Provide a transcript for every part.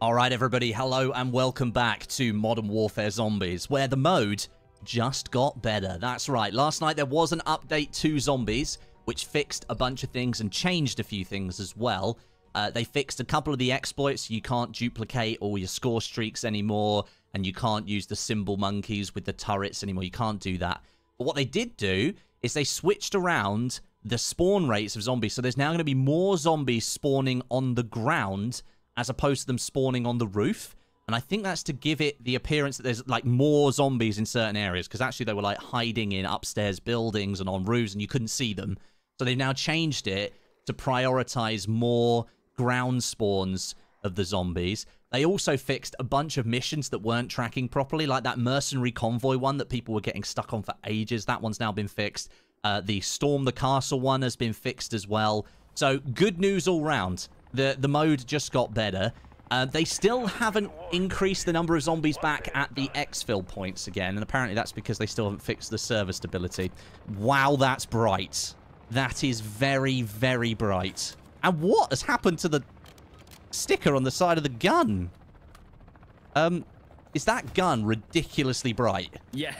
Alright everybody, hello and welcome back to Modern Warfare Zombies, where the mode just got better. That's right, last night there was an update to Zombies, which fixed a bunch of things and changed a few things as well. They fixed a couple of the exploits. You can't duplicate all your score streaks anymore, and you can't use the symbol monkeys with the turrets anymore. You can't do that. But what they did do is they switched around the spawn rates of zombies, so there's now going to be more zombies spawning on the ground as opposed to them spawning on the roof. And I think that's to give it the appearance that there's, like, more zombies in certain areas, because actually they were, like, hiding in upstairs buildings and on roofs, and you couldn't see them. So they've now changed it to prioritize more ground spawns of the zombies. They also fixed a bunch of missions that weren't tracking properly, like that mercenary convoy one that people were getting stuck on for ages. That one's now been fixed. The Storm the Castle one has been fixed as well. So good news all round. The mode just got better. They still haven't increased the number of zombies back at the exfil points again, and apparently that's because they still haven't fixed the server stability. Wow, that's bright. That is very, very bright. And what has happened to the sticker on the side of the gun? Is that gun ridiculously bright? Yeah.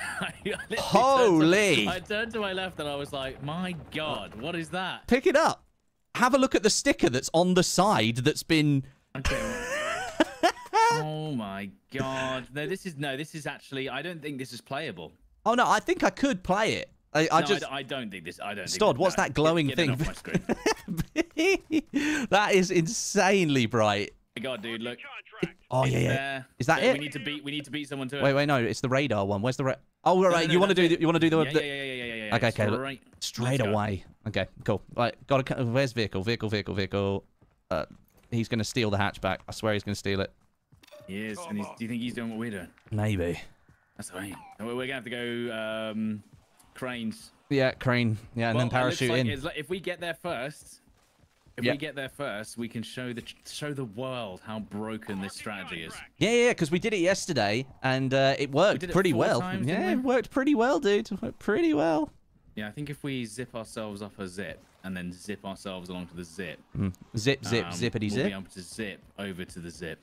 Holy. I turned to my left and I was like, my God, what is that? Pick it up. Have a look at the sticker that's on the side that's been... Okay. Oh my God. No, this is actually... I don't think this is playable. Oh no, I think I could play it. I don't think this... Stod, what's that glowing thing? Get it off my screen. That is insanely bright. Oh my God, dude, look. Oh yeah, yeah. Is that it? We need to beat someone to it. Wait, no, it's the radar one. Where's the radar? Oh, right. No, you want to do the... Yeah. Okay, it's okay. Right. Straight away. Okay, cool. Right, gotta... Where's vehicle? Vehicle. He's going to steal the hatchback. I swear he's going to steal it. He is. And do you think he's doing what we're doing? Maybe. That's right. We're going to have to go cranes. Yeah, crane. Yeah, and then parachute in. It's like if we get there first... we can show the world how broken this strategy is. Yeah, because we did it yesterday, and it worked pretty well. Yeah, it worked pretty well, dude. It worked pretty well. Yeah, I think if we zip ourselves off a zip, and then zip ourselves along to the zip. Mm. Zip, zippity zip. We'll be able to zip over to the zip.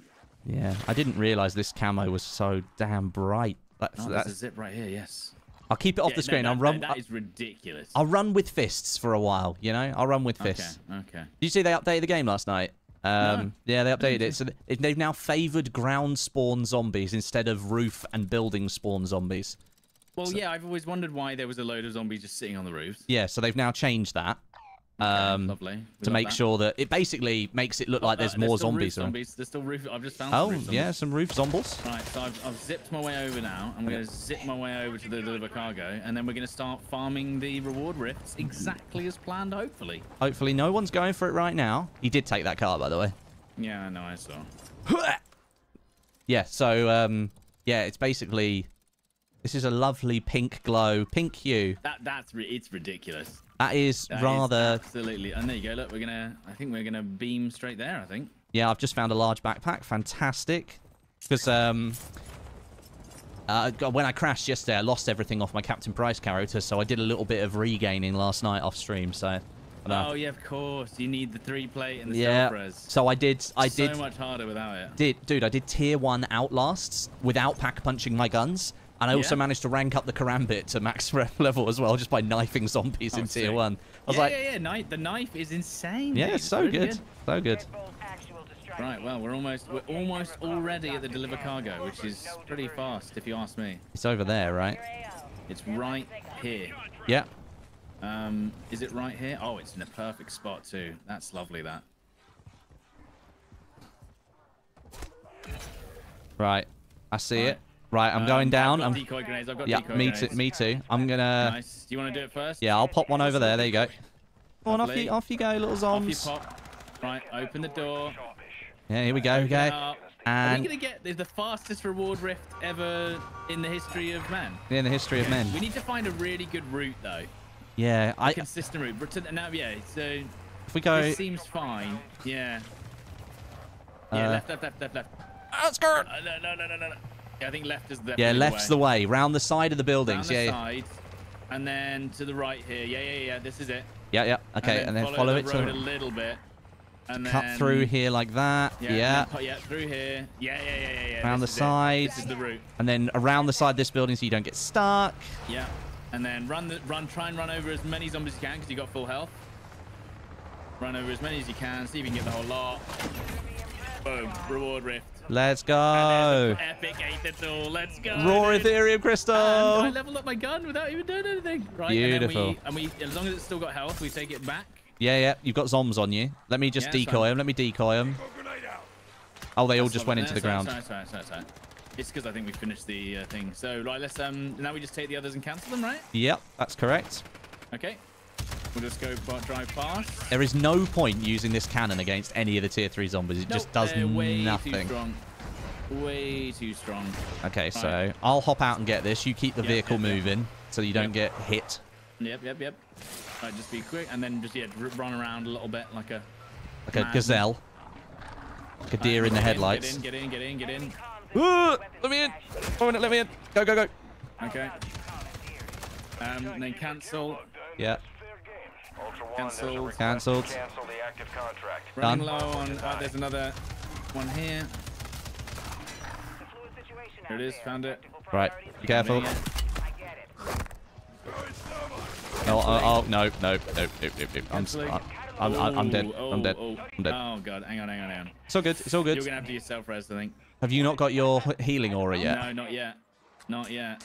Yeah, I didn't realise this camo was so damn bright. That's a zip right here, yes. I'll keep it off the screen. I'll run. That is ridiculous. I'll run with fists for a while, you know? I'll run with fists. Okay. Did you see they updated the game last night? No. Yeah, they updated it. So they've now favoured ground spawn zombies instead of roof and building spawn zombies. Well, so, yeah, I've always wondered why there was a load of zombies just sitting on the roofs. Yeah, so they've now changed that. Lovely. To make sure that it basically makes it look like there's more zombies around. There's still roof. I've just found some roof zombies. Right, so I've zipped my way over now. I'm going to zip my way over to the deliver cargo, and then we're going to start farming the reward rifts exactly as planned, hopefully. Hopefully. No one's going for it right now. He did take that car, by the way. Yeah, I know. I saw. Yeah, so, it's basically... This is a lovely pink glow, pink hue. It's ridiculous. That is absolutely. And there you go. Look, I think we're gonna beam straight there, I think. Yeah, I've just found a large backpack. Fantastic. Because when I crashed yesterday, I lost everything off my Captain Price character, so I did a little bit of regaining last night off stream. So. Oh yeah, of course. You need the 3 plate and the self-res. So I did. So much harder without it. I did tier 1 outlasts without pack punching my guns. And I also managed to rank up the karambit to max ref level as well, just by knifing zombies in tier 1. I was the knife is insane. Yeah, it's so good. So good. Right, well, we're almost already at the deliver cargo, which is pretty fast, if you ask me. It's over there, right? It's right here. Yeah. Is it right here? Oh, it's in a perfect spot too. That's lovely, that. Right, I see it. Right, I'm going down. I've got decoy grenades. Me too. I'm gonna... Nice. Do you want to do it first? Yeah, I'll pop one over there. There you go. Come on, off you go, little zombies. Off you pop. Right, open the door. Yeah, here we go. And... Are we going to get the fastest reward rift ever in the history of man? Yeah, in the history of men. We need to find a really good route, though. Yeah, a consistent route. Now, so... If we go... This seems fine. Yeah. Yeah, left. That's good. No. Yeah, I think left is the way. Round the side of the buildings. Round the side. And then to the right here. Yeah. This is it. Yeah. Okay, and then follow it to the road a little bit. And cut then, through here like that. Yeah, through here. Yeah. Around the side. This is the route. And then around the side of this building so you don't get stuck. Yeah. And then try and run over as many zombies as you can because you got full health. Run over as many as you can, see if you can get the whole lot. Boom. Reward rift. Let's go. Epic Aether. Let's go. Raw Ethereum Crystal. And I leveled up my gun without even doing anything. Right. Beautiful. And as long as it's still got health, we take it back. Yeah. You've got zombs on you. Let me just decoy them. Let me decoy them. Oh, they all just went into the ground. Sorry. It's because I think we finished the thing. So, right, let's, now we just take the others and cancel them, right? Yep, that's correct. Okay. We'll just go drive past. There is no point using this cannon against any of the tier 3 zombies. It just does nothing. Too strong. Way too strong. Okay, so I'll hop out and get this. You keep the vehicle moving so you don't get hit. Yep. All right, just be quick and then just run around a little bit like a gazelle. Like a deer in the headlights. Get in. Let me in. Let me in. Go. Okay. And then cancel. Yeah. Cancelled. Cancel the active contract. Done. Running low on, there's another one here. There it is, found it. Right, be careful. No. I'm dead. Oh god, hang on. It's all good. You're gonna have to yourself rest, I think. Have you not got your healing aura yet? No, not yet.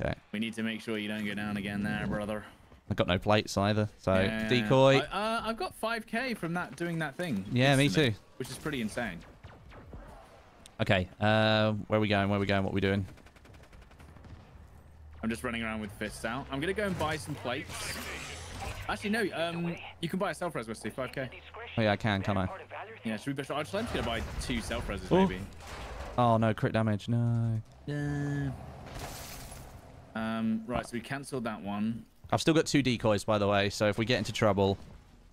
Okay. We need to make sure you don't go down again there, brother. I've got no plates either, so decoy. I've got 5k from that doing that thing. Yeah, me too. Which is pretty insane. Okay, where are we going? What are we doing? I'm just running around with fists out. I'm gonna go and buy some plates. Actually, no. You can buy a self-res, Westy, 5k. Oh yeah, I can, can't I? Yeah, should we? I'm just gonna buy 2 self-reses maybe. Oh no, crit damage, no. Yeah. Right, so we cancelled that one. I've still got 2 decoys, by the way, so if we get into trouble...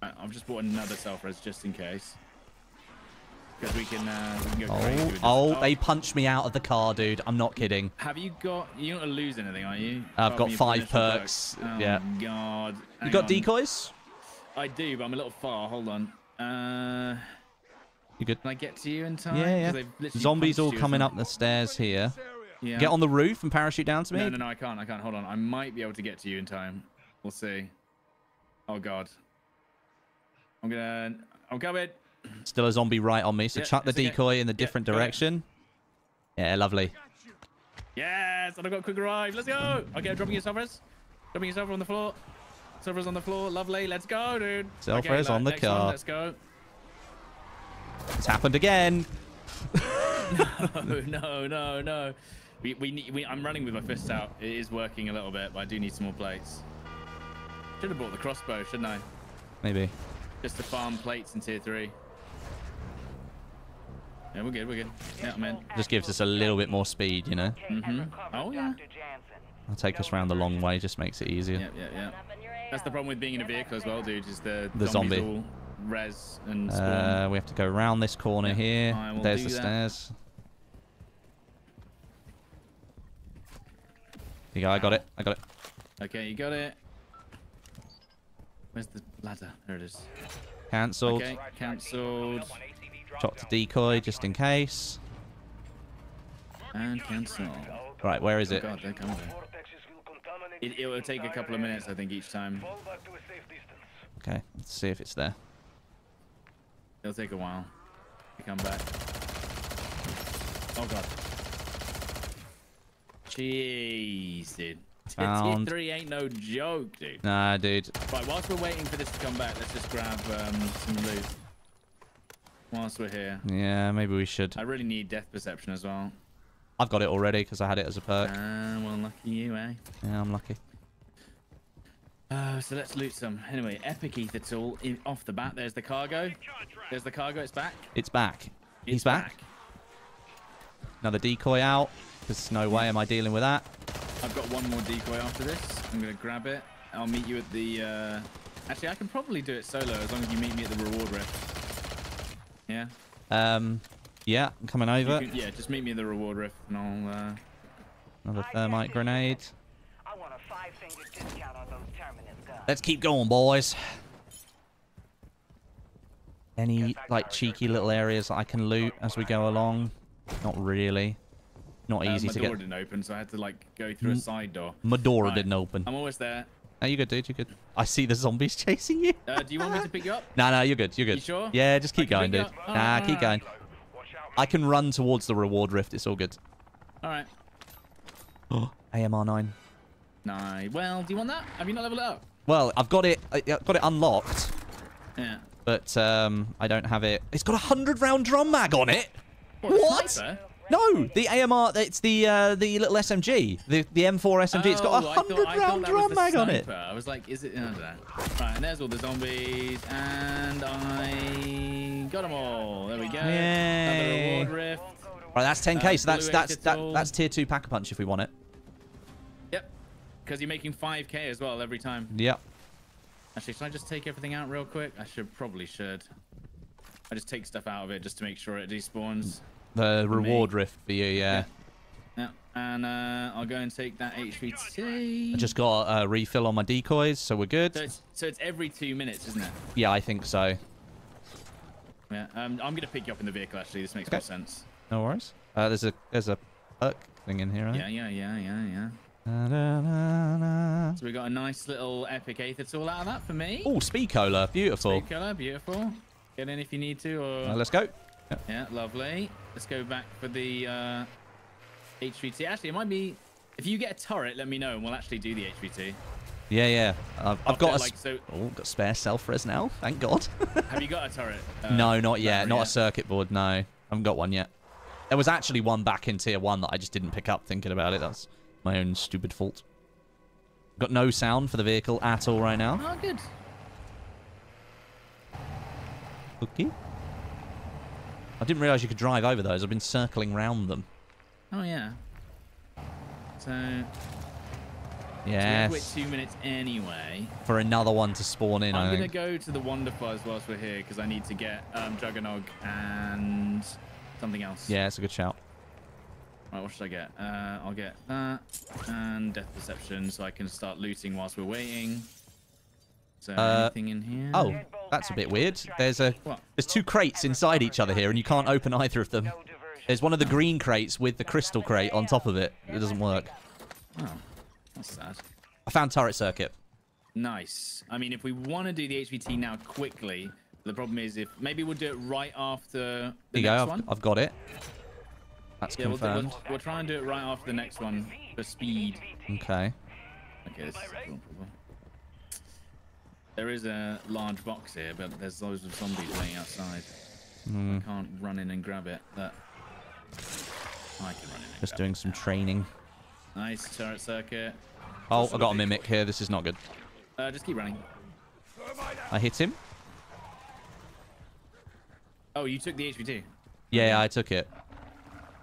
I've just bought another self-res just in case. Because we can go crazy. Oh, they punched me out of the car, dude. I'm not kidding. Have you got... You're not going to lose anything, are you? I've got 5 perks. Oh, yeah. God. You got decoys? I do, but I'm a little far. Hold on. You good? Can I get to you in time? Yeah. Zombies all coming up the stairs here. Yeah. Get on the roof and parachute down to me? No, I can't. Hold on. I might be able to get to you in time. We'll see. Oh, God. I'm coming. Still a zombie right on me, so chuck the decoy in the different direction. Yeah, lovely. Yes, and I've got a quick arrive. Let's go. Okay, dropping your self-res. Dropping yourself on the floor. Self-res on the floor. Lovely. Let's go, dude. Self-res on the car. Let's go. It's happened again. No. I'm running with my fists out. It is working a little bit, but I do need some more plates. Should have bought the crossbow, shouldn't I? Maybe. Just to farm plates in tier 3. Yeah, we're good. Yeah, I'm in. Just gives us a little bit more speed, you know? Mm-hmm. Oh, yeah. I'll take us around the long way, just makes it easier. Yeah. That's the problem with being in a vehicle as well, dude, is the zombie. All res and spawn. We have to go around this corner here. There's the stairs. There you go, I got it. Okay, you got it. Where's the ladder? There it is. Cancelled. Okay, cancelled. Chopped a decoy just in case. And cancelled. Right, where is it? Oh God, they're coming. It will take a couple of minutes, I think, each time. Okay, let's see if it's there. It'll take a while to come back. Oh, God. Jeez, dude. Tier 3 ain't no joke, dude. Nah, dude. Right, whilst we're waiting for this to come back, let's just grab some loot. Whilst we're here. Yeah, maybe we should. I really need death perception as well. I've got it already because I had it as a perk. Well, lucky you, eh? Yeah, I'm lucky. So let's loot some. Anyway, epic ether tool off the bat. There's the cargo. It's back. He's back. Another decoy out. There's no way am I dealing with that. I've got one more decoy after this. I'm going to grab it. I'll meet you at the... Actually, I can probably do it solo as long as you meet me at the reward rift. Yeah? Yeah, I'm coming over. Yeah, just meet me at the reward rift and I'll... Another thermite grenade. I want a 5-finger discount on those terminal guns. Let's keep going, boys. Any, like, cheeky little areas that I can loot as we go along? Not really. Not easy to get. My door didn't open, so I had to, like, go through a side door. My door didn't open. I'm almost there. No, you're good, dude. You're good. I see the zombies chasing you. Do you want me to pick you up? No, no, you're good. You're good. You sure? Yeah, just keep going, dude. Oh, nah, keep going. I can run towards the reward rift. It's all good. All right. Oh, AMR9. Nice. Well, do you want that? Have you not leveled it up? Well, I've got it unlocked. Yeah. But I don't have it. It's got a 100-round drum mag on it. What? No, the AMR. It's the little SMG, the M4 SMG. Oh, it's got a 100-round drum mag on it. I was like, is it? No, no. Right, and there's all the zombies, and I got them all. There we go. Yay. Another reward rift. Right, that's 10k. So that's tier 2 pack a punch if we want it. Yep. Because you're making 5k as well every time. Yep. Actually, should I just take everything out real quick? I probably should. I just take stuff out of it just to make sure it despawns. The reward rift for you, yeah. Yeah, and I'll go and take that HVT. I just got a refill on my decoys, so we're good. So it's every 2 minutes, isn't it? Yeah, I think so. Yeah, I'm gonna pick you up in the vehicle. Actually, this makes more sense. No worries. There's a perk thing in here, right? Yeah. So we got a nice little epic Aether tool out of that for me. Oh, Speakola, beautiful. Speakola, beautiful. Get in if you need to, or let's go. Yep. Yeah, lovely. Let's go back for the HVT. Actually, it might be... If you get a turret, let me know, and we'll actually do the HVT. Yeah, yeah. I've got a... Like, so... Oh, got spare self-res now. Thank God. Have you got a turret? No, not yet. Not a circuit board, no. I haven't got one yet. There was actually one back in Tier 1 that I just didn't pick up thinking about it. That's my own stupid fault. Got no sound for the vehicle at all right now. Oh, good. Okay. I didn't realise you could drive over those. I've been circling round them. Oh, yeah. So... Yes. So we 2 minutes anyway. For another one to spawn in, I think. I'm going to go to the Wonderfuzz whilst we're here, because I need to get Juggernog and something else. Yeah, it's a good shout. Right, what should I get? I'll get that and Death Perception, so I can start looting whilst we're waiting. So anything in here? Oh, that's a bit weird. There's two crates inside each other here, and you can't open either of them. There's one of the green crates with the crystal crate on top of it. It doesn't work. Oh, that's sad. I found turret circuit. Nice. I mean, if we want to do the HVT now quickly, the problem is if maybe we'll do it right after the next one. I've got it. That's confirmed. We'll try and do it right after the next one for speed. Okay. Okay, this is cool. There is a large box here, but there's loads of zombies waiting outside. I can't run in and grab it. But I can run in and Just doing some training. Nice turret circuit. Oh, I got a mimic here. This is not good. Just keep running. I hit him. Oh, you took the HVT. Yeah, I took it.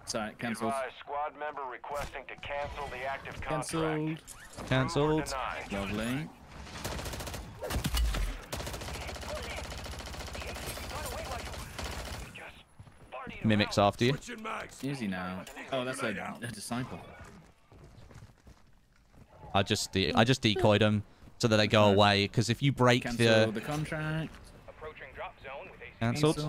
Sorry, cancelled. Squad member requesting to cancel the active contract. Cancelled. Lovely. Mimics after you. Is he now? Oh, that's a disciple. I just decoyed them so that they go away. Because if you break the contract, cancelled.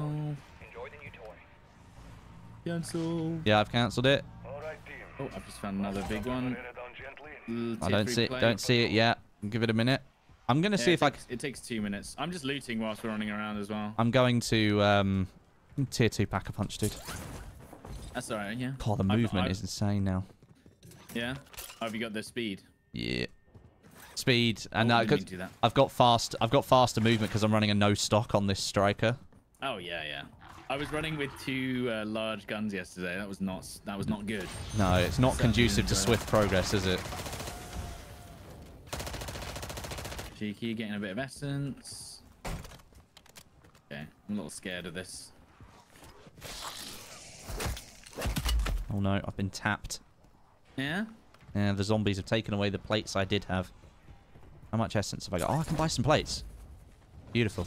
Cancel. Yeah, I've cancelled it. Oh, I've just found another big one. I don't see it yet. Give it a minute. I'm gonna see if it takes 2 minutes. I'm just looting whilst we're running around as well. I'm going to Tier 2 pack-a-punch, dude. That's alright, yeah. God, the movement is insane now. Yeah? Have you got the speed? Yeah. Speed. And I've got faster movement because I'm running a no stock on this striker. Oh, yeah, yeah. I was running with two large guns yesterday. That was not good. No, it's not conducive to swift progress, is it? Cheeky, getting a bit of essence. Okay, I'm a little scared of this. Oh no, I've been tapped. Yeah? Yeah, the zombies have taken away the plates I did have. How much essence have I got? Oh, I can buy some plates. Beautiful.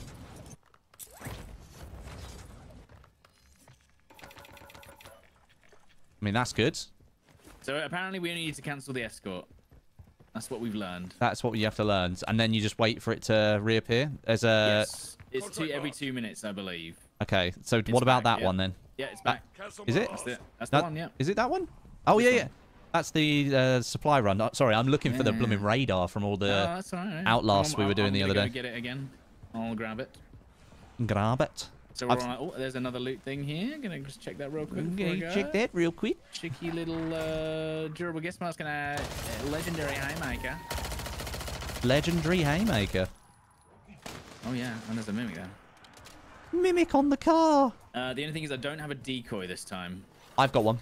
I mean, that's good. So apparently we only need to cancel the escort. That's what we've learned. That's what you have to learn. And then you just wait for it to reappear. There's a It's every 2 minutes, I believe. Okay, so it's what about back, that one then? Yeah, it's back. Is it? That's the one, yeah. Is it that one? Oh, yeah, yeah. That's the supply run. Oh, sorry, I'm looking for the blooming radar from all the outlasts we were doing the other day. I'm going to get it again. I'll grab it. Grab it. So we're on, oh, there's another loot thing here. Gonna just check that real quick. Check that real quick. Cheeky little durable guest mask and a legendary haymaker. Legendary haymaker. Oh yeah, and there's a mimic there. Mimic on the car. The only thing is I don't have a decoy this time. I've got one.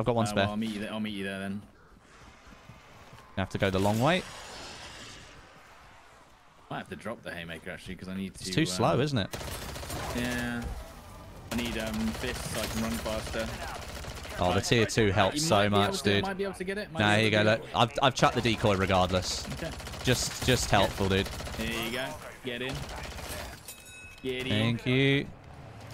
I've got one spare. Well, I'll meet you there. I'll meet you there then. I have to go the long way. I have to drop the haymaker actually because I need to. It's too slow, isn't it? Yeah, I need fists so I can run faster. Oh, the tier 2 helps so much, dude. Might be able to get it. Nah, here you go, look. I've chucked the decoy regardless. Okay. Just helpful, dude. There you go. Get in. Get in. Thank you.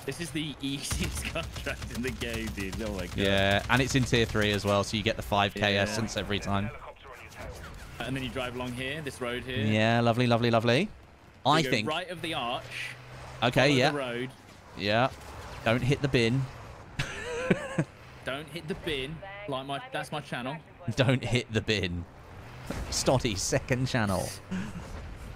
This is the easiest contract in the game, dude. Oh my God. Yeah, and it's in tier 3 as well, so you get the 5k essence every time. And then you drive along here, this road here. Yeah, lovely, lovely, lovely. I think. Right of the arch. Okay, follow the road. Yeah. Don't hit the bin. Don't hit the bin. Like that's my channel. Don't hit the bin. Stodeh's second channel.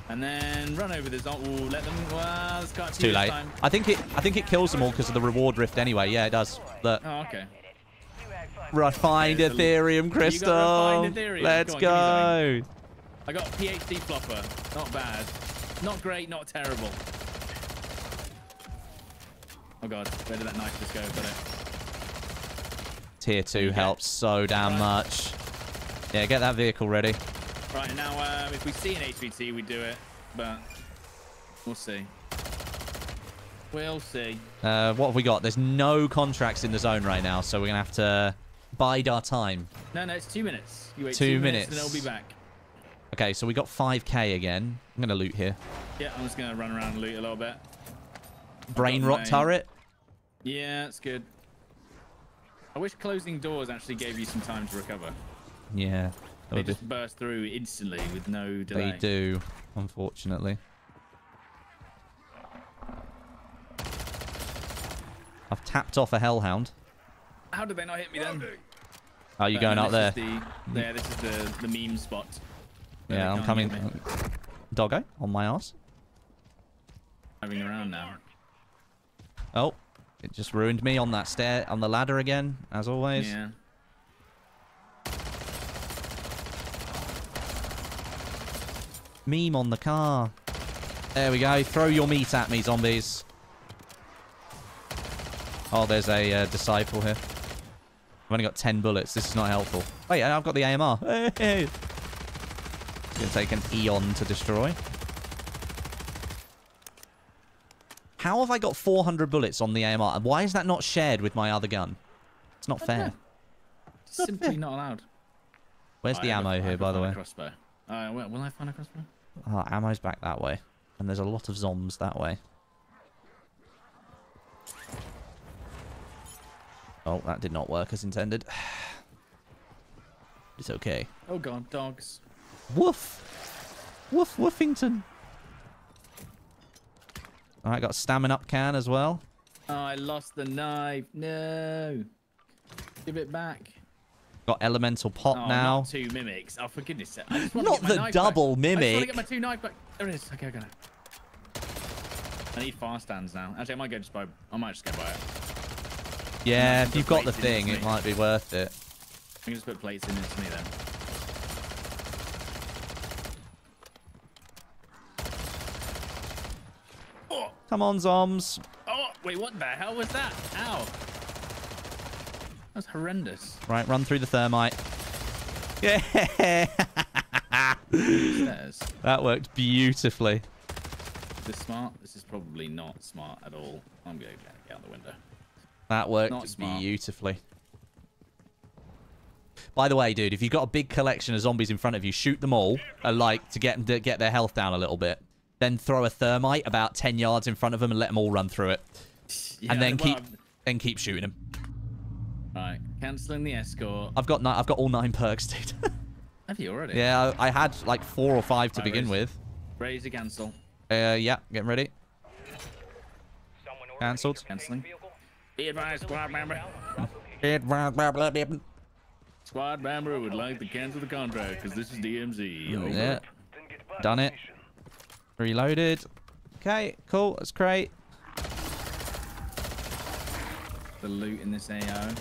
And then run over the zombie. Let them. Well, it's too late. Time. I think it kills them all because of the reward rift anyway. Yeah, it does. Look. Oh, okay. Refined Ethereum crystal. Refined Ethereum. Let's go. I got PhD flopper. Not bad. Not great. Not terrible. Oh God, where did that knife just go? Tier 2 helps so damn much. Yeah, get that vehicle ready. Right, now if we see an HVT, we do it, but we'll see. We'll see. What have we got? There's no contracts in the zone right now, so we're going to have to bide our time. No, no, it's 2 minutes. You wait 2 minutes. And then I'll be back. Okay, so we got 5k again. I'm going to loot here. Yeah, I'm just going to run around and loot a little bit. Brain rot turret. Yeah, that's good. I wish closing doors actually gave you some time to recover. Yeah. They just burst through instantly with no delay. They do, unfortunately. I've tapped off a hellhound. How did they not hit me then? Are you going up there? Yeah, this is the meme spot. Yeah, I'm coming. Doggo on my ass. Having around now. Oh, it just ruined me on that stair, on the ladder again, as always. Yeah. Meme on the car. There we go. Throw your meat at me, zombies. Oh, there's a disciple here. I've only got 10 bullets. This is not helpful. Oh, yeah, I've got the AMR. Hey, hey. It's going to take an eon to destroy. How have I got 400 bullets on the AMR? Why is that not shared with my other gun? It's not fair. It's simply not allowed. Where's the ammo here, by the way? Crossbow. Will I find a crossbow? Oh, ammo's back that way. And there's a lot of zombies that way. Oh, that did not work as intended. It's okay. Oh, God, dogs. Woof. Woof, Woofington. All right, got a stamina up can as well. Oh, I lost the knife. No. Give it back. Got elemental pot now. Not 2 mimics. Oh, for goodness sake. Not the double mimic. I just want to get my 2 knife back. There it is. Okay, I got it. I need fire stands now. Actually, I might go just buy. I might just go buy it. Yeah, if you've got the thing, it might be worth it. I can just put plates in it to me then. Come on, Zoms. Oh, wait, what the hell was that? Ow. That's horrendous. Right, run through the thermite. Yeah. That worked beautifully. Is this smart? This is probably not smart at all. I'm going to get out the window. That worked beautifully. By the way, dude, if you've got a big collection of zombies in front of you, shoot them all, like, to get them to get their health down a little bit. Then throw a thermite about 10 yards in front of them and let them all run through it. Yeah, and then keep shooting them. Right, cancelling the escort. I've got all 9 perks, dude. Have you already? Yeah, I had like 4 or 5 to begin with. Ready to cancel. Yeah, getting ready. Cancelled. Cancelling. Be advised, squad member. Squad member would like to cancel the contract because this is DMZ. Over. Yeah. Done it. Reloaded. Okay, cool. That's great. The loot in this AO. I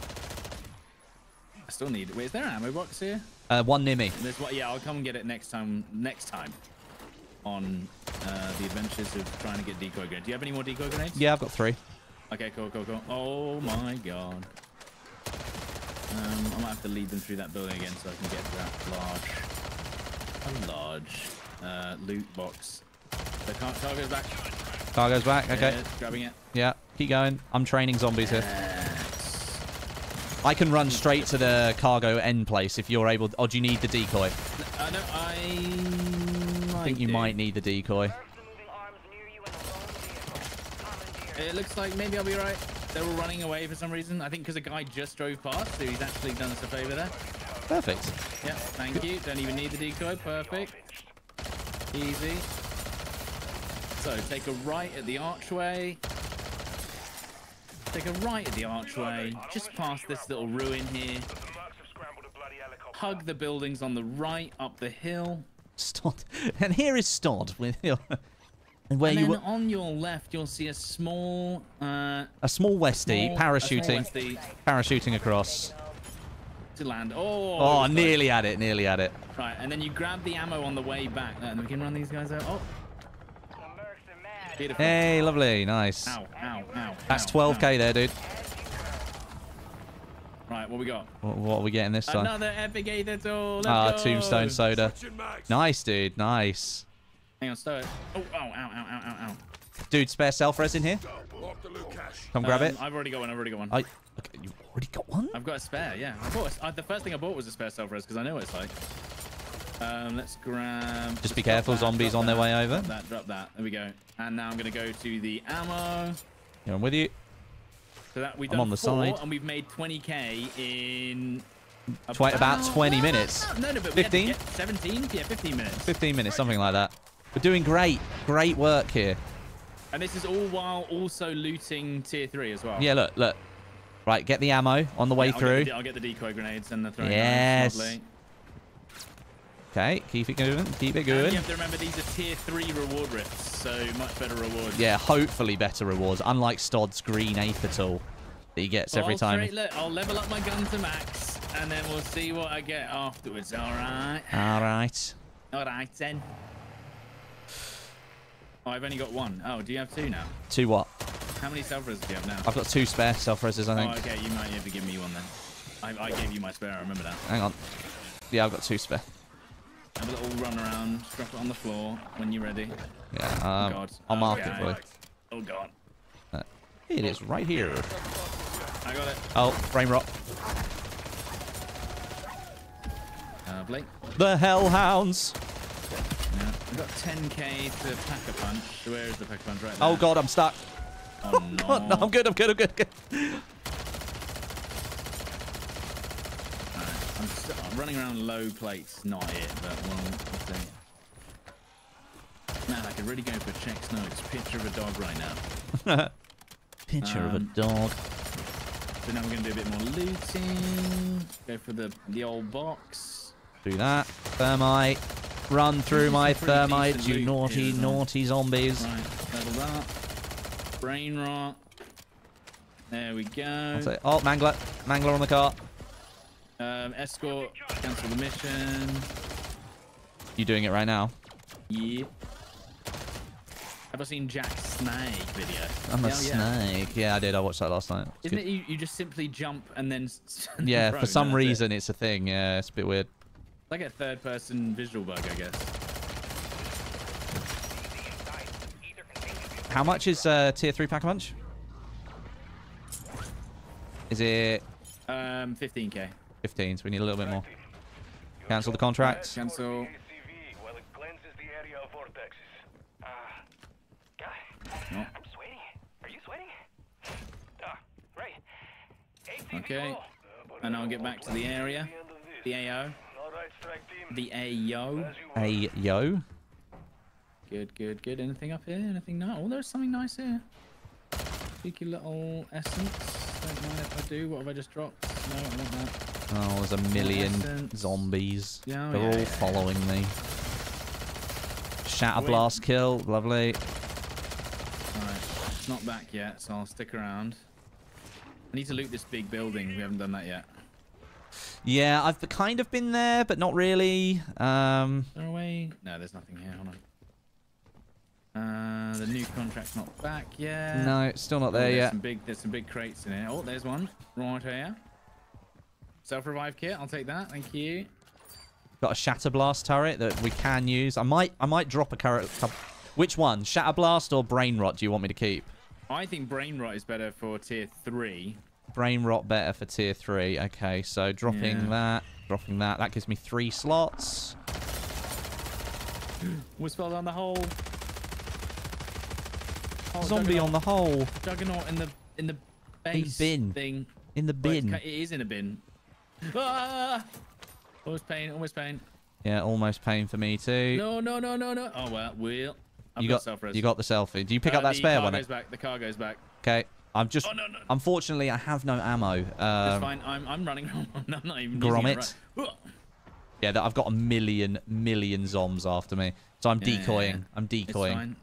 still need it. Wait, is there an ammo box here? One near me. There's one, yeah, I'll come and get it next time. Next time on the adventures of trying to get decoy grenades. Do you have any more decoy grenades? Yeah, I've got 3. Okay, cool, cool, cool. Oh my god. I might have to lead them through that building again so I can get that large loot box. The car goes back. Car goes back. Okay. Yeah, grabbing it. Yeah. Keep going. I'm training zombies here. I can run straight to the cargo end place if you're able to, or do you need the decoy? No, I think you might need the decoy. It looks like maybe I'll be right. They were running away for some reason. I think because a guy just drove past, so he's actually done us a favor there. Perfect. Yeah, thank you. Don't even need the decoy. Perfect. Easy. So take a right at the archway. Take a right at the archway, just past this little ruin here. Hug the buildings on the right, up the hill. Stod. And here is Stod. With your, where and you then on your left, you'll see a small Westy parachuting, parachuting across to land. Oh, oh nearly at it, nearly at it. Right, and then you grab the ammo on the way back, and we can run these guys out. Oh. Beautiful. Hey, lovely, nice. Ow, ow, ow, that's 12k there, dude. Right, what we got? What are we getting this time? Another epic ether tool. Ah, tombstone soda. Nice, dude, nice. Hang on, stow it. Oh, ow, ow, ow, ow, ow, ow. Dude, spare self-res in here. Come grab it. I've already got one, I've already got one. Okay, you've already got one? I've got a spare, yeah. Of course. The first thing I bought was a spare self-res because I know what it's like. Let's grab... Just be careful, that, zombies on their way over. Drop that, drop that. There we go. And now I'm going to go to the ammo. Yeah, I'm with you. So that we've done on the side. And we've made 20k in... About 20 minutes. No, 15? 17? Yeah, 15 minutes. 15 minutes, something like that. We're doing great. Great work here. And this is all while also looting tier 3 as well. Yeah, look, look. Right, get the ammo on the way through. I'll get the decoy grenades and the throwing grenades. Yes. Okay, keep it going, keep it going. You have to remember these are tier 3 reward rifts, so much better rewards. Yeah, hopefully better rewards, unlike Stod's green aether tool that he gets every time. Look, I'll level up my gun to max, and then we'll see what I get afterwards, all right? All right. All right, then. Oh, I've only got one. Oh, do you have 2 now? 2 what? How many self-res do you have now? I've got 2 spare self-reses, I think. Oh, okay, you might have to give me one then. I gave you my spare, I remember that. Hang on. Yeah, I've got 2 spare. Have a little run around, drop it on the floor when you're ready. Yeah, God. I'll mark it for you. Oh, God. It is right here. I got it. Oh, frame rock. Blake. The Hellhounds. Yeah. I've got 10k to Pack-a-Punch. Where is the Pack-a-Punch? Right there. Oh, God, I'm stuck. Oh, no. God, no, I'm good, I'm good, I'm good. I'm good. I'm running around low plates, not it, but we'll see. Man, I could really go for checks notes. Picture of a dog right now. Picture of a dog. So now we're going to do a bit more looting. Go for the old box. Do that. Thermite. Run through my thermite, you naughty, naughty zombies. Right, level that. Brain rot. There we go. Oh, Mangler. Mangler on the car. Escort, cancel the mission. You doing it right now? Yeah. Have I seen Jack's snake video? I'm a snake. Yeah, I did. I watched that last night. Isn't it you just simply jump and then... Yeah, for some reason it's a thing. Yeah, it's a bit weird. It's like a third-person visual bug, I guess. How much is tier 3 Pack-a-Punch? Is it... 15k. 15, so we need a little bit more. Cancel the contract. Cancel. No. Okay. And I'll get back to the area. The AO. The AO. AO. Good, good, good. Anything up here? Anything? No. Oh, there's something nice here. Take your little essence. Don't mind if I do. What have I just dropped? No, I don't want that. Oh, there's a million zombies. Yeah, they're all following me. Shatter blast kill, lovely. Alright, it's not back yet, so I'll stick around. I need to loot this big building. We haven't done that yet. Yeah, I've kind of been there, but not really. They're away. No, there's nothing here. Hold on. The new contract's not back yet. No, it's still not there yet. There's some big crates in here. Oh, there's one right here. Self-revive kit, I'll take that, thank you. Got a shatter blast turret that we can use. I might drop a turret. Which one? Shatter blast or brain rot do you want me to keep? I think brain rot is better for tier 3. Brain rot better for tier 3. Okay, so dropping that, dropping that. That gives me 3 slots. Whisper on the hole. Oh, zombie Juggernaut on the hole. Juggernaut in the base bin thing. In the bin. Well, it is in a bin. Ah! Almost pain, almost pain. Yeah, almost pain for me too. No, no, no, no, no. Oh well, you got the selfie. Do you pick up that spare one? The car goes back. The car goes back. Okay, I'm just. Oh, no, no. Unfortunately, I have no ammo. That's fine. I'm running. I'm not even. Grommet. Yeah, I've got a million zombies after me, so I'm decoying. Yeah. I'm decoying. It's fine.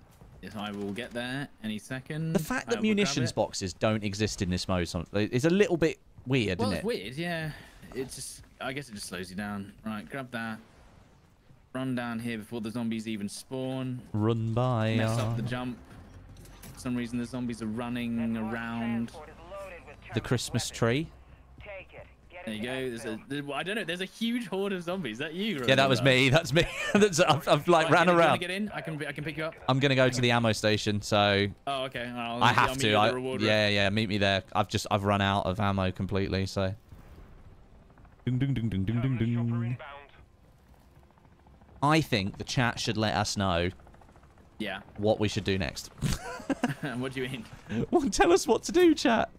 Yes, I will get there any second. The fact that munitions boxes don't exist in this mode is a little bit weird, isn't it? Well, it's weird, yeah. It's just, I guess it just slows you down. Right, grab that. Run down here before the zombies even spawn. Run by. Mess up the jump. For some reason, the zombies are running around the Christmas tree. There you go. I don't know. There's a huge horde of zombies. Is that you? Remember? Yeah, that was me. That's me. I've like ran around. Get in. I can pick you up. I'm gonna go to the ammo station. So. Oh, okay. I have to. Yeah. Meet me there. I've run out of ammo completely. So. I think the chat should let us know. Yeah. What we should do next. What do you mean? Well, tell us what to do, chat.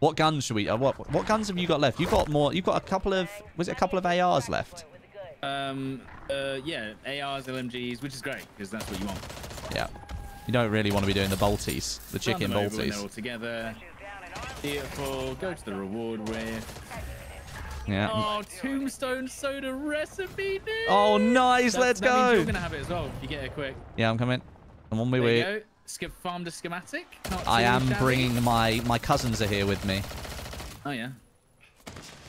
What guns should we? What guns have you got left? You've got a couple of. Was it a couple of ARs left? Yeah, ARs, LMGs, which is great because that's what you want. Yeah. You don't really want to be doing the bolties, the chicken bolties. They're all together. Beautiful. Go to the reward with. Yeah. Oh, tombstone soda recipe, dude. Oh, nice. Let's go. Means you're gonna have it as well. If you get it quick. Yeah, I'm coming. I'm on my way. Skip farm to schematic. I am bringing my cousins are here with me. Oh yeah.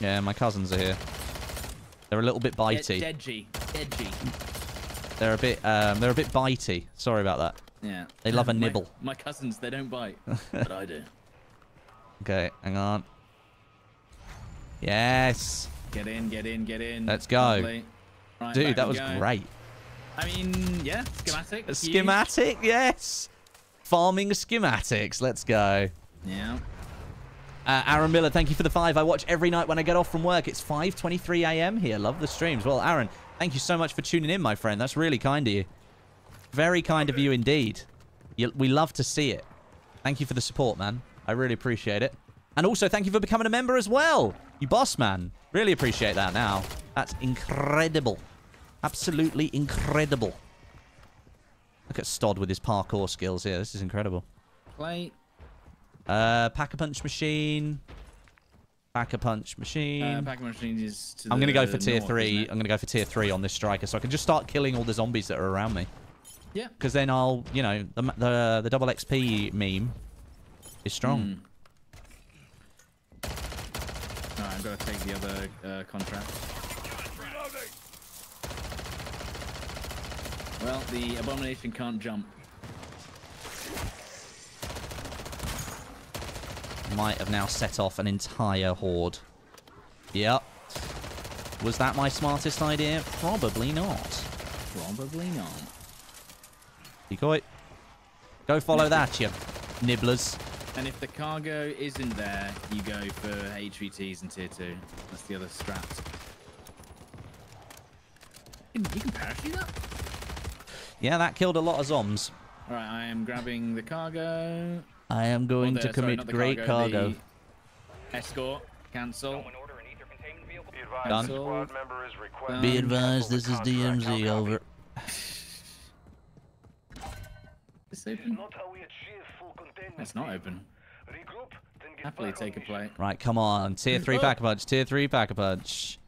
Yeah, my cousins are here. They're a little bit bitey. Edgy. They're a bit bitey. Sorry about that. Yeah. They love a nibble. My cousins, they don't bite, but I do. Okay, hang on. Yes. Get in, get in, get in. Let's go. Right, dude, that was great. I mean, yeah, schematic. A schematic, yes. Farming schematics. Let's go. Yeah. Aaron Miller, thank you for the 5. I watch every night when I get off from work. It's 5:23 a.m. here. Love the streams. Well, Aaron, thank you so much for tuning in, my friend. That's really kind of you. Very kind of you indeed. We love to see it. Thank you for the support, man. I really appreciate it. And also, thank you for becoming a member as well. You boss, man. Really appreciate that now. That's incredible. Absolutely incredible. Look at Stod with his parkour skills here. This is incredible. Plate. Pack-a-punch machine. Pack-a-punch machine. Pack-a-punch machine is to the north, I'm going to go for tier 3. I'm going to go for tier 3 on this striker so I can just start killing all the zombies that are around me. Yeah. Because then I'll, you know, the double XP meme is strong. All right, I've got to take the other contract. Well, the abomination can't jump. Might have now set off an entire horde. Yep. Was that my smartest idea? Probably not. Probably not. Decoy. Go follow that, you nibblers. And if the cargo isn't there, you go for HVTs and tier 2. That's the other strat. You can parachute that? Yeah, that killed a lot of zombies. All right, I am grabbing the cargo. I am going to commit great cargo. Escort, cancel. Done. Be advised, this is DMZ, over. It's open. It's not open. Happily take a play. Right, come on. Tier 3 back a punch. Tier 3 back a punch.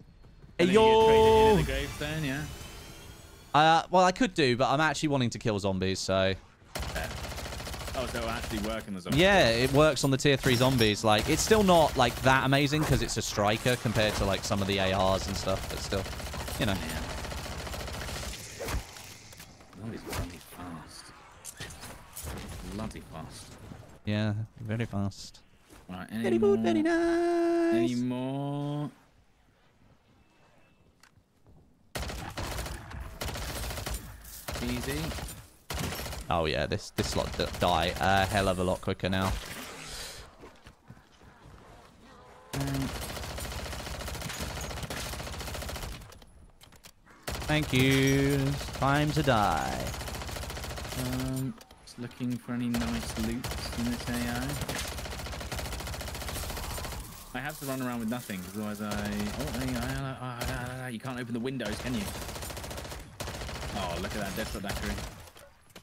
Hey, yo! Well, I could do, but I'm actually wanting to kill zombies, so... Yeah. Oh, so it'll actually work on the zombies. Yeah, it works on the tier 3 zombies. Like, it's still not, like, that amazing because it's a striker compared to, like, some of the ARs and stuff, but still, you know. Yeah. Zombies are bloody fast. Bloody fast. Yeah, very fast. Right, very good, very nice. Any more? Easy. Oh yeah, this lot die a hell of a lot quicker now. Thank you. Time to die. Just looking for any nice loot in this AI. I have to run around with nothing, otherwise I. Oh, you can't open the windows, can you? Oh, look at that death daiquiri.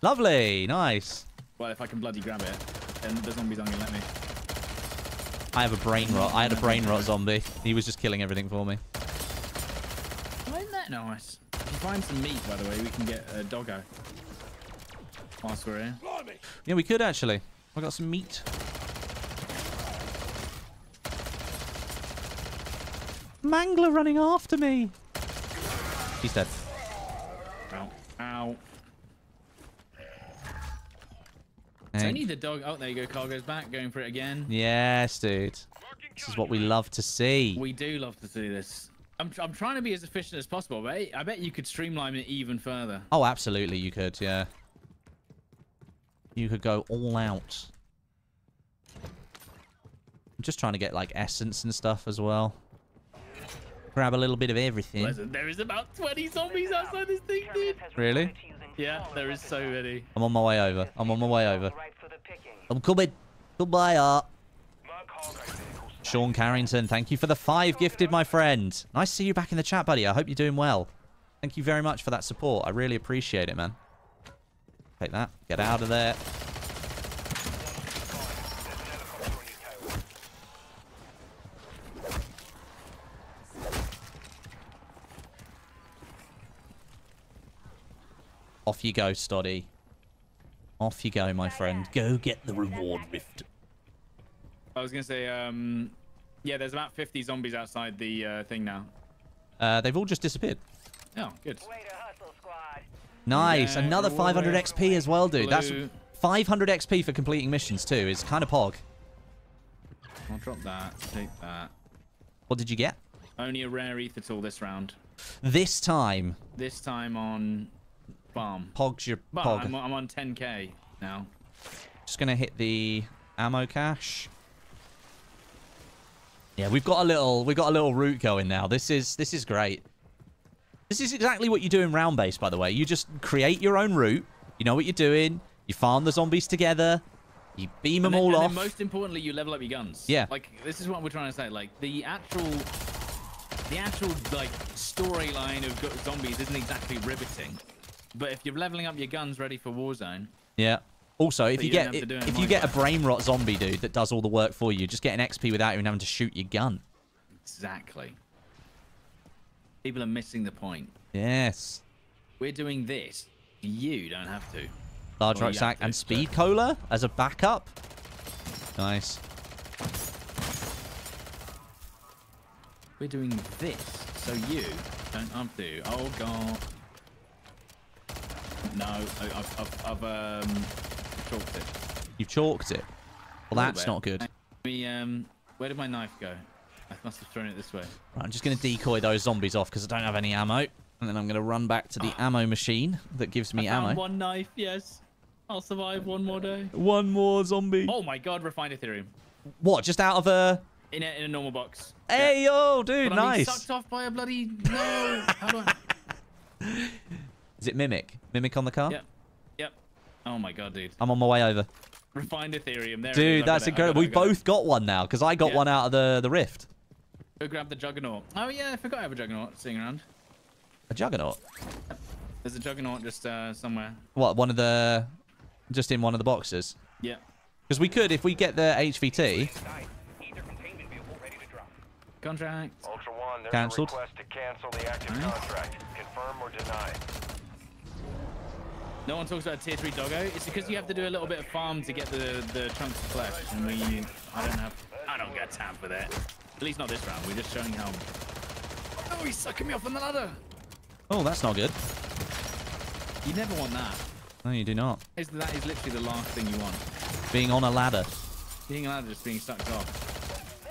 Lovely, nice. Well, if I can bloody grab it, then the zombies aren't gonna let me. I have a brain rot. I had a brain rot zombie. He was just killing everything for me. Why isn't that nice? If you find some meat, by the way, we can get a doggo. Whilst we're here. Yeah, we could actually. I got some meat. Mangler running after me. He's dead. Ow. It's only the dog. Oh, there you go. Cargo's back. Going for it again. Yes, dude. This is what we love to see. We do love to see this. I'm trying to be as efficient as possible, but I bet you could streamline it even further. Oh, absolutely. You could, yeah. You could go all out. I'm just trying to get, like, essence and stuff as well. Grab a little bit of everything. There is about 20 zombies outside this thing, dude. Really? Yeah, there is so many. I'm on my way over. I'm on my way over. I'm coming. Goodbye, Art. Sean Carrington, thank you for the 5 gifted, my friend. Nice to see you back in the chat, buddy. I hope you're doing well. Thank you very much for that support. I really appreciate it, man. Take that. Get out of there. Off you go, Stodeh. Off you go, my friend. Go get the reward rift. I was going to say, yeah, there's about 50 zombies outside the thing now. They've all just disappeared. Oh, good. Nice. Yeah, another 500 XP as well, dude. Blue. That's 500 XP for completing missions, too. It's kind of pog. I'll drop that. Take that. What did you get? Only a rare ether tool this round. This time? This time on... Bomb. Pog's your pog. I'm on 10k now. Just gonna hit the ammo cache. Yeah, we've got a little route going now. This is great. This is exactly what you do in round base, by the way. You just create your own route. You know what you're doing. You farm the zombies together. You beam them all off. And most importantly, you level up your guns. Yeah. Like this is what we're trying to say. Like the actual like storyline of zombies isn't exactly riveting. But if you're leveling up your guns ready for Warzone... Yeah. Also, if you get a brain rot zombie, dude, that does all the work for you, just get an XP without even having to shoot your gun. Exactly. People are missing the point. Yes. We're doing this. You don't have to. Large rucksack and speed cola as a backup. Nice. We're doing this, so you don't have to. Oh, God. No, I've chalked it. You've chalked it? Well, that's not good. Where did my knife go? I must have thrown it this way. Right, I'm just going to decoy those zombies off because I don't have any ammo. And then I'm going to run back to the ammo machine that gives me ammo. One knife, yes. I'll survive one more day. One more zombie. Oh my God, refined Ethereum. What, just out of a... In a normal box. Hey, yo, dude, but nice. I'm sucked off by a bloody... No, how do I... Is it Mimic? Mimic on the car? Yep. Yep. Oh my God, dude. I'm on my way over. Refined Ethereum. There dude, that's incredible. We both got one now because I got one out of the rift. Go grab the Juggernaut. Oh yeah, I forgot I have a Juggernaut sitting around. A Juggernaut? Yep. There's a Juggernaut just somewhere. What, one of the... Just in one of the boxes? Yeah. Because we could, if we get the HVT. Contract. Ultra One, there's cancelled. A request to cancel the active contract. Confirm or deny. No one talks about tier 3 doggo. It's because you have to do a little bit of farm to get the chunks of flesh, and I don't got time for that. At least not this round. We're just showing how. Oh, no, he's sucking me off on the ladder. Oh, that's not good. You never want that. No, you do not. That is literally the last thing you want. Being on a ladder. Being a ladder, just being sucked off.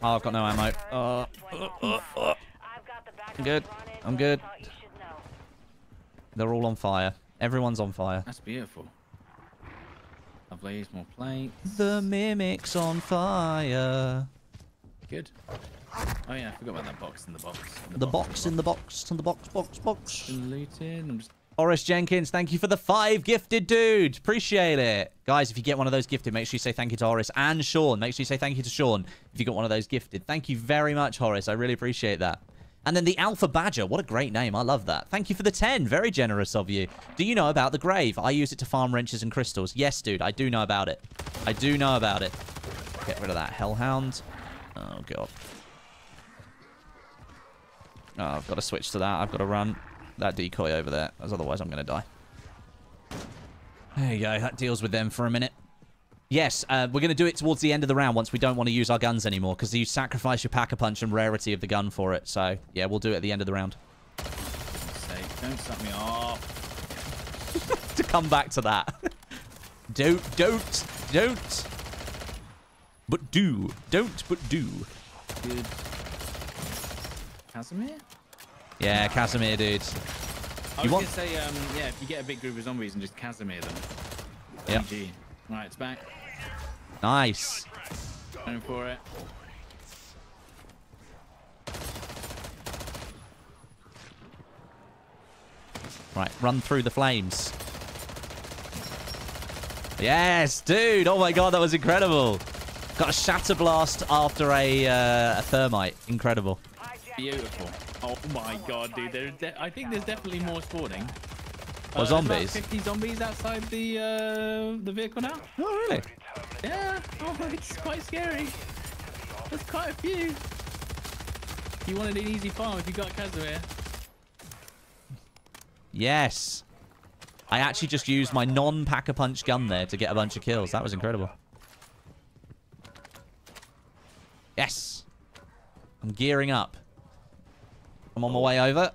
Oh, I've got no ammo. I'm good. I'm good. They're all on fire. Everyone's on fire. That's beautiful. I've laid more plates. The mimic's on fire. Good. Oh yeah, I forgot about that box in the box. The box. Looting. I'm just... Boris Jenkins, thank you for the 5 gifted, dude. Appreciate it. Guys, if you get one of those gifted, make sure you say thank you to Horace and Sean. Make sure you say thank you to Sean if you got one of those gifted. Thank you very much, Horace. I really appreciate that. And then the Alpha Badger. What a great name. I love that. Thank you for the 10. Very generous of you. Do you know about the grave? I use it to farm wrenches and crystals. Yes, dude. I do know about it. I do know about it. Get rid of that hellhound. Oh, God. Oh, I've got to switch to that. I've got to run that decoy over there, as otherwise I'm going to die. There you go. That deals with them for a minute. Yes, we're going to do it towards the end of the round once we don't want to use our guns anymore, because you sacrifice your pack-a-punch and rarity of the gun for it. So, yeah, we'll do it at the end of the round. Don't suck me off. To come back to that. Don't. But do. Don't, but do. Good. Casimir? Yeah, Casimir, dude. I was going to say, yeah, if you get a big group of zombies and just Casimir them. Yeah. Right, it's back. Nice. Going for it. Right, run through the flames. Yes, dude. Oh, my God, that was incredible. Got a shatter blast after a thermite. Incredible. Beautiful. Oh my God, dude! I think there's definitely more spawning. Or zombies. 50 zombies outside the vehicle now. Oh really? Yeah. Oh, it's quite scary. There's quite a few. You wanted an easy farm if you got Casimir. Yes. I actually just used my non-pack-a-punch gun there to get a bunch of kills. That was incredible. Yes. I'm gearing up. I'm on my way over.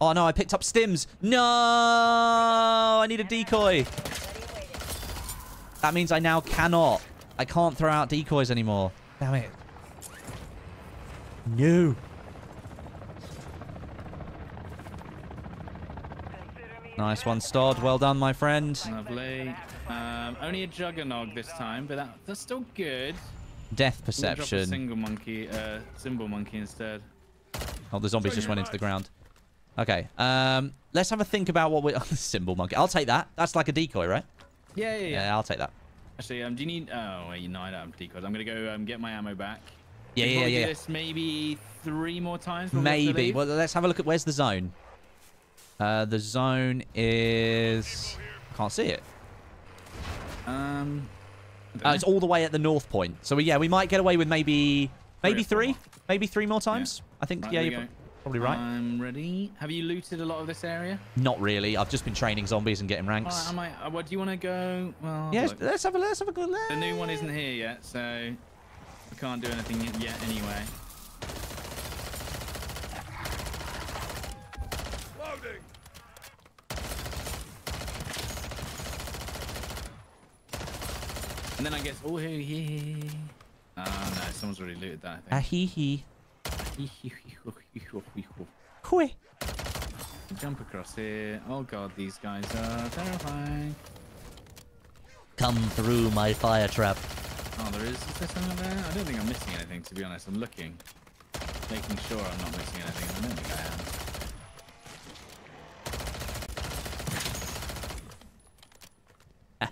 Oh no, I picked up stims. No, I need a decoy. That means I now cannot. I can't throw out decoys anymore. Damn it. No. Nice one, Stod. Well done, my friend. Lovely. Only a juggernog this time, but that's still good. Death perception. We'll drop a symbol monkey instead. Oh, the zombies just went into the ground. Okay. Let's have a think about what we... Oh, the symbol monkey. I'll take that. That's like a decoy, right? Yeah. I'll take that. Actually, do you need... Oh, wait, you know, I don't have decoys. I'm going to go get my ammo back. Yeah. Do this maybe 3 more times. Maybe. Well, let's have a look at... Where's the zone? The zone is... I can't see it. It's all the way at the north point. So, yeah, we might get away with maybe 3. Maybe 3 more times. Yeah. I think, right, yeah, you're probably right. I'm ready. Have you looted a lot of this area? Not really. I've just been training zombies and getting ranks. Right, what do you want to go? Well, yeah, let's have a good look. The new one isn't here yet, so we can't do anything yet anyway. Loading. And then I guess, oh, yeah. Oh, no, someone's already looted that, I think. Jump across here. Oh God, these guys are terrifying. Come through my fire trap. Oh, there is. Is there something there? I don't think I'm missing anything, to be honest. I'm looking, making sure I'm not missing anything. I don't think I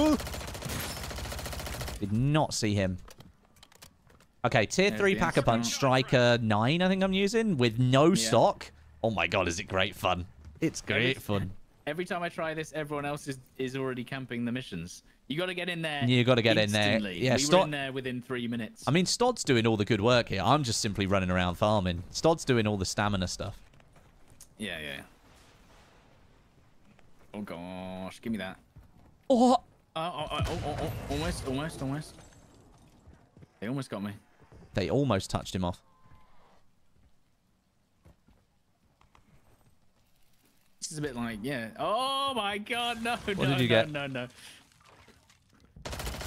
am. Did not see him. Okay, tier 3 pack-a-punch, striker 9, I think I'm using, with no stock. Oh my God, is it great fun. It's great fun. Every time I try this, everyone else is already camping the missions. You got to get in there. You got to get instantly. In there. Yeah, we were in there within 3 minutes. I mean, Stod's doing all the good work here. I'm just simply running around farming. Stod's doing all the stamina stuff. Yeah, yeah. Oh gosh, give me that. Oh. Oh, almost. They almost got me. They almost touched him off. This is a bit like, yeah. Oh my god, no, what no, did you no, get? No, no.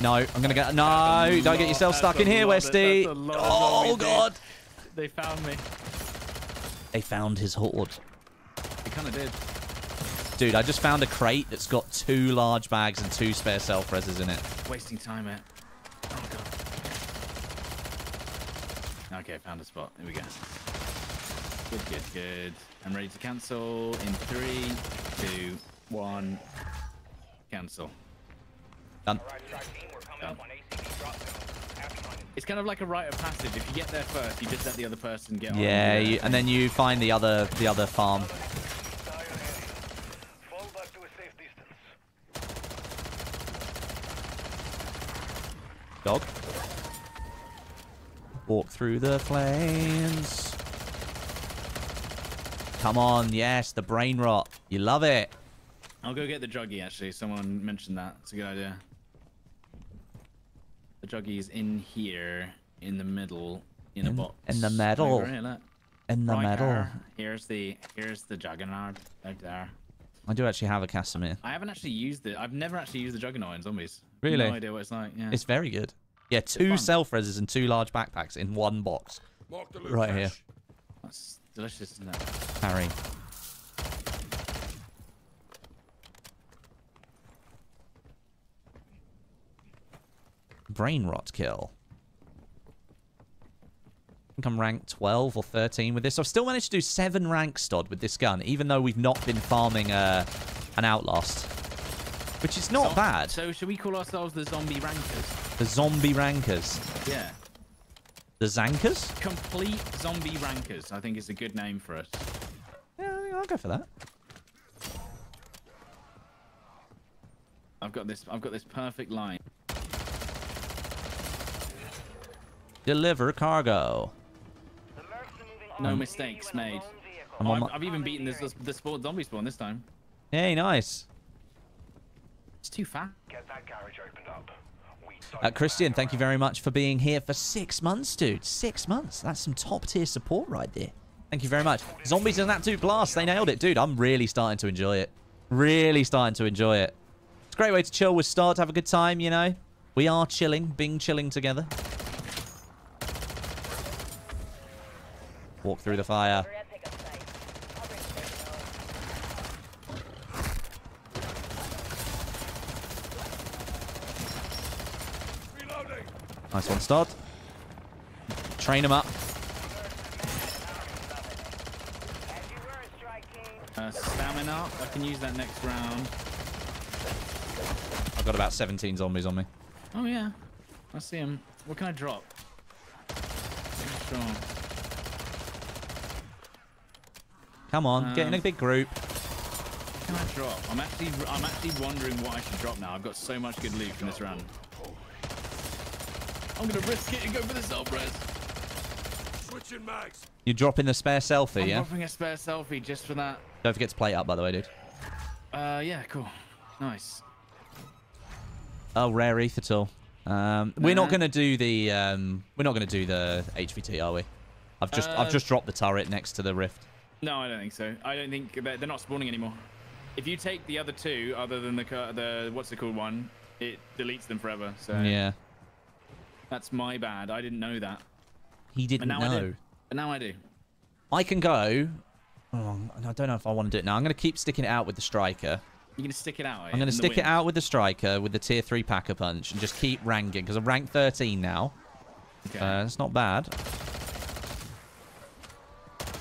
No, I'm gonna get. No, don't get yourself stuck in here, Westy. Oh god. They found me. They found his hoard. They kind of did. Dude, I just found a crate that's got 2 large bags and 2 spare self-reses in it. Wasting time, man. Oh, God. Okay, found a spot. Here we go. Good. I'm ready to cancel in 3, 2, 1. Cancel. Done. Done. It's kind of like a rite of passage. If you get there first, you just let the other person get on. Yeah, you, and then you find the other farm. Dog. Walk through the flames. Come on, yes, the brain rot. You love it. I'll go get the joggy, actually. Someone mentioned that. It's a good idea. The joggy is in here, in the middle, in a box. In the middle. In the middle. Here's the juggernaut out there. I do actually have a Casimir. I haven't actually used it. I've never actually used the juggernaut in Zombies. Really? No idea what it's like. Yeah. It's very good. Yeah, 2 self-reses and 2 large backpacks in 1 box. Right here. That's delicious, isn't it? Harry. Brain rot kill. I think I'm ranked 12 or 13 with this. I've still managed to do 7 ranks, Stod, with this gun, even though we've not been farming an Outlast. Which is not bad. So should we call ourselves the Zombie Rankers? The Zombie Rankers. Yeah. The Zankers? Complete Zombie Rankers, I think, is a good name for us. Yeah, I'll go for that. I've got this perfect line. Deliver cargo. No mistakes made. I've even beaten the sport zombie spawn this time. Hey, nice. It's too fat. Get that garage opened up. Christian, thank you very much for being here for 6 months, dude. 6 months. That's some top-tier support right there. Thank you very much. Zombies and that dude blast. They nailed it, dude. I'm really starting to enjoy it. Really starting to enjoy it. It's a great way to chill with Stod. Have a good time, you know. We are chilling. Bing chilling together. Walk through the fire. Nice one, Stod. Train him up. Stamina. I can use that next round. I've got about 17 zombies on me. Oh, yeah. I see him. What can I drop? I'm sure. Come on, get in a big group. What can I drop? I'm actually wondering what I should drop now. I've got so much good loot from this round. I'm gonna risk it and go for the self-res. Switching mags. You're dropping the spare selfie, yeah? I'm dropping a spare selfie just for that. Don't forget to play it up, by the way, dude. Yeah, cool. Nice. Oh, rare ETH at all. We're not gonna do the HVT, are we? I've just dropped the turret next to the rift. No, I don't think so. I don't think they're not spawning anymore. If you take the other 2, other than the what's it called one, it deletes them forever. So yeah, that's my bad. I didn't know that. He didn't know. But now I do. I can go. Oh, I don't know if I want to do it now. I'm going to keep sticking it out with the striker. You're going to stick it out. I'm going to stick it out with the striker with the tier 3 packer punch and just keep ranking because I'm ranked 13 now. Okay, it's not bad.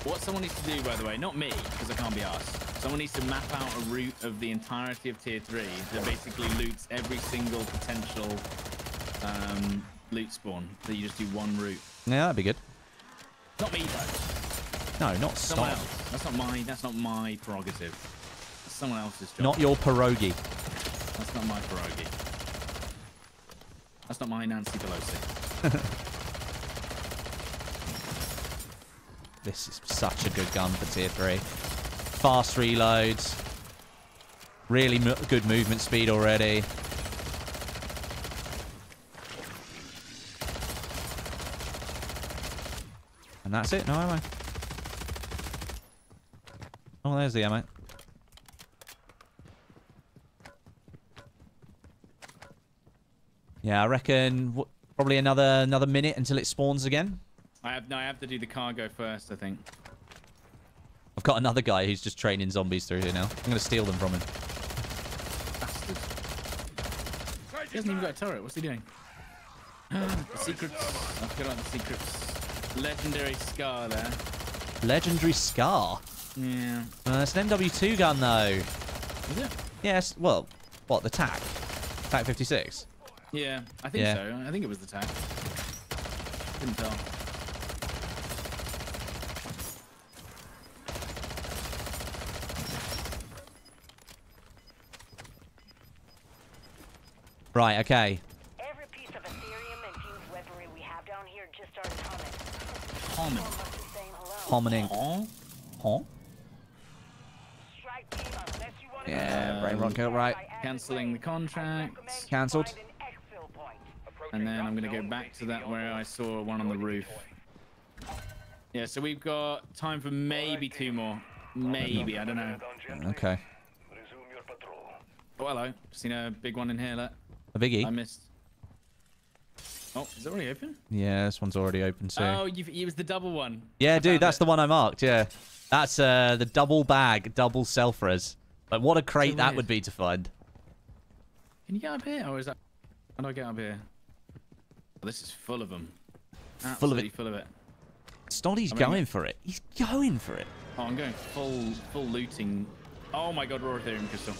What someone needs to do, by the way, not me, because I can't be arsed. Someone needs to map out a route of the entirety of Tier 3 that basically loots every single potential loot spawn. So you just do one route. Yeah, that'd be good. Not me, though. No, not someone else. That's not my prerogative. That's someone else's job. Not your pierogi. That's not my pierogi. That's not my Nancy Pelosi. This is such a good gun for tier 3. Fast reloads. Really good movement speed already. And that's it. No ammo. Oh, there's the ammo. Yeah, I reckon probably another minute until it spawns again. I have to do the cargo first, I think. I've got another guy who's just training zombies through here now. I'm going to steal them from him. Bastard. He hasn't even got a turret. What's he doing? The secrets. I've got on the secrets. Legendary Scar there. Legendary Scar? Yeah. It's an MW2 gun, though. Is it? Yes. Well, what? The TAC? TAC 56? Yeah, I think so. I think it was the TAC. Didn't tell. Right, okay. Every piece of Ethereum and fused weaponry we have down here just started humming. Humming. Humming. Huh? Yeah, brain rock out, right. Cancelling the contract. Cancelled. And then I'm going to go back to that where I saw one on the roof. Yeah, so we've got time for maybe 2 more. Maybe, I don't know. Okay. Oh, hello. Seen a big one in here, look. A biggie? I missed. Oh, is it already open? Yeah, this one's already open too. Oh, it was the double one. Yeah, dude, that's the one I marked, yeah. That's the double bag, double self-res. Like, what a crate that would be to find. Can you get up here? Or is that... How do I get up here? Oh, this is full of them. Absolutely full of it. Stodeh's going for it. He's going for it. Oh, I'm going full looting. Oh my god, raw Ethereum crystal.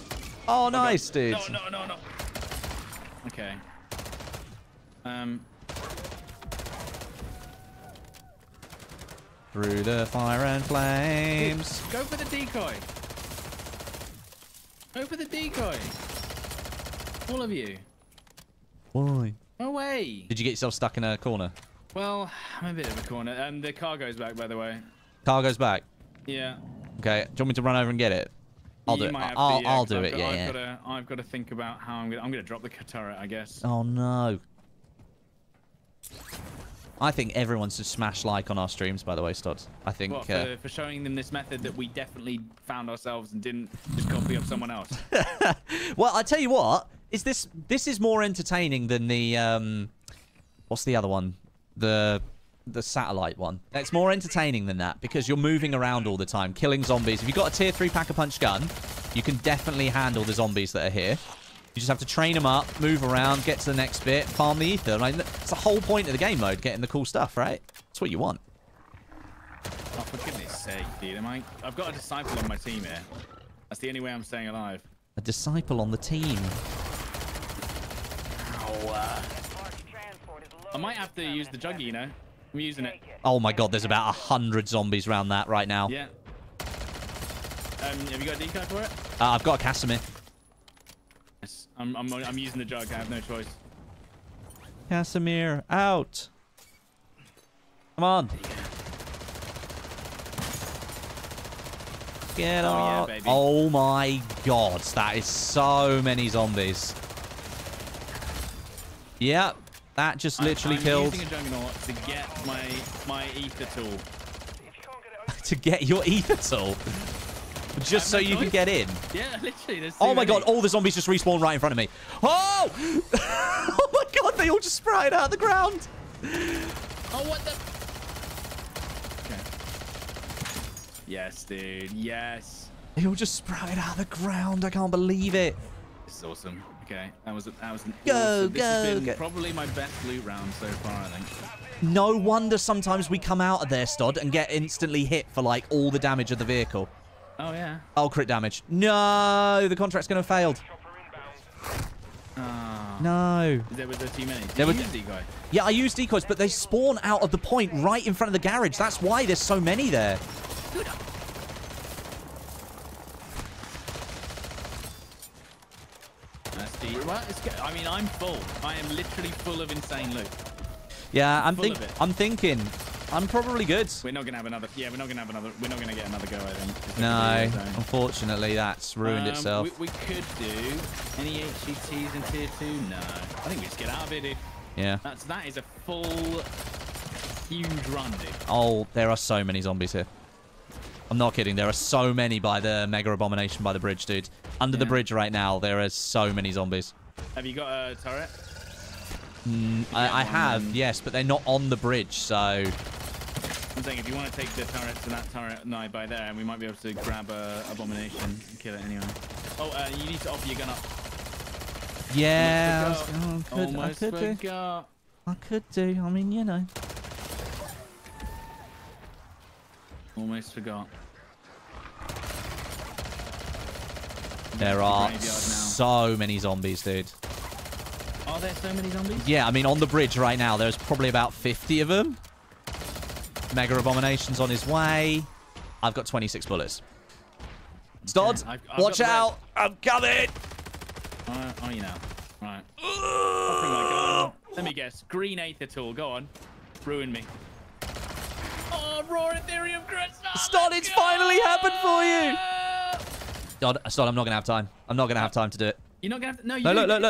Oh, nice, dude. No. Okay. Through the fire and flames. Go for the decoy. Go for the decoy. All of you. Why? No way. Did you get yourself stuck in a corner? Well, I'm a bit of a corner. The cargo's back, by the way. Cargo's back? Yeah. Okay. Do you want me to run over and get it? I'll do it, yeah. I've got to think about how I'm going to drop the turret, I guess. Oh, no. I think everyone should smash like on our streams, by the way, Stods. I think... What, for showing them this method that we definitely found ourselves and didn't just copy up someone else? Well, I tell you what. Is this is more entertaining than the... what's the other one? The satellite one. It's more entertaining than that because you're moving around all the time, killing zombies. If you've got a tier 3 pack-a-punch gun, you can definitely handle the zombies that are here. You just have to train them up, move around, get to the next bit, farm the ether. Like, it's the whole point of the game mode, getting the cool stuff, right? That's what you want. Oh, for goodness sake, dude. I've got a disciple on my team here. That's the only way I'm staying alive. A disciple on the team. Ow. I might have to use the juggy, you know? I'm using it. Oh my god, there's about 100 zombies around that right now. Yeah. Have you got a decoy for it? I've got a Casimir. Yes, I'm using the jug. I have no choice. Casimir, out! Come on! Get up! Yeah, oh my god, that is so many zombies. Yeah. That just literally killed. I'm using a juggernaut to get my ether tool. To get your ether tool? Just so you can get in? Yeah, literally. Oh my god, all the zombies just respawned right in front of me. Oh! Oh my god, they all just sprayed out of the ground. Oh, what the? Okay. Yes, dude, yes. They all just sprouted out of the ground. I can't believe it. It's awesome. Okay, that was probably my best loot round so far, I think. No wonder sometimes we come out of there, Stod, and get instantly hit for, like, all the damage of the vehicle. Oh, yeah. Oh, crit damage. No, the contract's going to have failed. Oh. No. There were too many. Did you use decoy? Yeah, I used decoys, but they spawn out of the point right in front of the garage. That's why there's so many there. I mean, I'm full. I am literally full of insane loot. Yeah, I'm thinking. I'm probably good. We're not gonna have another. Yeah, we're not gonna have another. We're not gonna get another go. I think. No, unfortunately, that's ruined itself. We could do any HGTs in tier 2. No, I think we just get out of it, dude. Yeah. That is a full, huge run, dude. Oh, there are so many zombies here. I'm not kidding. There are so many by the mega abomination by the bridge, dude. Under the bridge right now, there are so many zombies. Have you got a turret? I have, yes, but they're not on the bridge, so... I'm saying if you want to take the turret to that turret nigh by there, we might be able to grab a abomination and kill it anyway. Oh, you need to offer your gun up. Yeah, I could do. I mean, you know. Almost forgot. There are so many zombies, dude. Are there so many zombies? Yeah, I mean, on the bridge right now, there's probably about 50 of them. Mega Abomination's on his way. I've got 26 bullets. Stodeh, okay, watch out! I'm coming! Oh, you know. Right. Oh, let me guess. Green Aether Tool. Go on. Ruin me. Oh, raw Ethereum Crystal! Stodeh, it's finally happened for you! Stodeh, I'm not going to have time. I'm not going to have time to do it. You're not going to have to... No, you look at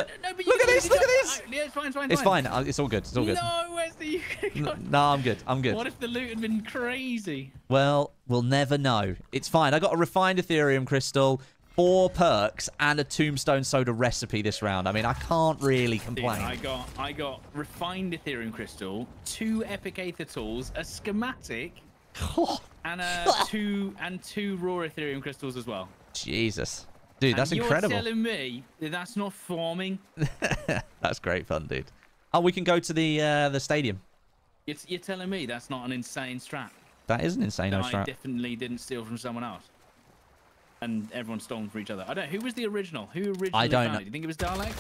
this! Look at this! Yeah, it's fine, it's fine. It's fine. It's all good. It's all good. No, Westy, you... No, I'm good. I'm good. What if the loot had been crazy? Well, we'll never know. It's fine. I got a refined Ethereum Crystal, 4 perks, and a Tombstone Soda recipe this round. I mean, I can't really complain. Dude, I got refined Ethereum Crystal, 2 Epic Aether Tools, a Schematic, and two raw Ethereum Crystals as well. Jesus. Dude, that's incredible. You're telling me that that's not farming? That's great fun, dude. Oh, we can go to the stadium. You're telling me that's not an insane strat? That is an insane strat. I definitely didn't steal from someone else. And everyone stole from each other. I don't. Who was the original? Who originally found it? Do you think it was Dalek?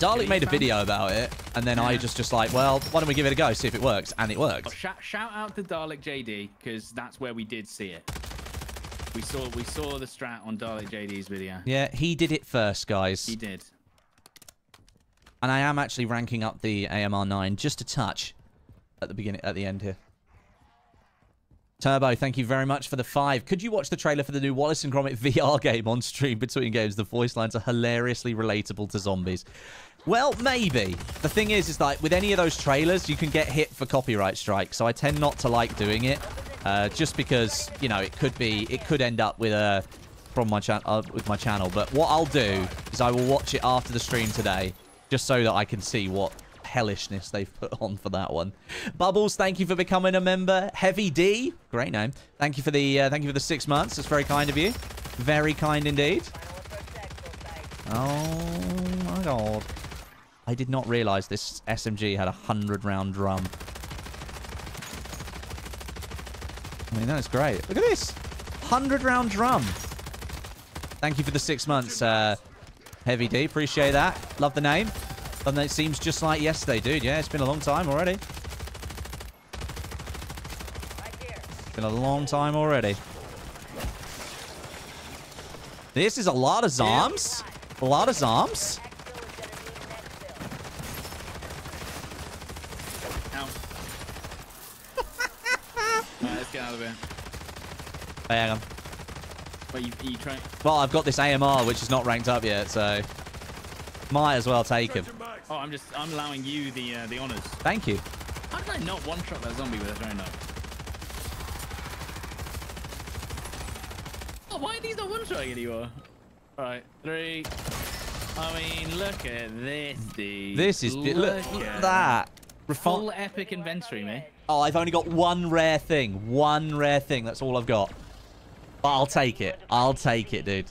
Dalek made a video about it, and then I just like, well, why don't we give it a go, see if it works? And it worked. Oh, shout out to Dalek JD, because that's where we did see it. We saw the strat on Dalek JD's video. Yeah, he did it first, guys. He did. And I am actually ranking up the AMR9 just a touch at the beginning, at the end here. Turbo, thank you very much for the 5. Could you watch the trailer for the new Wallace & Gromit VR game on stream between games? The voice lines are hilariously relatable to zombies. Well, maybe. The thing is like with any of those trailers, you can get hit for copyright strike. So I tend not to like doing it. Just because, you know, it could end up with a from my channel with my channel. But what I'll do is I will watch it after the stream today, just so that I can see what hellishness they've put on for that one. Bubbles, thank you for becoming a member. Heavy D, great name. Thank you for the 6 months. It's very kind of you. Very kind indeed. Oh my god! I did not realize this SMG had a 100-round drum. I mean, that's great. Look at this. 100-round drum. Thank you for the 6 months, Heavy D. Appreciate that. Love the name. And it seems just like yesterday, dude. Yeah, it's been a long time already. It's been a long time already. This is a lot of zombs. A lot of zombs. Hang on. Wait, you trying? Well, I've got this AMR which is not ranked up yet, so might as well take him. Oh, I'm allowing you the honors. Thank you. How did I not one-shot that zombie with a throw knife? Oh, why are these not one-shotting anymore? All right, 3. I mean, look at this, dude. This is look at that. Full epic inventory, mate. Oh, I've only got one rare thing. One rare thing. That's all I've got. But I'll take it. I'll take it, dude.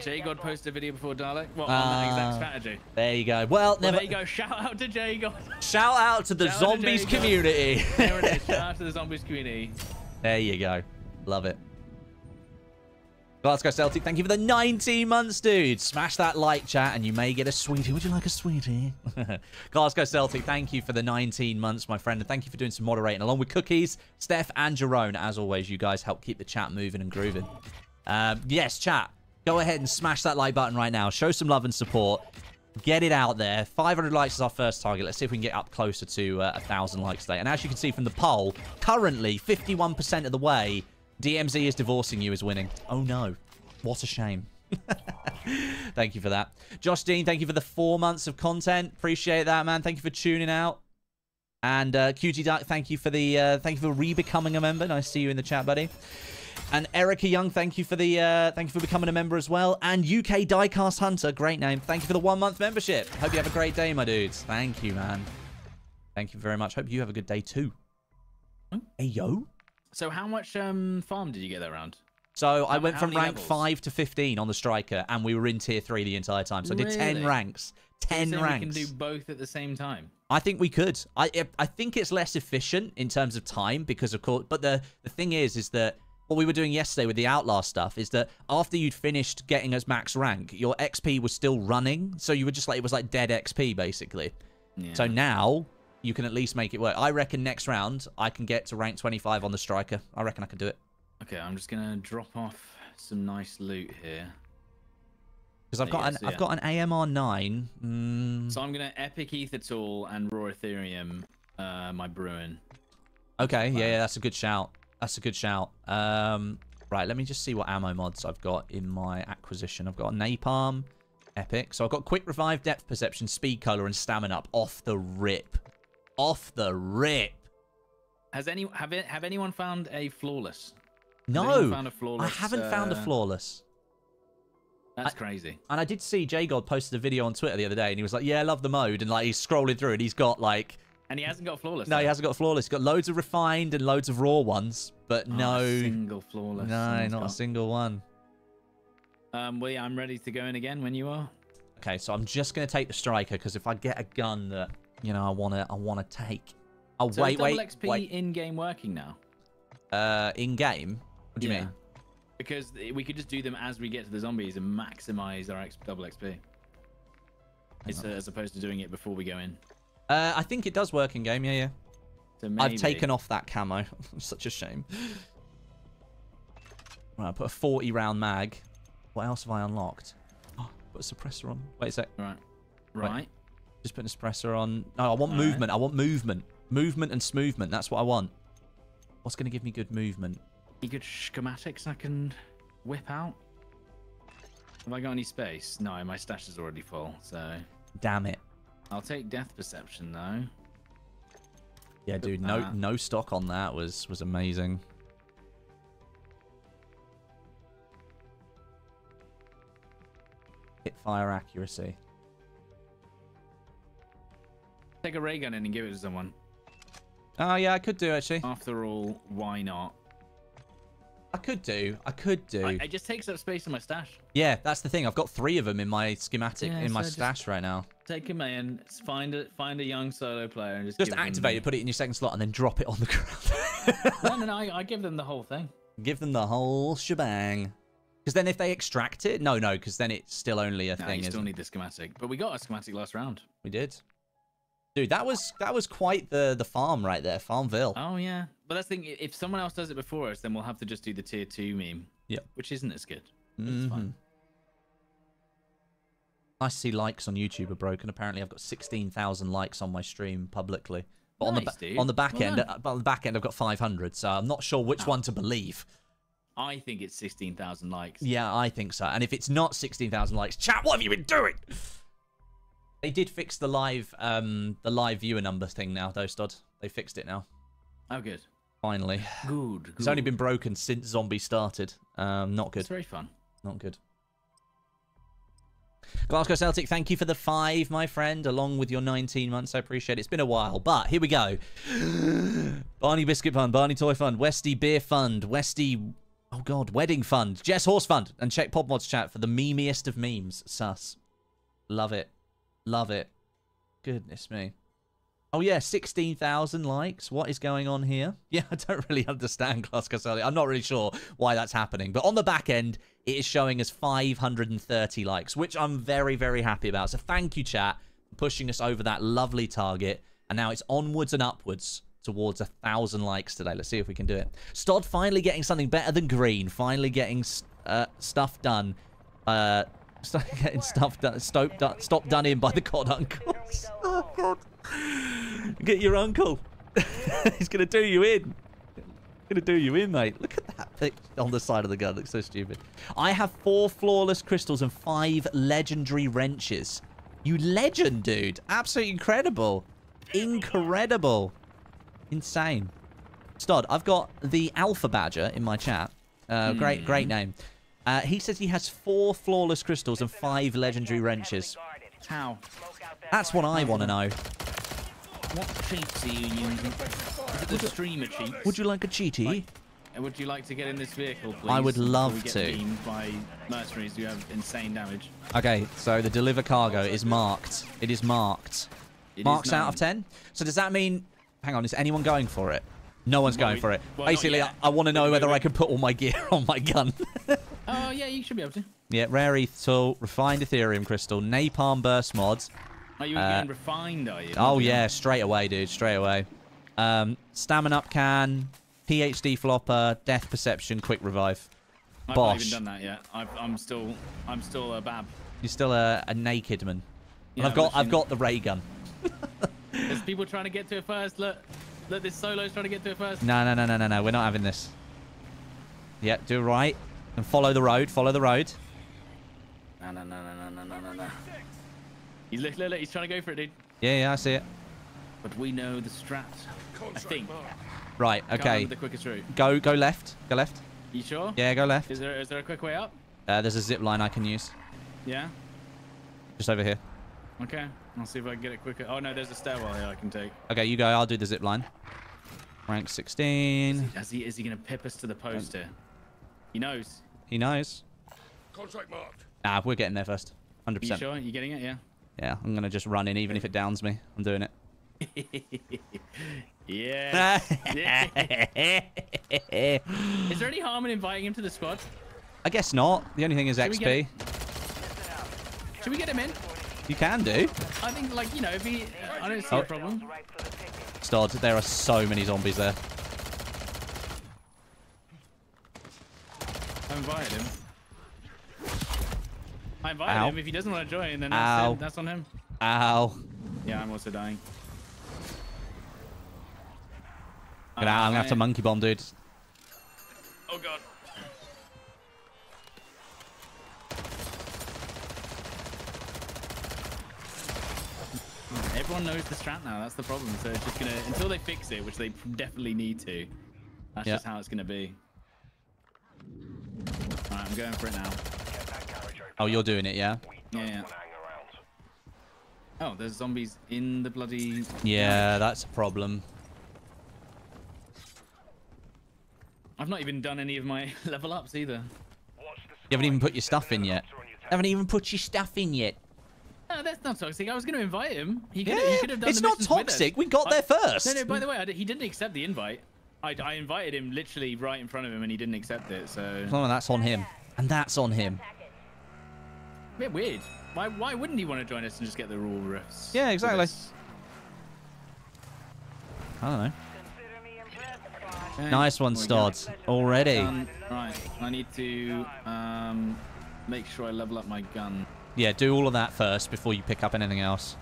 J God posted a video before Dalek. What on the exact strategy? There you go. Well, there you go. Shout out to J God. Shout out to the zombies community. There it is. Shout out to the zombies community. There you go. Love it. Glasgow Celtic, thank you for the 19 months, dude. Smash that like, chat, and you may get a sweetie. Would you like a sweetie? Glasgow Celtic, thank you for the 19 months, my friend. And thank you for doing some moderating. Along with Cookies, Steph, and Jerome, as always, you guys help keep the chat moving and grooving. Yes, chat, go ahead and smash that like button right now. Show some love and support. Get it out there. 500 likes is our first target. Let's see if we can get up closer to 1,000 likes today. And as you can see from the poll, currently 51% of the way, DMZ is divorcing you is winning. Oh, no. What a shame. Thank you for that. Josh Dean, thank you for the 4 months of content. Appreciate that, man. Thank you for tuning out. And QG Duck, thank you for re-becoming a member. Nice to see you in the chat, buddy. And Erica Young, thank you for the thank you for becoming a member as well. And UK Diecast Hunter, great name. Thank you for the 1 month membership. Hope you have a great day, my dudes. Thank you, man. Thank you very much. Hope you have a good day too. Hey yo. So how much farm did you get that round? So I went from rank 5 to 15 on the striker, and we were in tier 3 the entire time. So I did 10 ranks. 10 ranks. We can do both at the same time. I think we could. I think it's less efficient in terms of time because of course. But the thing is that what we were doing yesterday with the Outlast stuff is that after you'd finished getting us max rank, your XP was still running, so you were just like it was like dead XP basically. Yeah. So now you can at least make it work. I reckon next round I can get to rank 25 on the striker. I reckon I can do it. Okay, I'm just gonna drop off some nice loot here. Because I've got an AMR 9. So I'm gonna epic ether tool and raw ethereum my Bruin. Okay, yeah, that's a good shout. That's a good shout. Right, let me just see what ammo mods I've got in my acquisition. I've got a napalm, epic. So I've got quick revive, depth perception, speed color, and stamina up off the rip. Off the rip. Has any have anyone found a flawless? No, I haven't found a flawless. That's crazy. And I did see J God posted a video on Twitter the other day, and he was like, "Yeah, I love the mode," and like he's scrolling through, and he's got like, and he hasn't got flawless. No, he hasn't got flawless. He's got loads of refined and loads of raw ones, but no a single flawless. No, not a single one. Well, yeah, I'm ready to go in again when you are. Okay, so I'm just gonna take the striker because if I get a gun that you know I wanna take. Oh so wait, wait, XP wait. In-game working now. In game. What do you mean? Because we could just do them as we get to the zombies and maximize our double XP. It's, as opposed to doing it before we go in. I think it does work in game. Yeah, yeah. So maybe... I've taken off that camo. Such a shame. Right, I put a 40 round mag. What else have I unlocked? Oh, put a suppressor on. Wait a sec. Right. Right. Just put a suppressor on. No, I want movement. Right. I want movement. Movement and smoothment. That's what I want. What's going to give me good movement? Any good schematics I can whip out? Have I got any space? No, my stash is already full, so... Damn it. I'll take death perception, though. Yeah, dude, no stock on that was amazing. Hit fire accuracy. Take a ray gun in and give it to someone. Oh, yeah, I could do, actually. After all, why not? I could do. It just takes up space in my stash. Yeah, that's the thing. I've got 3 of them in my schematic, in my stash right now. Take them in, find a young solo player, and just activate it, put it in your second slot, and then drop it on the ground. No, I give them the whole thing. Give them the whole shebang. Because then if they extract it... No, because then it's still only a thing, you still need the schematic. But we got a schematic last round. We did. Dude, that was quite the farm right there, Farmville. Oh yeah, but that's the thing. If someone else does it before us, then we'll have to just do the tier 2 meme. Yeah, which isn't as good. But it's fine. I see likes on YouTube are broken. Apparently, I've got 16,000 likes on my stream publicly, but on the back end, I've got 500. So I'm not sure which one to believe. I think it's 16,000 likes. Yeah, I think so. And if it's not 16,000 likes, chat, what have you been doing? They did fix the live viewer number thing now, though, Stod. They fixed it now. Oh, good. Finally. Good. It's only been broken since Zombie started. Not good. It's very fun. Not good. Glasgow Celtic, thank you for the 5, my friend, along with your 19 months. I appreciate it. It's been a while, but here we go. Barney Biscuit Fund, Barney Toy Fund, Westy Beer Fund, Westy... Oh, God. Wedding Fund, Jess Horse Fund, and check PodMod's chat for the memeiest of memes. Sus. Love it. Love it. Goodness me. Oh, yeah, 16,000 likes. What is going on here? Yeah, I don't really understand Glasgow Celtic. I'm not really sure why that's happening. But on the back end, it is showing us 530 likes, which I'm very, very happy about. So thank you, chat, for pushing us over that lovely target. And now it's onwards and upwards towards 1,000 likes today. Let's see if we can do it. Stod finally getting something better than green. Finally getting stuff done. Start getting stuff done, stopped done in by the god uncles. Oh god. Get your uncle. He's gonna do you in. Gonna do you in, mate. Look at that thing on the side of the gun. Looks so stupid. I have 4 flawless crystals and 5 legendary wrenches. You legend, dude. Absolutely incredible. Incredible. Insane. Stod, I've got the Alpha Badger in my chat. Great name. He says he has 4 flawless crystals and 5 legendary wrenches. How? That's what I want to know. What cheats are you using? Is it the streamer cheats? Would you like a cheaty? Would you like to get in this vehicle, please? I would love to. We get by mercenaries who have insane damage. Okay, so the deliver cargo is marked. It is marked. It Marks is out of 10? So does that mean... Hang on, is anyone going for it? No one's going for it. Well, basically, I want to know whether I can put all my gear on my gun. Oh, yeah, you should be able to. Yeah, rare ETH tool, refined Ethereum crystal, napalm burst mods. Are you getting refined, are you? Oh, yeah, straight away, dude, straight away. Stamina up can, PhD flopper, death perception, quick revive. I've not even done that yet. I'm still a bab. You're still a naked man. Yeah, and I've got the ray gun. There's people trying to get to it first. Look, look, this solo's trying to get to it first. No. We're not having this. Yeah, do it right. And follow the road. Follow the road. No. He's trying to go for it, dude. Yeah, I see it. But we know the strat, I think. Right, okay. The quickest route. Go left. Go left. You sure? Yeah, go left. Is there a quick way up? There's a zip line I can use. Yeah? Just over here. Okay. I'll see if I can get it quicker. Oh, no, there's a stairwell here I can take. Okay, you go. I'll do the zip line. Rank 16. Is he going to pip us to the post here? He knows. He knows. Contract marked. Nah, we're getting there first. 100%. You sure? You getting it? Yeah. Yeah, I'm going to just run in even if it downs me. I'm doing it. Yeah. Is there any harm in inviting him to the squad? I guess not. The only thing is XP. Should we get him in? You can do. I think, like, you know, if he... I don't see a problem. Stod, there are so many zombies there. I invited him. I invited him. If he doesn't want to join, then that's on him. Ow. Yeah, I'm also dying. I'm gonna have to monkey bomb, dude. Oh god. Everyone knows the strat now. That's the problem. So it's just gonna until they fix it, which they definitely need to. That's just how it's gonna be. All right, I'm going for it now. Oh, you're doing it, yeah? Yeah. Oh, there's zombies in the bloody. Yeah, that's a problem. I've not even done any of my level ups either. You haven't even put your stuff in yet. No, that's not toxic. I was going to invite him. He could have done it's not toxic. We got there first. No, by the way, he didn't accept the invite. I invited him literally right in front of him and he didn't accept it. So that's on him. And that's on him. A bit weird. Why wouldn't he want to join us and just get the raw riffs? Yeah, exactly. I don't know. Okay. Nice one, Stod. Already. Right, I need to make sure I level up my gun. Yeah, do all of that first before you pick up anything else.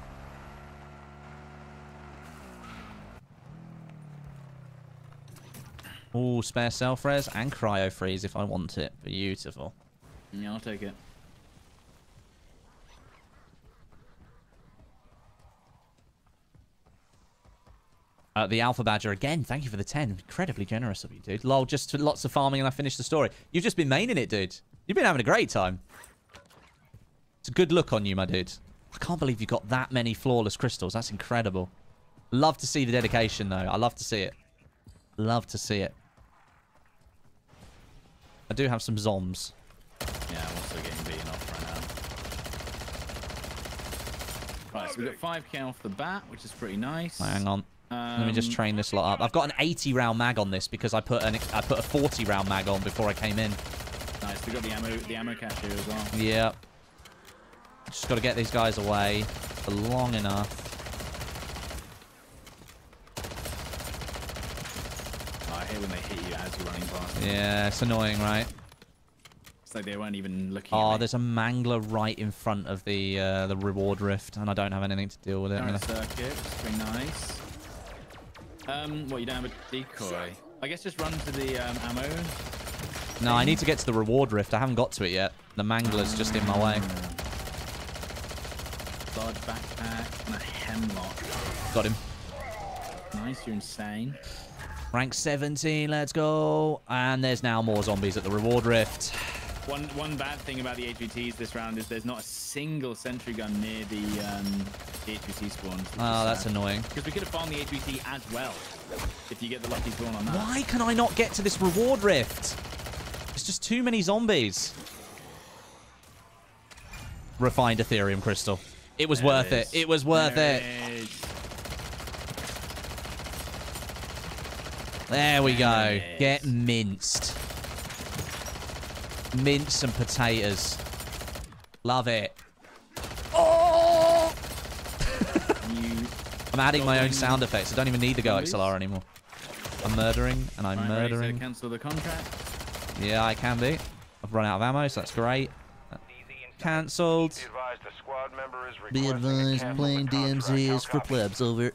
Ooh, spare self-res and cryo-freeze if I want it. Beautiful. Yeah, I'll take it. The Alpha Badger again. Thank you for the 10. Incredibly generous of you, dude. Lol, just lots of farming and I finished the story. You've just been maining it, dude. You've been having a great time. It's a good look on you, my dude. I can't believe you got that many flawless crystals. That's incredible. Love to see the dedication, though. I love to see it. Love to see it. I do have some zombs. Yeah, I'm also getting beaten off right now. Right, so we've got 5k off the bat, which is pretty nice. Hang on. Let me just train this lot up. I've got an 80 round mag on this because I put a 40 round mag on before I came in. Nice. We got the ammo cache here as well. Yeah. Just got to get these guys away for long enough. I hate when they hit you as you're running past. Yeah, it's annoying, right? It's like they weren't even looking at me. There's a mangler right in front of the reward rift, and I don't have anything to deal with it. Circuit, very nice. What, you don't have a decoy? I guess just run to the ammo. No, I need to get to the reward rift. I haven't got to it yet. The mangler's just in my way. Large backpack and a hemlock. Got him. Nice, you're insane. Rank 17, let's go. And there's now more zombies at the reward rift. One bad thing about the HVTs this round is there's not a single sentry gun near the HVT spawns. Oh, that's annoying. Because we could have found the HVT as well if you get the lucky spawn on that. Why can I not get to this reward rift? It's just too many zombies. Refined Ethereum Crystal. It was worth it. It was worth it. There we go. Get minced. Mince and potatoes. Love it. Oh! I'm adding my own sound effects. I don't even need the Go XLR anymore. I'm murdering and I'm murdering. Cancel the contract. Yeah, I can be. I've run out of ammo, so that's great. Cancelled. Be advised, playing DMZ is for plebs. Over.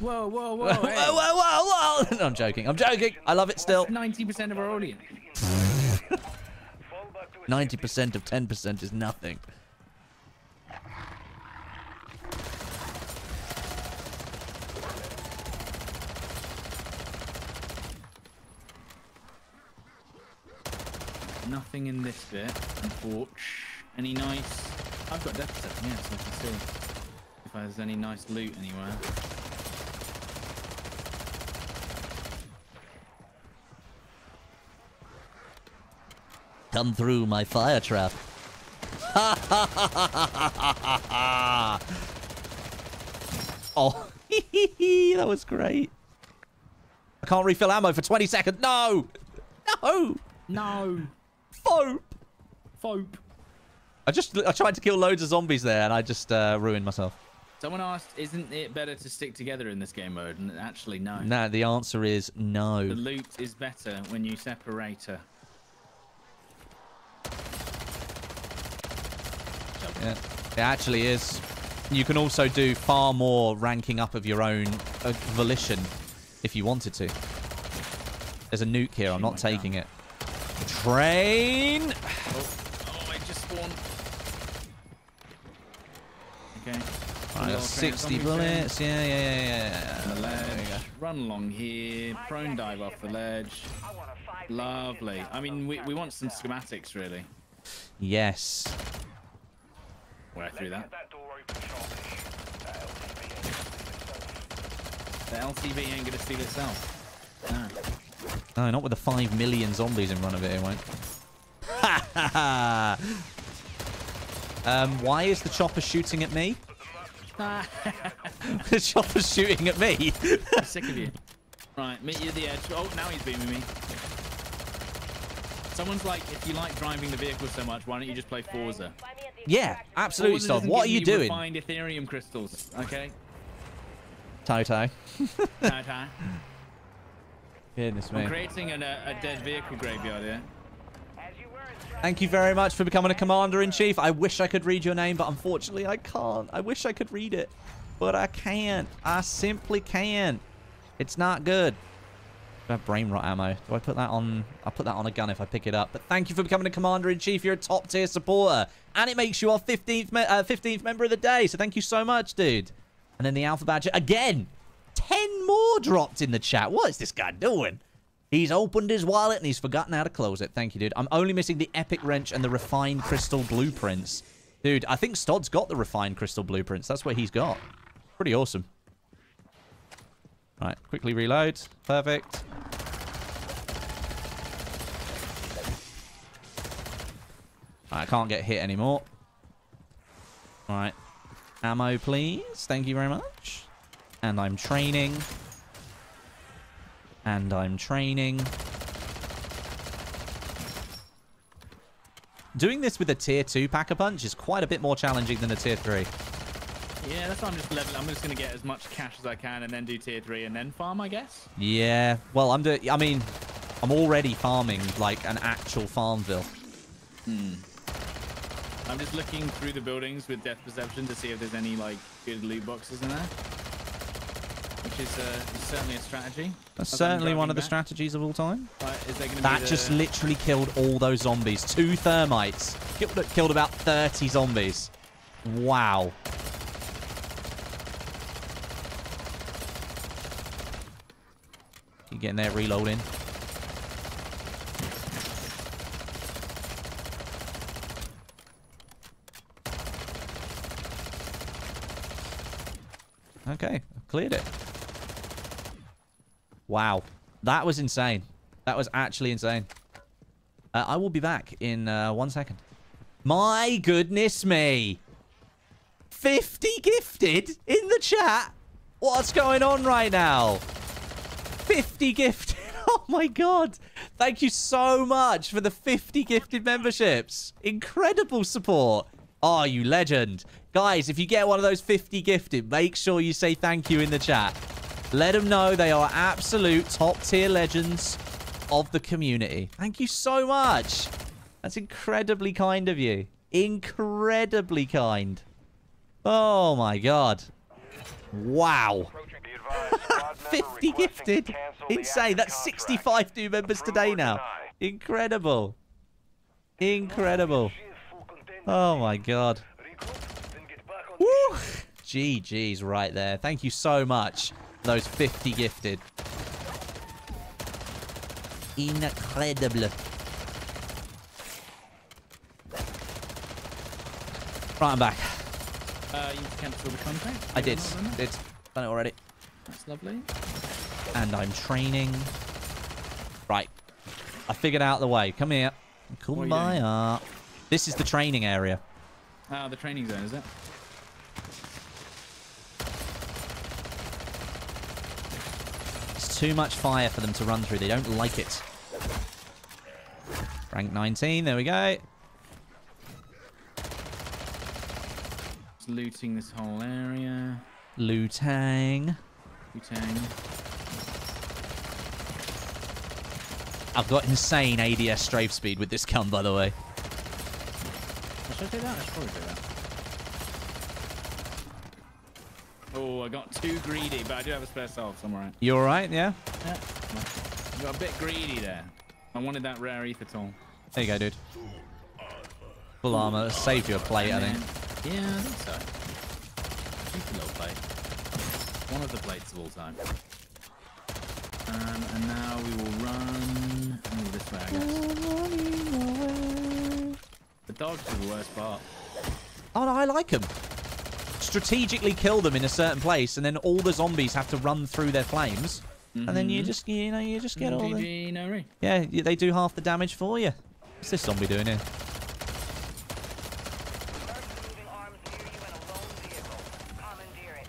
Whoa, whoa, whoa, hey. Whoa, whoa, whoa, whoa! No, I'm joking. I'm joking. I love it still. 90% of our audience. 90% of 10% is nothing. Nothing in this bit, unfortunately. Any nice... I've got death set, yeah, so I can see if there's any nice loot anywhere. Come through my fire trap. Oh, that was great. I can't refill ammo for 20 seconds. No! No! No. Fope. Fope. I tried to kill loads of zombies there and I just ruined myself. Someone asked, isn't it better to stick together in this game mode? And actually, no. No, the answer is no. The loot is better when you separate her. Yeah, it actually is. You can also do far more ranking up of your own volition if you wanted to. There's a nuke here. I'm not taking it. Train! Oh, I just spawned. Okay. Right, got 60 bullets. Yeah. The ledge. Run along here. Prone dive off the ledge. Lovely. I mean, we want some schematics, really. Yes. Where through that? The LTV ain't gonna steal itself. No. No, not with the 5 million zombies in front of it, it won't. Ha ha ha! Why is the chopper shooting at me? The chopper's shooting at me. I'm sick of you. Right, meet you at the edge. Oh, now he's beaming me. Someone's like, if you like driving the vehicle so much, why don't you just play Forza? Yeah, absolutely, Stodeh. What are you doing? Find Ethereum crystals, okay? Toto. Toto. Goodness me. I'm creating a dead vehicle graveyard here. Thank you very much for becoming a commander-in-chief. I wish I could read your name, but unfortunately I can't. I wish I could read it, but I can't. I simply can't. It's not good. I have brain rot ammo. Do I put that on? I'll put that on a gun if I pick it up. But thank you for becoming a commander-in-chief. You're a top-tier supporter. And it makes you our 15th member of the day. So thank you so much, dude. And then the Alpha Badger. Again, 10 more dropped in the chat. What is this guy doing? He's opened his wallet and he's forgotten how to close it. Thank you, dude. I'm only missing the Epic Wrench and the Refined Crystal Blueprints. Dude, I think Stod's got the Refined Crystal Blueprints. That's what he's got. Pretty awesome. Right, quickly reload. Perfect. Right, I can't get hit anymore. All right. Ammo, please. Thank you very much. And I'm training. And I'm training. Doing this with a tier 2 pack-a-punch is quite a bit more challenging than a tier 3. Yeah, that's why I'm just leveling. I'm just going to get as much cash as I can and then do tier 3 and then farm, I guess. Yeah. Well, I mean, I'm already farming like an actual Farmville. I'm just looking through the buildings with depth perception to see if there's any like good loot boxes in there, which is certainly a strategy. That's certainly one of the strategies of all time. Is there gonna that be just literally killed all those zombies. 2 thermites. Killed about 30 zombies. Wow. You getting there, reloading. Okay, I've cleared it. Wow. That was insane. That was actually insane. I will be back in 1 second. My goodness me. 50 gifted in the chat. What's going on right now? 50 gifted. Oh my God. Thank you so much for the 50 gifted memberships. Incredible support. Oh, you legend. Guys, if you get one of those 50 gifted, make sure you say thank you in the chat. Let them know they are absolute top-tier legends of the community. Thank you so much. That's incredibly kind of you. Incredibly kind. Oh, my God. Wow. 50 gifted. Insane. That's 65 new members today now. Incredible. Incredible. Oh, my God. Woo. GG's right there. Thank you so much. Those 50 gifted. Incredible. Right, I'm back. You cancelled the contract? I did. Done it already. That's lovely. And I'm training. Right. I figured out the way. Come here. Come by up. This is the training area. Ah, the training zone, is it? Too much fire for them to run through. They don't like it. Rank 19. There we go. Just looting this whole area. Looting. Looting. I've got insane ADS strafe speed with this gun, by the way. Should I do that? I should probably do that. Oh, I got too greedy, but I do have a spare self, so I'm all right. You all right, yeah? Yeah. I got a bit greedy there. I wanted that rare ether tool. There you go, dude. Full armor. That saved you a plate, I think. Yeah, I think so. Cheeky little plate. One of the plates of all time. And now we will run this way, I guess. The dogs are the worst part. Oh, no, I like them. Strategically kill them in a certain place, and then all the zombies have to run through their flames, and then you just, you know, you just get all the... Yeah, they do half the damage for you. What's this zombie doing here?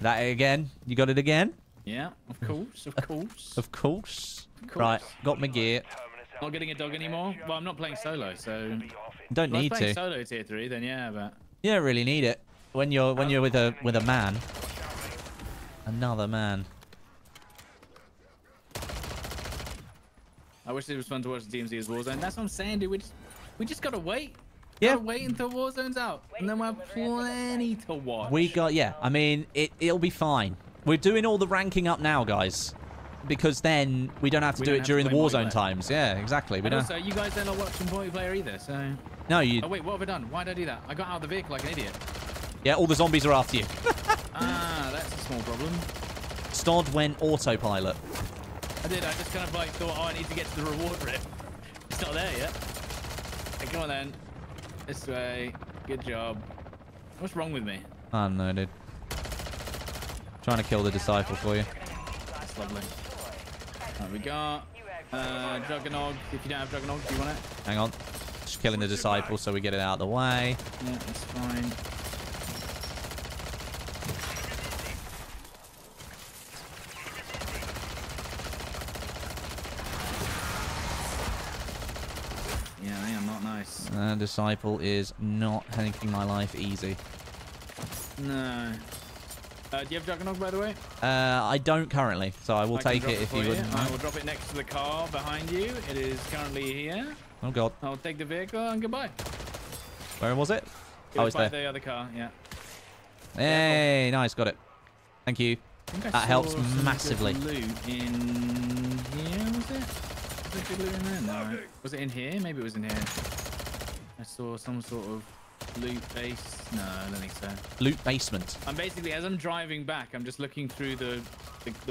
That again? You got it again? Yeah, of course, of course. Right, got my gear. Not getting a dog anymore? Well, I'm not playing solo, so... Don't need to. If I was playing solo tier 3, then yeah, but... You don't really need it. When you're with a man, another man. I wish it was fun to watch DMZ's Warzone. That's what I'm saying, dude. We just gotta wait. Yeah. Gotta wait until Warzone's out, and then we'll have plenty to watch. We got I mean, it'll be fine. We're doing all the ranking up now, guys, because then we don't have to do it during the Warzone times. Yeah, exactly. We don't. Also, you guys don't watch multiplayer either, so. No, you. Oh wait, what have I done? Why did I do that? I got out of the vehicle like an idiot. Yeah, all the zombies are after you. Ah, that's a small problem. Stod went autopilot. I did. I just kind of like thought, oh, I need to get to the reward rip. It's not there yet. Hey, come on then. This way. Good job. What's wrong with me? I don't know, dude. I'm trying to kill the disciple for you. That's lovely. There we go. Juggernog. If you don't have Juggernog, do you want it? Hang on. Just killing the disciple so we get it out of the way. Yeah, that's fine. Disciple is not making my life easy. No. Do you have Juggernog, by the way? I don't currently, so I will take it if you wouldn't. I will drop it next to the car behind you. It is currently here. Oh, God. I'll take the vehicle and goodbye. Where was it? It was by there. The other car, yeah. Hey, nice, got it. Thank you. That helps massively. Loot in here, was it? Was it good loot in there? No. Was it in here? Maybe it was in here. I saw some sort of loot base. No, I don't think so. Loot basement. I'm basically, as I'm driving back, I'm just looking through the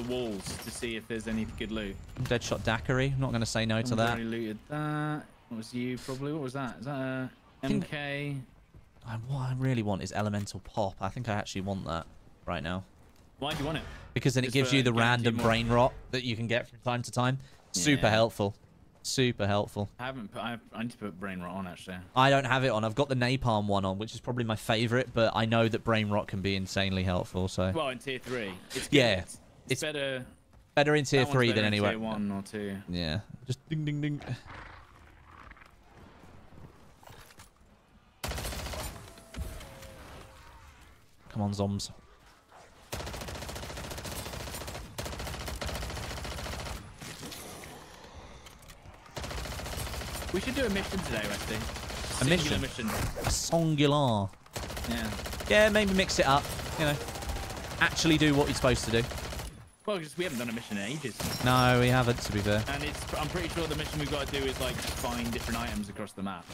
walls to see if there's any good loot. Deadshot daiquiri. I'm not going to say no to that. I already looted that. What was you probably? What was that? Is that a MK? What I really want is Elemental Pop. I think I actually want that right now. Why do you want it? Because then it gives you the random brain rot that you can get from time to time. Yeah. Super helpful. Super helpful. I haven't put, I need to put brain rot on, actually. I don't have it on. I've got the napalm one on, which is probably my favorite, but I know that brain rot can be insanely helpful. So. Well, in tier 3. It's good. Yeah. It's better. Better in tier 3 than anywhere. Tier 1 or 2. Yeah. Just ding, ding, ding. Come on, Zoms. We should do a mission today, Westy. A mission? A singular. Yeah. Yeah, maybe mix it up. You know, actually do what you're supposed to do. Well, we haven't done a mission in ages. No, we haven't, to be fair. And it's, I'm pretty sure the mission we've got to do is, like, find different items across the map.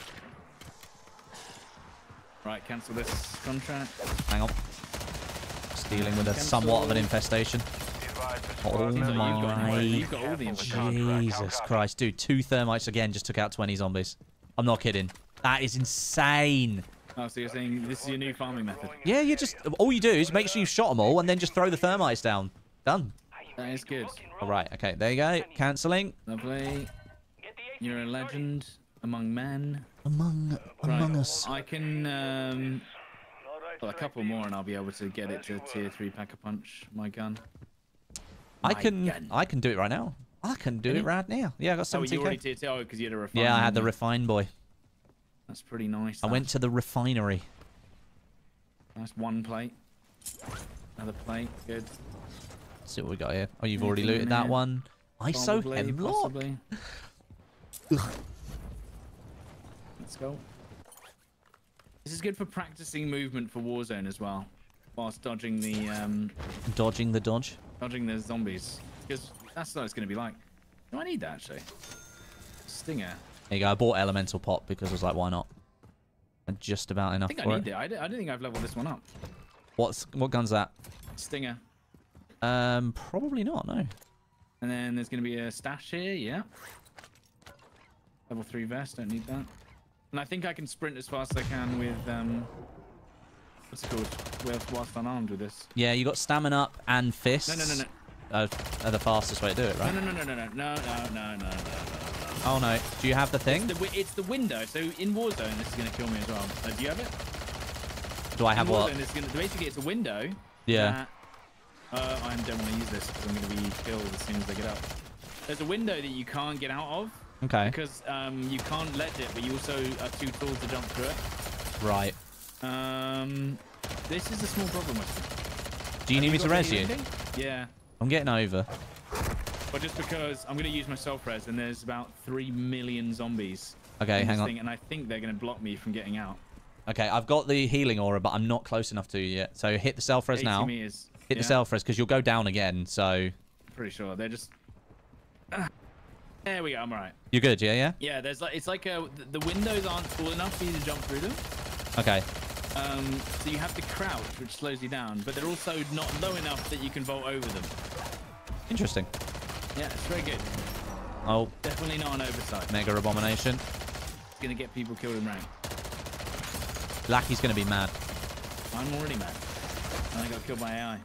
Right, cancel this contract. Hang on. Dealing with a somewhat of an infestation. Oh my Jesus Christ, dude! 2 thermites again just took out 20 zombies. I'm not kidding. That is insane. Oh, so you're saying this is your new farming method? Yeah, you just all you do is make sure you shot them all and then just throw the thermites down. Done. That is good. All right, okay, there you go. Cancelling. Lovely. You're a legend among men. Among us. I can. Well, a couple more and I'll be able to get it to tier 3 pack-a-punch, my gun. I can do it right now. I can do it right now. Yeah, I got 70k. Oh, you already tier 2? Oh, because you had a refine. Yeah, I had the refine boy. That's pretty nice. I went to the refinery. Nice, one plate. Another plate, good. Let's see what we got here. Oh, you've already looted that one. ISO hemlock. Let's go. This is good for practicing movement for Warzone as well, whilst dodging the dodging the zombies, because that's what it's going to be like. Do I need that actually? Stinger. There you go. I bought Elemental Pop because I was like, why not? And just about enough. I think I need it. I don't think I've leveled this one up. What gun's that? Stinger. Probably not. No. And then there's going to be a stash here. Yeah. Level 3 vest. Don't need that. And I think I can sprint as fast as I can with, what's it called? Whilst unarmed with this. Yeah, you got stamina up and fists. No. Are the fastest way to do it, right? No. Oh, no. Do you have the thing? It's the window. So in Warzone, this is going to kill me as well. Do you have it? Do I have what? Basically, it's a window. Yeah. I don't want to use this because I'm going to be killed as soon as I get up. There's a window that you can't get out of. Okay. Because you can't let it, but you also are too tall to jump through it. Right. This is a small problem with you. Do you need me to res you? Yeah. I'm getting over. But just because I'm going to use my self-res, and there's about 3 million zombies. Okay, hang on. And I think they're going to block me from getting out. Okay, I've got the healing aura, but I'm not close enough to you yet. So hit the self-res now. Meters. Hit the self-res, because you'll go down again, so... Pretty sure. They're just... There we go. I'm all right. You're good, yeah? Yeah, there's like the windows aren't tall enough for you to jump through them. Okay. So you have to crouch, which slows you down, but they're also not low enough that you can vault over them. Interesting. Yeah, it's very good. Oh. Definitely not an oversight. Mega abomination. It's gonna get people killed in rank. Lackey's gonna be mad. I'm already mad. And I got killed by AI.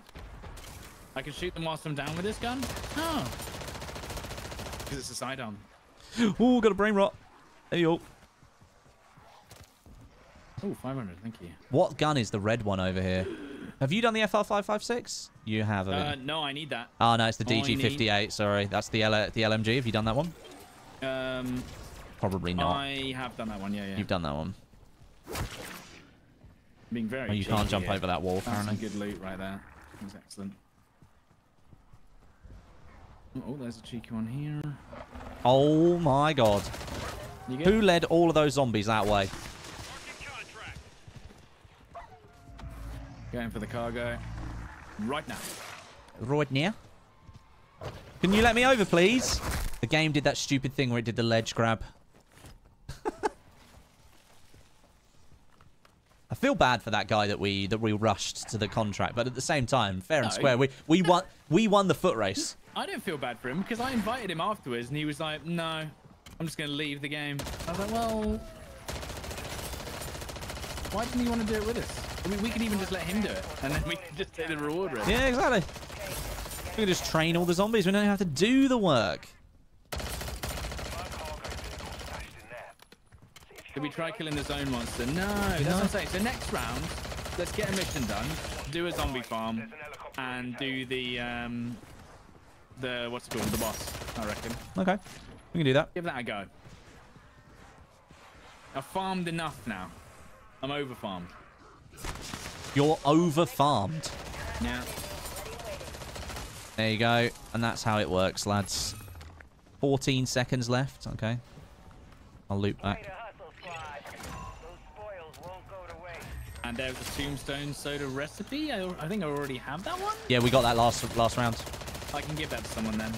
I can shoot them whilst I'm down with this gun. Oh. Because it's a sidearm. Oh, got a brain rot. Hey, yo. Oh, 500. Thank you. What gun is the red one over here? Have you done the FR556? You have. No, I need that. Oh, no, it's the DG58. Sorry. That's the LMG. Have you done that one? Probably not. I have done that one. Yeah. You've done that one. Being very. Oh, you can't jump over that wall, apparently. That's some good loot right there. That was excellent. Oh, there's a cheeky one here. Oh my God. Who led all of those zombies that way? Going for the cargo. Right now. Right now. Can you let me over, please? The game did that stupid thing where it did the ledge grab. I feel bad for that guy that we rushed to the contract, but at the same time, fair and square, we won the foot race. I don't feel bad for him because I invited him afterwards, and he was like, "No, I'm just going to leave the game." I was like, "Well, why didn't you want to do it with us? I mean, we could even just let him do it, and then we could just take the reward rate." Yeah, exactly. We can just train all the zombies. We don't have to do the work. Did we try killing the zone monster? No, that's what I'm saying. So next round, let's get a mission done, do a zombie farm, and do the what's it called, the boss, I reckon. Okay, we can do that. Give that a go. I've farmed enough now. I'm over farmed. You're over farmed. Yeah. There you go, and that's how it works, lads. 14 seconds left. Okay, I'll loop back. And there's the tombstone soda recipe. I think I already have that one. Yeah, we got that last round. I can give that to someone then.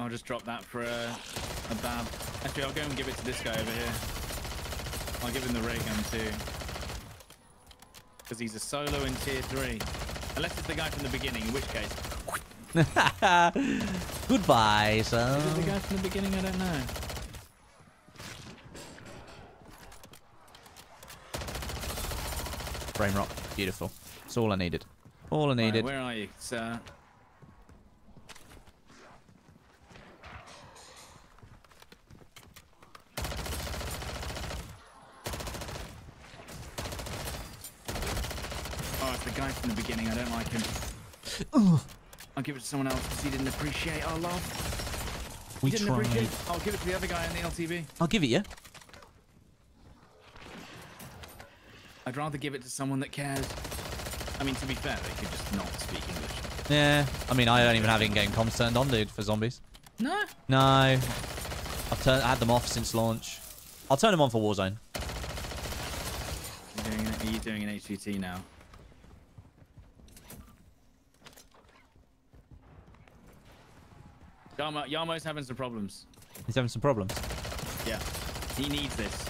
I'll just drop that for a bab. Actually, I'll go and give it to this guy over here. I'll give him the ray gun too. Because he's a solo in tier 3. Unless it's the guy from the beginning, in which case. Goodbye, son. Is it the guy from the beginning? I don't know. Frame rock. Beautiful. It's all I needed. All I needed. Right, where are you, sir? Oh, it's the guy from the beginning. I don't like him. Ugh. I'll give it to someone else because he didn't appreciate our love. We tried. I'll give it to the other guy on the LTV. I'll give it you. I'd rather give it to someone that cares. I mean, to be fair, they could just not speak English. Yeah. I mean, I don't even have in-game comms turned on, dude, for zombies. No? No. I had them off since launch. I'll turn them on for Warzone. Are you doing an HVT now? Yarmo's having some problems. He's having some problems? Yeah. He needs this.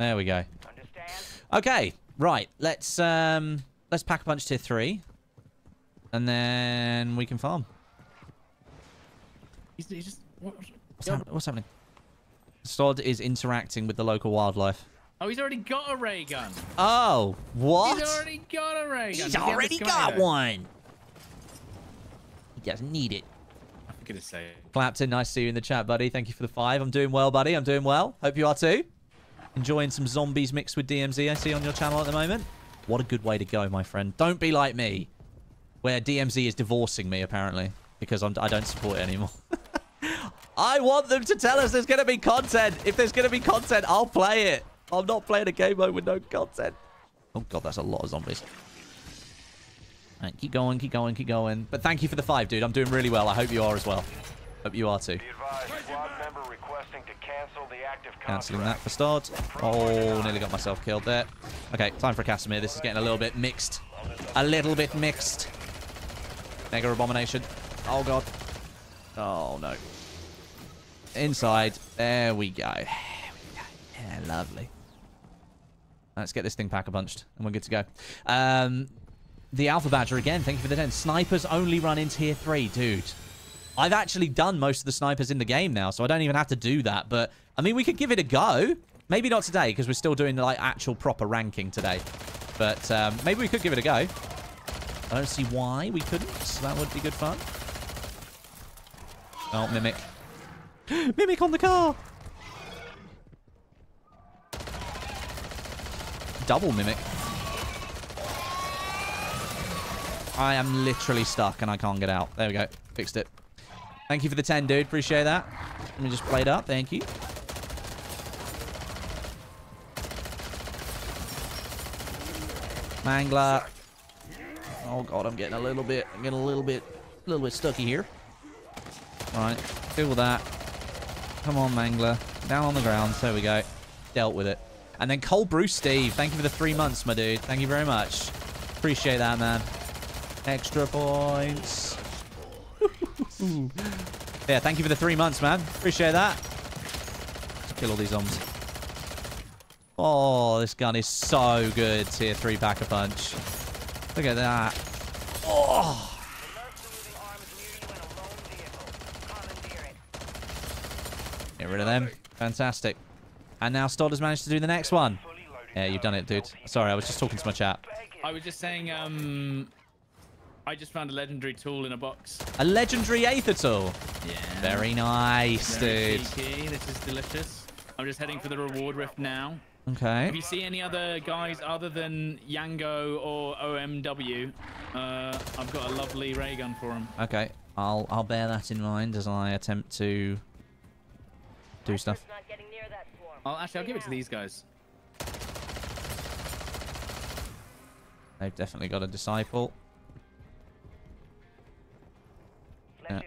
There we go. Understand? Okay, right. Let's pack a bunch tier 3, and then we can farm. He's just what's happening? Stod is interacting with the local wildlife. Oh, he's already got a ray gun. Oh, what? He's already got a ray gun. He's already got one. He doesn't need it. I'm gonna say it. Clapton, nice to see you in the chat, buddy. Thank you for the 5. I'm doing well, buddy. I'm doing well. Hope you are too. Enjoying some zombies mixed with DMZ, I see on your channel at the moment. What a good way to go, my friend. Don't be like me, where DMZ is divorcing me, apparently, because I don't support it anymore. I want them to tell us there's going to be content. If there's going to be content, I'll play it. I'm not playing a game mode with no content. Oh, God, that's a lot of zombies. All right, keep going, keep going, keep going. But thank you for the 5, dude. I'm doing really well. I hope you are as well. Hope you are too. Cancelling that for start. Oh, nearly got myself killed there. Okay, time for a Casimir. This is getting a little bit mixed. A little bit mixed. Mega Abomination. Oh, God. Oh, no. Inside. There we go. There we go. Yeah, lovely. Let's get this thing pack-a-punched, and we're good to go. The Alpha Badger again. Thank you for the 10. Snipers only run in tier 3, dude. I've actually done most of the snipers in the game now, so I don't even have to do that. But, I mean, we could give it a go. Maybe not today, because we're still doing, like, actual proper ranking today. But maybe we could give it a go. I don't see why we couldn't, so that would be good fun. Oh, Mimic. Mimic on the car! Double Mimic. I am literally stuck, and I can't get out. There we go. Fixed it. Thank you for the 10, dude. Appreciate that. Let me just play it up. Thank you. Mangler. Oh, God. I'm getting a little bit... I'm getting a little bit stucky here. All right. Deal with that. Come on, Mangler. Down on the ground. There we go. Dealt with it. And then Cole Bruce Steve. Thank you for the 3 months, my dude. Thank you very much. Appreciate that, man. Extra points. Yeah, thank you for the 3 months, man. Appreciate that. Let's kill all these zombies. Oh, this gun is so good. Tier 3 pack-a-punch. Look at that. Oh! Get rid of them. Fantastic. And now Stodeh has managed to do the next one. Yeah, you've done it, dude. Sorry, I was just talking to my chat. I was just saying, I just found a legendary tool in a box. A legendary Aether tool? Yeah. Very nice, dude. Cheeky. This is delicious. I'm just heading for the reward rift now. Okay. If you see any other guys other than Yango or OMW, I've got a lovely ray gun for them. Okay. I'll bear that in mind as I attempt to do stuff. I'll give it to these guys. They've definitely got a disciple. Yeah.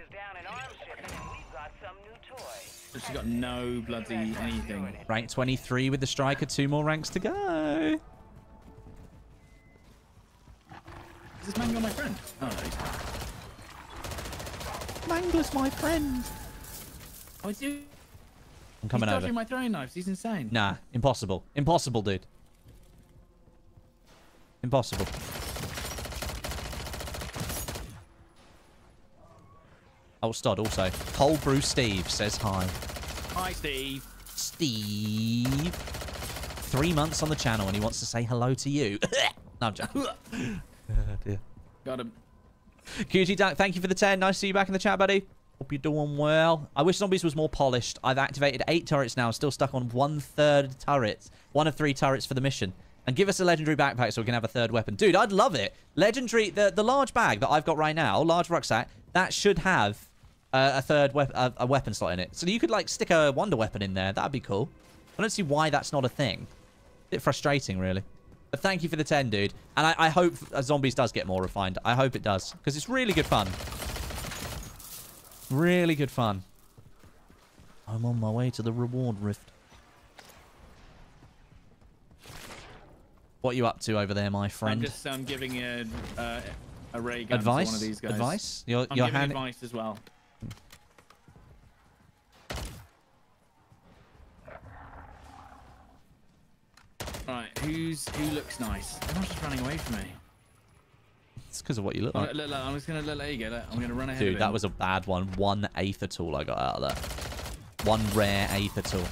She's got no bloody anything. Rank 23 with the striker. 2 more ranks to go. Is this Mango my friend? Oh, no, he's not. Mango's my friend. Oh, it's you. I'm coming over. He's dodging my throwing knives. He's insane. Nah, impossible. Impossible, dude. Impossible. Oh, Stodeh also. Cole Bruce Steve says hi. Hi, Steve. Steve. 3 months on the channel and he wants to say hello to you. No, I'm joking. Oh, dear. Got him. QG Duck, thank you for the 10. Nice to see you back in the chat, buddy. Hope you're doing well. I wish Zombies was more polished. I've activated 8 turrets now. Still stuck on 1/3 turret. 1 of 3 turrets for the mission. And give us a legendary backpack so we can have a 3rd weapon. Dude, I'd love it. Legendary, the large bag that I've got right now, large rucksack, that should have a 3rd weapon, a weapon slot in it. So you could like stick a wonder weapon in there. That'd be cool. I don't see why that's not a thing. A bit frustrating, really. But thank you for the 10, dude. And I hope Zombies does get more refined. I hope it does. Because it's really good fun. Really good fun. I'm on my way to the reward rift. What are you up to over there, my friend? I'm just giving a ray gun to one of these guys. Advice? I'm giving advice as well. Right, who looks nice? Everyone's just running away from me. It's because of what you look like. Look, I'm just going to let you go. I'm going to run ahead of him. Dude, that was a bad one. 1 Aether tool I got out of that. 1 rare Aether tool.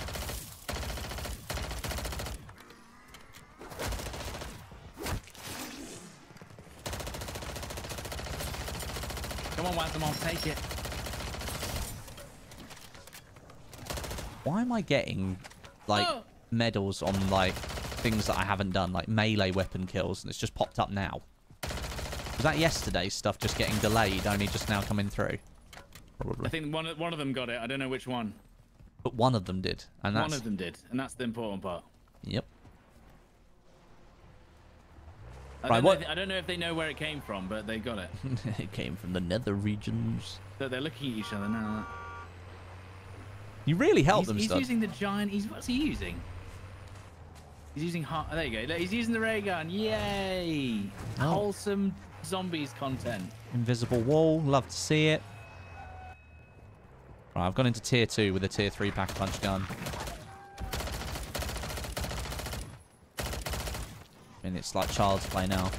I'll take it. Why am I getting like medals on like things that I haven't done, like melee weapon kills, and it's just popped up now? Was that yesterday's stuff just getting delayed, only just now coming through? Probably. I think one of them got it. I don't know which one. But one of them did, and that's... the important part. Yep. I don't know if they know where it came from, but they got it. It came from the nether regions. So they're looking at each other now. You really helped them, Stodeh. He's using the giant... what's he using? He's using... there you go. He's using the ray gun. Yay! Oh. Wholesome zombies content. Invisible wall. Love to see it. Right, I've gone into tier 2 with a tier 3 pack-a-punch gun. And it's like child's play now.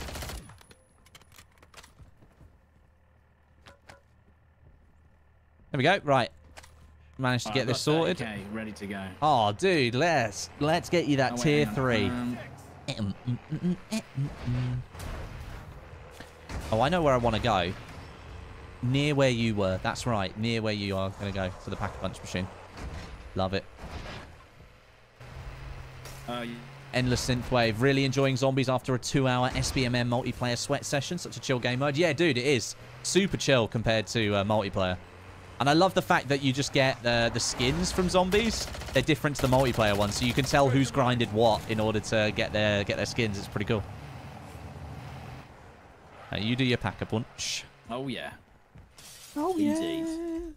There we go. Right. Managed to get this sorted. Okay, ready to go. Oh, dude, let's get you that tier 3. Oh, I know where I want to go. Near where you were. That's right. Near where you are. Going to go to the pack-a-punch machine. Love it. Endless synthwave. Really enjoying Zombies after a 2-hour SBMM multiplayer sweat session. Such a chill game mode. Yeah, dude, it is super chill compared to multiplayer. And I love the fact that you just get the skins from Zombies. They're different to the multiplayer ones, so you can tell who's grinded what in order to get their skins. It's pretty cool. Now you do your pack-a-punch. Oh yeah. Oh yeah. Indeed.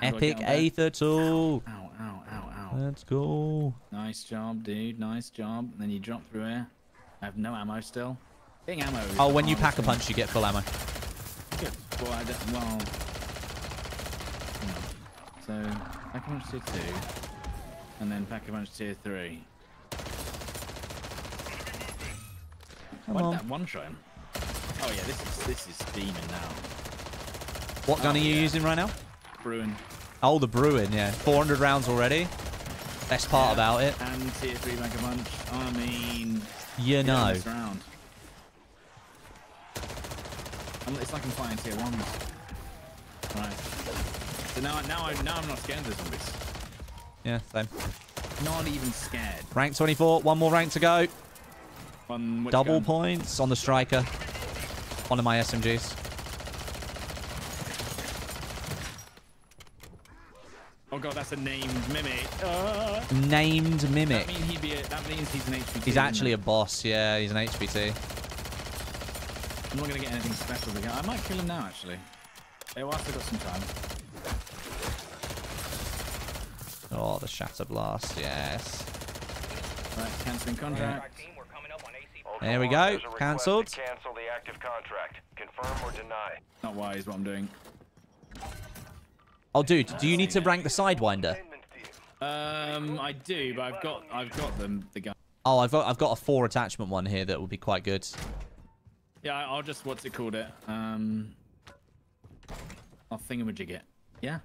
Epic eighth at all. Ow, ow, ow, ow. Let's go. Nice job, dude. Nice job. And then you drop through here. I have no ammo still. Big ammo. Oh, when you pack a punch, you get full ammo. Good. Well, I don't, well. So, pack a punch tier 2. And then pack a punch tier 3. Why did that one shot him? Oh yeah, this is steaming now. What gun are you using right now? Bruin. Oh, the Bruin, yeah. 400 rounds already. Best part about it. And tier 3 back a bunch. I mean, you know. This round. It's like I'm fighting tier 1s. Right. So now I'm not scared of the zombies. Yeah, same. Not even scared. Rank 24. One more rank to go. Double gun? Points on the striker. One of my SMGs. Oh god, that's a named mimic. Named mimic. That, that means he's an HPT. He's actually a boss. Yeah, he's an HPT. I'm not gonna get anything special. I might kill him now, actually. Hey, well, I've still got some time. Oh, the shatter blast. Yes. Right, cancelling contract. There we go. Cancelled. Cancel the active contract. Confirm or deny. Not wise what I'm doing. Oh, dude, do you need to rank the sidewinder? I do, but I've got them. The gun. Oh, I've got a 4 attachment one here that will be quite good. Yeah, I'll just I'll thingamajig it. Yeah,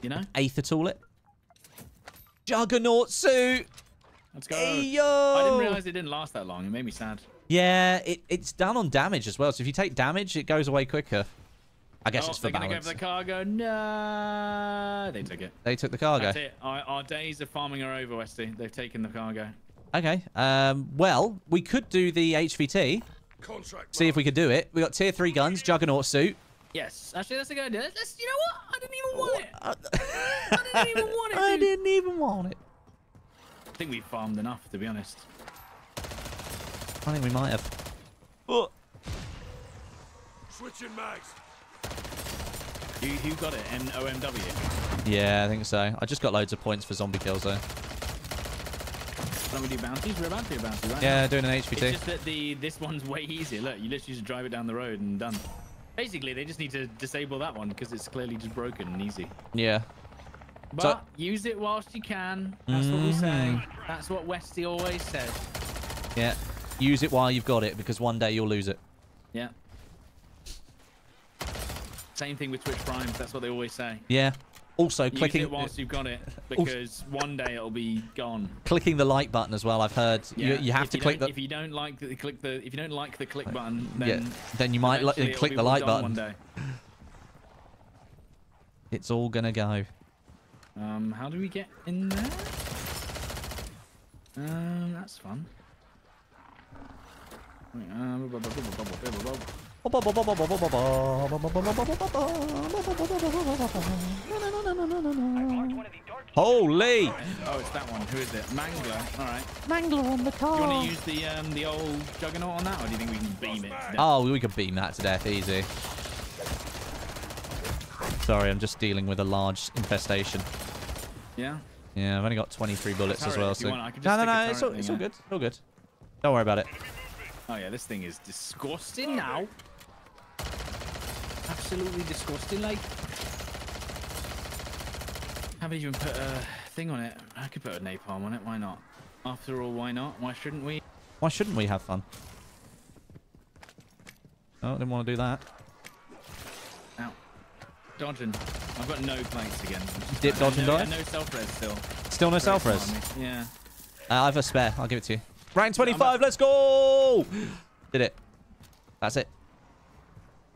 you know. Aether tool it. Juggernaut suit. Let's go. Hey, yo. I didn't realize it didn't last that long. It made me sad. Yeah, it's done on damage as well. So if you take damage, it goes away quicker. I guess it's for balance. They're going to go for the cargo. No, they took it. They took the cargo. That's it. Our days of farming are over, Westy. They've taken the cargo. Okay. Well, we could do the HVT. Contract. See if we could do it. We got tier 3 guns, juggernaut suit. Yes, actually, that's a good idea. Let's, you know what? I didn't even want it. I didn't even want it. Dude. I didn't even want it. I think we farmed enough, to be honest. I think we might have. Oh. Switching mags. You got it, NOMW? Yeah, I think so. I just got loads of points for zombie kills, though. Don't we do bounties? We're about to do a bounty, right? Yeah, doing an HPT. It's just that this one's way easier. Look, you literally just drive it down the road and done. Basically, they just need to disable that one because it's clearly just broken and easy. Yeah. But so, use it whilst you can. That's what we say. That's what Westy always says. Yeah. Use it while you've got it, because one day you'll lose it. Yeah. Same thing with Twitch Primes. That's what they always say. Yeah. Also, use it whilst you've got it, because one day it'll be gone. Clicking the like button as well. I've heard you have to click the. If you don't like the click button, then you might click the like button. One day. It's all gonna go. How do we get in there? That's fun. Holy! Oh, it's that one. Who is it? Mangler. All right. Mangler on the car. Do you want to use the old juggernaut on that, or do you think we can beam it to death? Oh, we could beam that to death. Easy. Sorry, I'm just dealing with a large infestation. Yeah? Yeah, I've only got 23 bullets as well. So. No, it's all good. All good. Don't worry about it. Oh, yeah, this thing is disgusting now. Absolutely disgusting, like. Haven't even put a thing on it. I could put a napalm on it. Why not? After all, why not? Why shouldn't we? Why shouldn't we have fun? Oh, didn't want to do that. Dodging. I've got no plates again. Dip, dodge, and dive? No self-res still. Still no self-res? Yeah. I have a spare. I'll give it to you. Rank 25, let's go! Did it. That's it.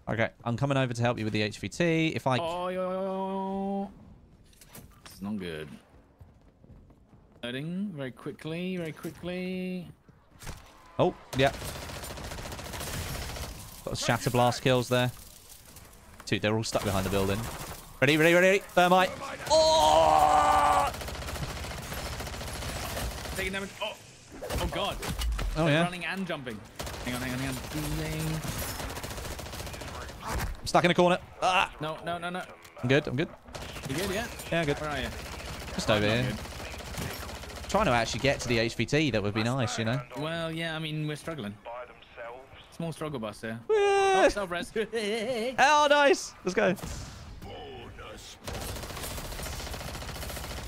Okay, I'm coming over to help you with the HVT. If I... Oh, it's not good. Loading very quickly, very quickly. Oh, yeah. Got shatter blast kills there. Dude, they're all stuck behind the building. Ready, ready, ready, ready. Thermite. Oh! Taking damage. Oh, oh god. Oh, yeah. Running and jumping. Hang on, hang on, hang on. I'm stuck in a corner. Ah. No, no, no, no. I'm good, I'm good. You good, yeah? Yeah, good. Where are you? Just over here. Trying to actually get to the HVT, that would be nice, you know? Well, yeah, I mean, we're struggling. Small struggle bus here. Yeah. Oh, nice! Let's go.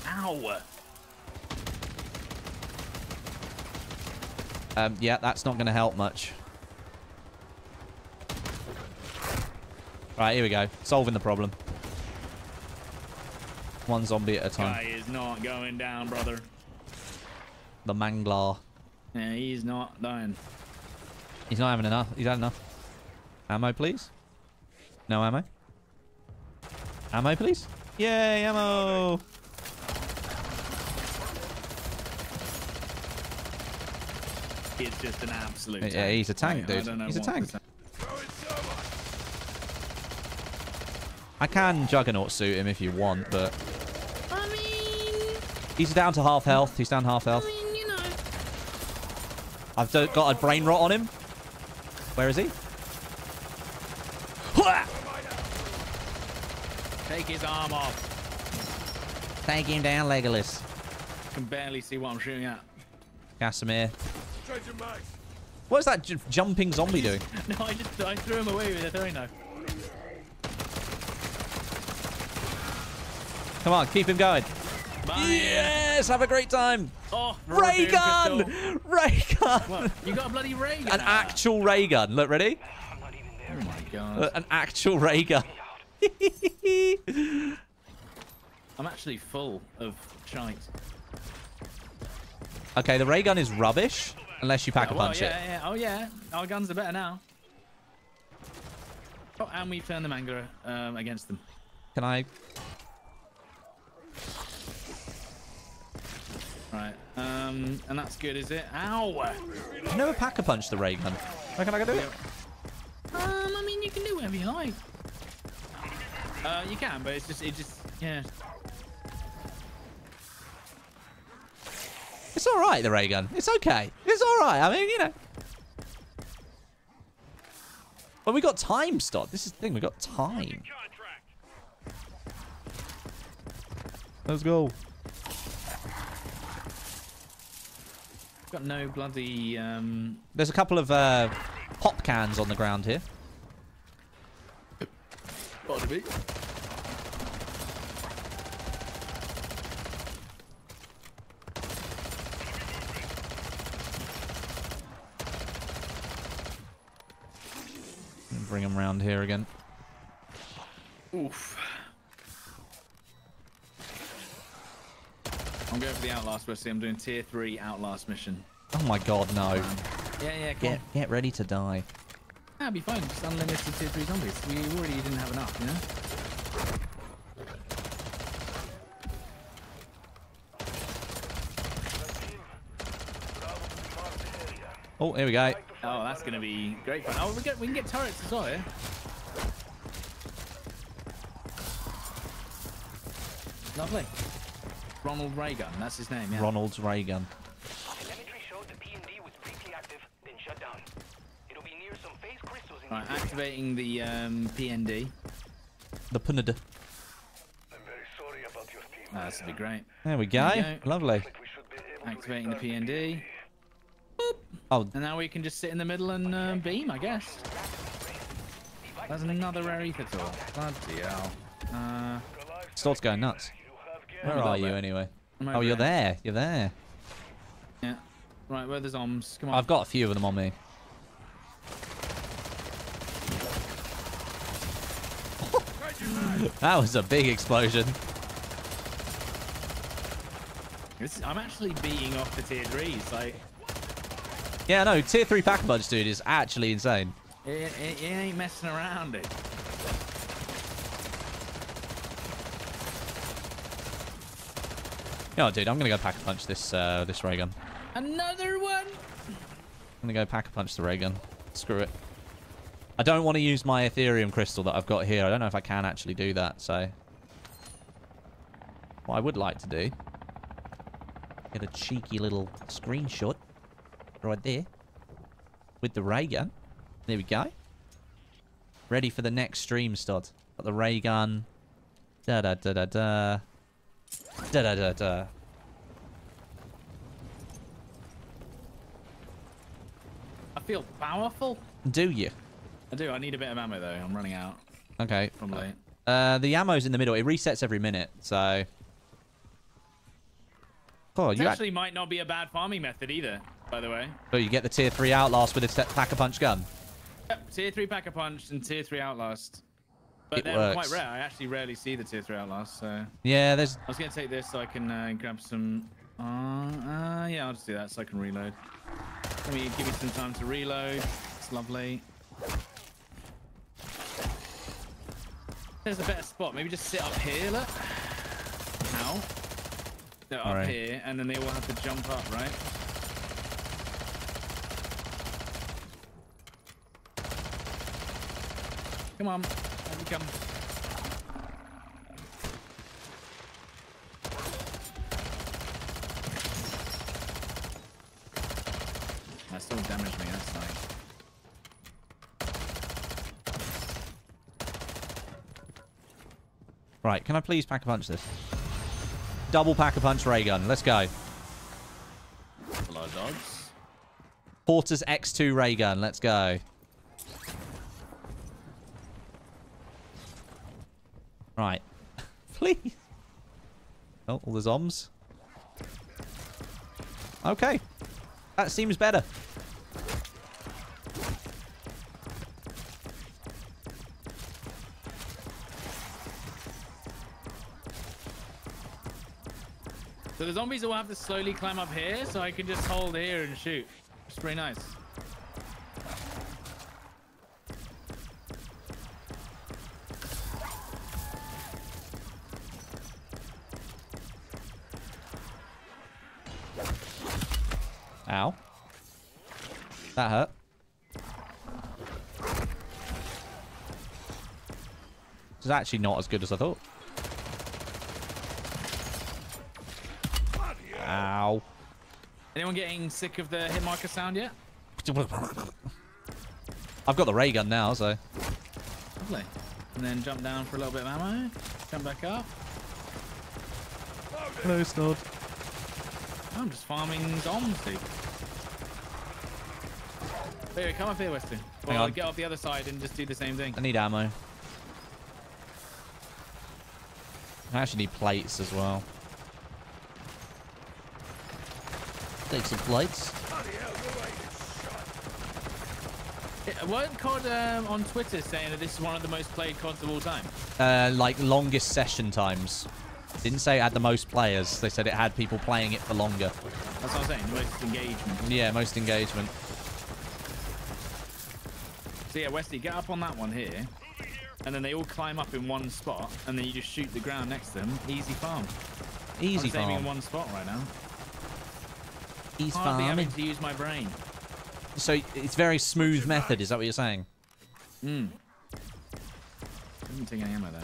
Ow! Yeah, that's not going to help much. Right, here we go. Solving the problem. One zombie at a time. Guy is not going down, brother. The Manglar. Yeah, he's not dying. He's not having enough. He's had enough. Ammo, please. No ammo. Ammo, please. Yay, ammo! He's just an absolute tank. Yeah, he's a tank, dude. He's a tank. I can Juggernaut suit him if you want, but... I mean... He's down to half health. He's down to half health. I mean, you know... I've got a brain rot on him. Where is he? Take his arm off. Take him down, Legolas. I can barely see what I'm shooting at. Casimir. What's that jumping zombie doing? No, I threw him away with a throwing knife. Come on, keep him going. Bye. Yes, have a great time. Oh, ray gun! Ray gun! What? You got a bloody ray gun? An actual ray gun. Look, ready? I'm not even there. Oh my god. An actual ray gun. I'm actually full of shite. Okay, the ray gun is rubbish. Unless you pack a punch it. Oh, yeah. Our guns are better now. Oh, and we've turned the manga against them. Can I... Right. And that's good, is it? Ow! I've never pack-a-punched the ray gun. Reckon I can do it? I mean, you can do whatever you like. You can, but it just, yeah. It's all right, the ray gun. It's okay. It's all right. I mean, you know. Well, we got time, Stodeh. This is the thing. We got time. Let's go. Got no bloody. There's a couple of pop cans on the ground here. Bring him round here again. Oof. I'm going for the Outlast, Westy. I'm doing tier 3 Outlast mission. Oh my god, no. Yeah, come on. Get ready to die. That'd be fine. Just unlimited tier 3 zombies. We already didn't have enough, you know? Oh, here we go. Oh, that's going to be great fun. Oh, we can get turrets as well here. Lovely. Ronald Reagan, that's his name, yeah. Ronald Reagan. Right, activating the PND. The PND. I'm very sorry about your team. Oh, this would be great. There we go. Lovely. Activating the PND. Boop. Oh. And now we can just sit in the middle and beam, I guess. That's another rare ether tool. Bloody hell. Stodeh's going nuts. Where are you anyway? Oh, you're there. You're there. Yeah. Right, where are the zombies? Come on. I've got a few of them on me. That was a big explosion. I'm actually beating off the tier 3s. Like... Yeah, no, tier 3 pack-a-punch, dude, is actually insane. It ain't messing around, dude. Oh, dude, I'm going to go pack-a-punch this this ray gun. Another one? I'm going to go pack-a-punch the ray gun. Screw it. I don't want to use my Ethereum crystal that I've got here. I don't know if I can actually do that, so... What I would like to do... Get a cheeky little screenshot right there. With the ray gun. There we go. Ready for the next stream, Stodeh. Got the ray gun. Da da da da da. Da da da da. I feel powerful. Do you? I do. I need a bit of ammo though. I'm running out. Okay. From late. The ammo's in the middle. It resets every minute, so. Oh, you actually might not be a bad farming method either, by the way. So you get the tier 3 outlast with a pack-a-punch gun. Yep, tier 3 pack-a-punch and tier 3 outlast. But they're quite rare. I actually rarely see the tier 3 outlast, so. Yeah, there's. I was going to take this so I can grab some. Yeah, I'll just do that so I can reload. Let me give you some time to reload. It's lovely. There's a better spot. Maybe just sit up here, look. Ow. They're up here, and then they all have to jump up, right? Come on, let me come. That still damaged me, that's nice. Right, can I please pack-a-punch this? Double pack-a-punch ray gun. Let's go. That's a lot of dogs. Porter's X2 ray gun. Let's go. Right. Please. Oh, all the zombs. Okay. That seems better. So the zombies will have to slowly climb up here, so I can just hold here and shoot. It's pretty nice. Ow. That hurt. This is actually not as good as I thought. Ow. Anyone getting sick of the hit marker sound yet? I've got the ray gun now, so. Lovely. And then jump down for a little bit of ammo. Jump back up. Hello, Stod. I'm just farming zombies, dude. Wait, come up here, Westy. Well, I'll get off the other side and just do the same thing. I need ammo. I actually need plates as well. Take some flights. Weren't COD on Twitter saying that this is one of the most played CODs of all time? Like longest session times. Didn't say it had the most players. They said it had people playing it for longer. That's what I'm saying. Most engagement. Yeah, most engagement. So yeah, Westy, get up on that one here, and then they all climb up in one spot, and then you just shoot the ground next to them. Easy farm. Easy I'm farm. I'm saving in one spot right now. He's hardly having to use my brain. So it's very smooth method, is that what you're saying? Hmm. Doesn't take any ammo there.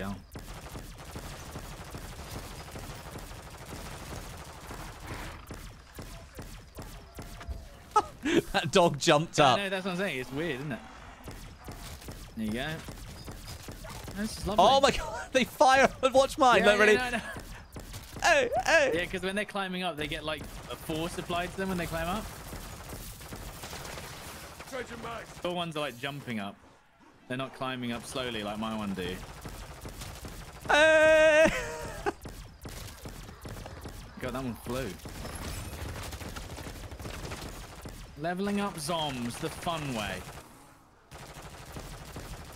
Deal. That dog jumped up. No, that's what I'm saying. It's weird, isn't it? There you go. This is lovely. Oh my god, they fire. Watch mine. Yeah, really. No, no. Oh, oh. Yeah, because when they're climbing up, they get like a force applied to them when they climb up. Your ones are like jumping up. They're not climbing up slowly like my one do. God, that one flew. Leveling up zombs the fun way.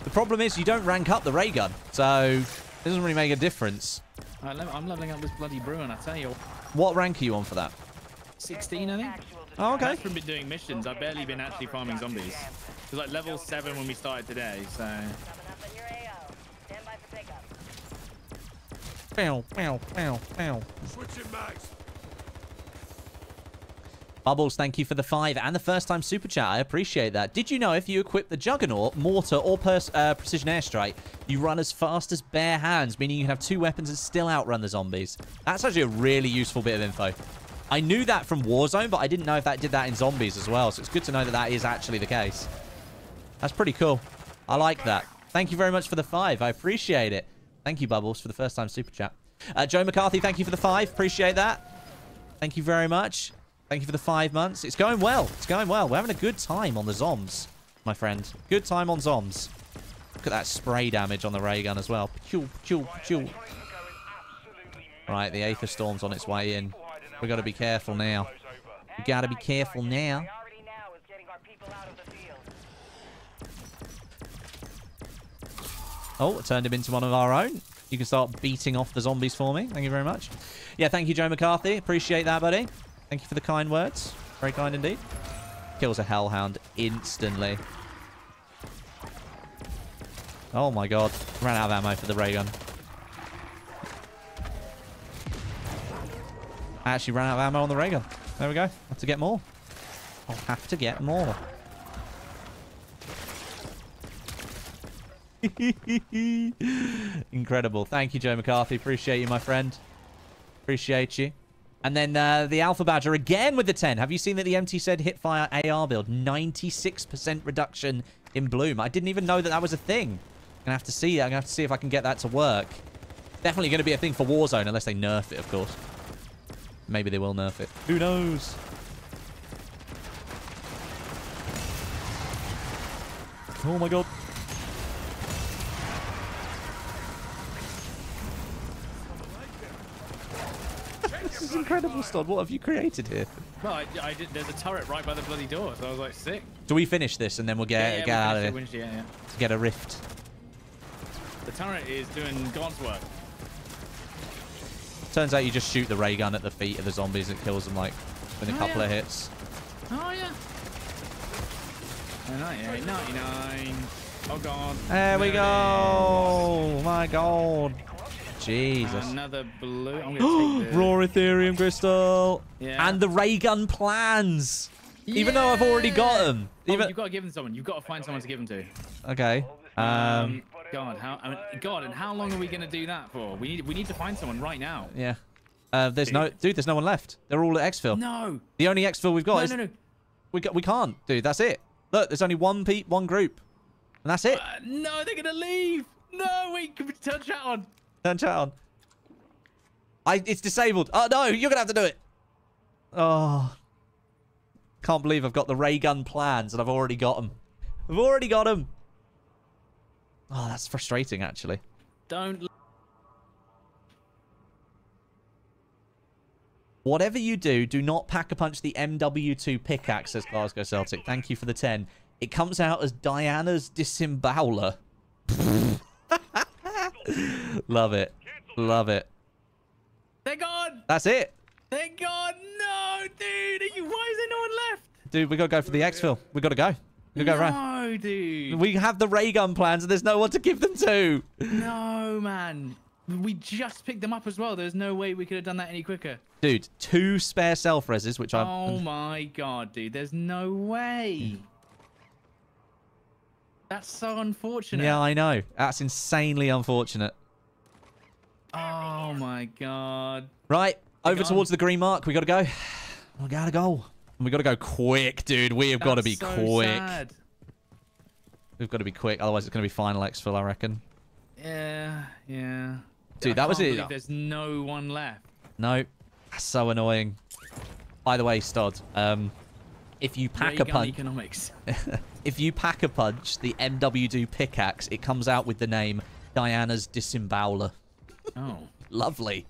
The problem is you don't rank up the ray gun, so it doesn't really make a difference. I'm leveling up this bloody Bruin, I tell you. What rank are you on for that? 16, I think. Oh, okay. I've been doing missions. I've barely been actually farming zombies. It was like level 7 when we started today, so. Bow, bow, bow, bow. Switching mags. Bubbles, thank you for the 5 and the first-time super chat. I appreciate that. Did you know if you equip the Juggernaut, Mortar, or Precision Airstrike, you run as fast as bare hands, meaning you can have 2 weapons and still outrun the zombies? That's actually a really useful bit of info. I knew that from Warzone, but I didn't know if that did that in zombies as well, so it's good to know that that is actually the case. That's pretty cool. I like that. Thank you very much for the 5. I appreciate it. Thank you, Bubbles, for the first time super chat. Joe McCarthy, thank you for the 5. Appreciate that. Thank you very much. Thank you for the 5 months. It's going well. It's going well. We're having a good time on the Zombs, my friend. Good time on Zombs. Look at that spray damage on the ray gun as well. Pew, pew, pew. Right, the Aether Storm's on its way in. We got to be careful now. We got to be careful now. Oh, it turned him into one of our own. You can start beating off the zombies for me. Thank you very much. Yeah, thank you, Joe McCarthy. Appreciate that, buddy. Thank you for the kind words. Very kind indeed. Kills a hellhound instantly. Oh my god. Ran out of ammo for the ray gun. I actually ran out of ammo on the ray gun. There we go. Have to get more. I'll have to get more. Incredible. Thank you, Joe McCarthy. Appreciate you, my friend. Appreciate you. And then the Alpha Badger again with the 10. Have you seen that the MT said Hitfire AR build? 96% reduction in bloom. I didn't even know that that was a thing. I'm going to have to see. I'm going to have to see if I can get that to work. Definitely going to be a thing for Warzone unless they nerf it, of course. Maybe they will nerf it. Who knows? Oh my god. This is incredible, Stod. What have you created here? Well, I did. There's a turret right by the bloody door, so I was like, sick. Do we finish this and then we'll get out of it? Yeah, yeah. To get a rift. The turret is doing God's work. Turns out you just shoot the ray gun at the feet of the zombies and it kills them like with a couple of hits. Oh yeah. 98, 99. Oh god. There we go. Oh my god. Jesus. Another blue. I'm gonna take the... Raw Ethereum crystal. Yeah. And the ray gun plans. Yeah. Even though I've already got them. Even... Oh, you've got to give them to someone. You've got to find someone to give them to. Okay. God, and how long are we gonna do that for? We need to find someone right now. Yeah. There's no one left. They're all at exfil. No. The only exfil we've got is we can't, dude. That's it. Look, there's only one group, and that's it. No, they're gonna leave. No, wait. Can we turn chat on? Turn chat on. It's disabled. Oh no, you're gonna have to do it. Oh. Can't believe I've got the ray gun plans and I've already got them. I've already got them. Oh, that's frustrating, actually. Don't. Whatever you do, do not pack-a-punch the MW2 pickaxe, says Glasgow Celtic. Thank you for the 10. It comes out as Diana's Disemboweler. Love it. Love it. Thank God. That's it. Thank God. No, dude. Why is there no one left? Dude, we got to go for the exfil. We got to go. No, dude. We have the ray gun plans and there's no one to give them to. No, man. We just picked them up as well. There's no way we could have done that any quicker. Dude, 2 spare self reses, which I've... Oh, my God, dude. There's no way. That's so unfortunate. Yeah, I know. That's insanely unfortunate. Oh, my God. Right. Over towards the green mark. We got to go. We got to go. We got to go quick, dude. We have got to be quick. Sad. We've got to be quick. Otherwise, it's going to be final exfil, I reckon. Yeah, yeah. Dude, that was it. There's no one left. No. That's so annoying. By the way, Stod, if you pack-a-punch... If you pack-a-punch the MW2 pickaxe, it comes out with the name Diana's Disemboweler. Oh. Lovely.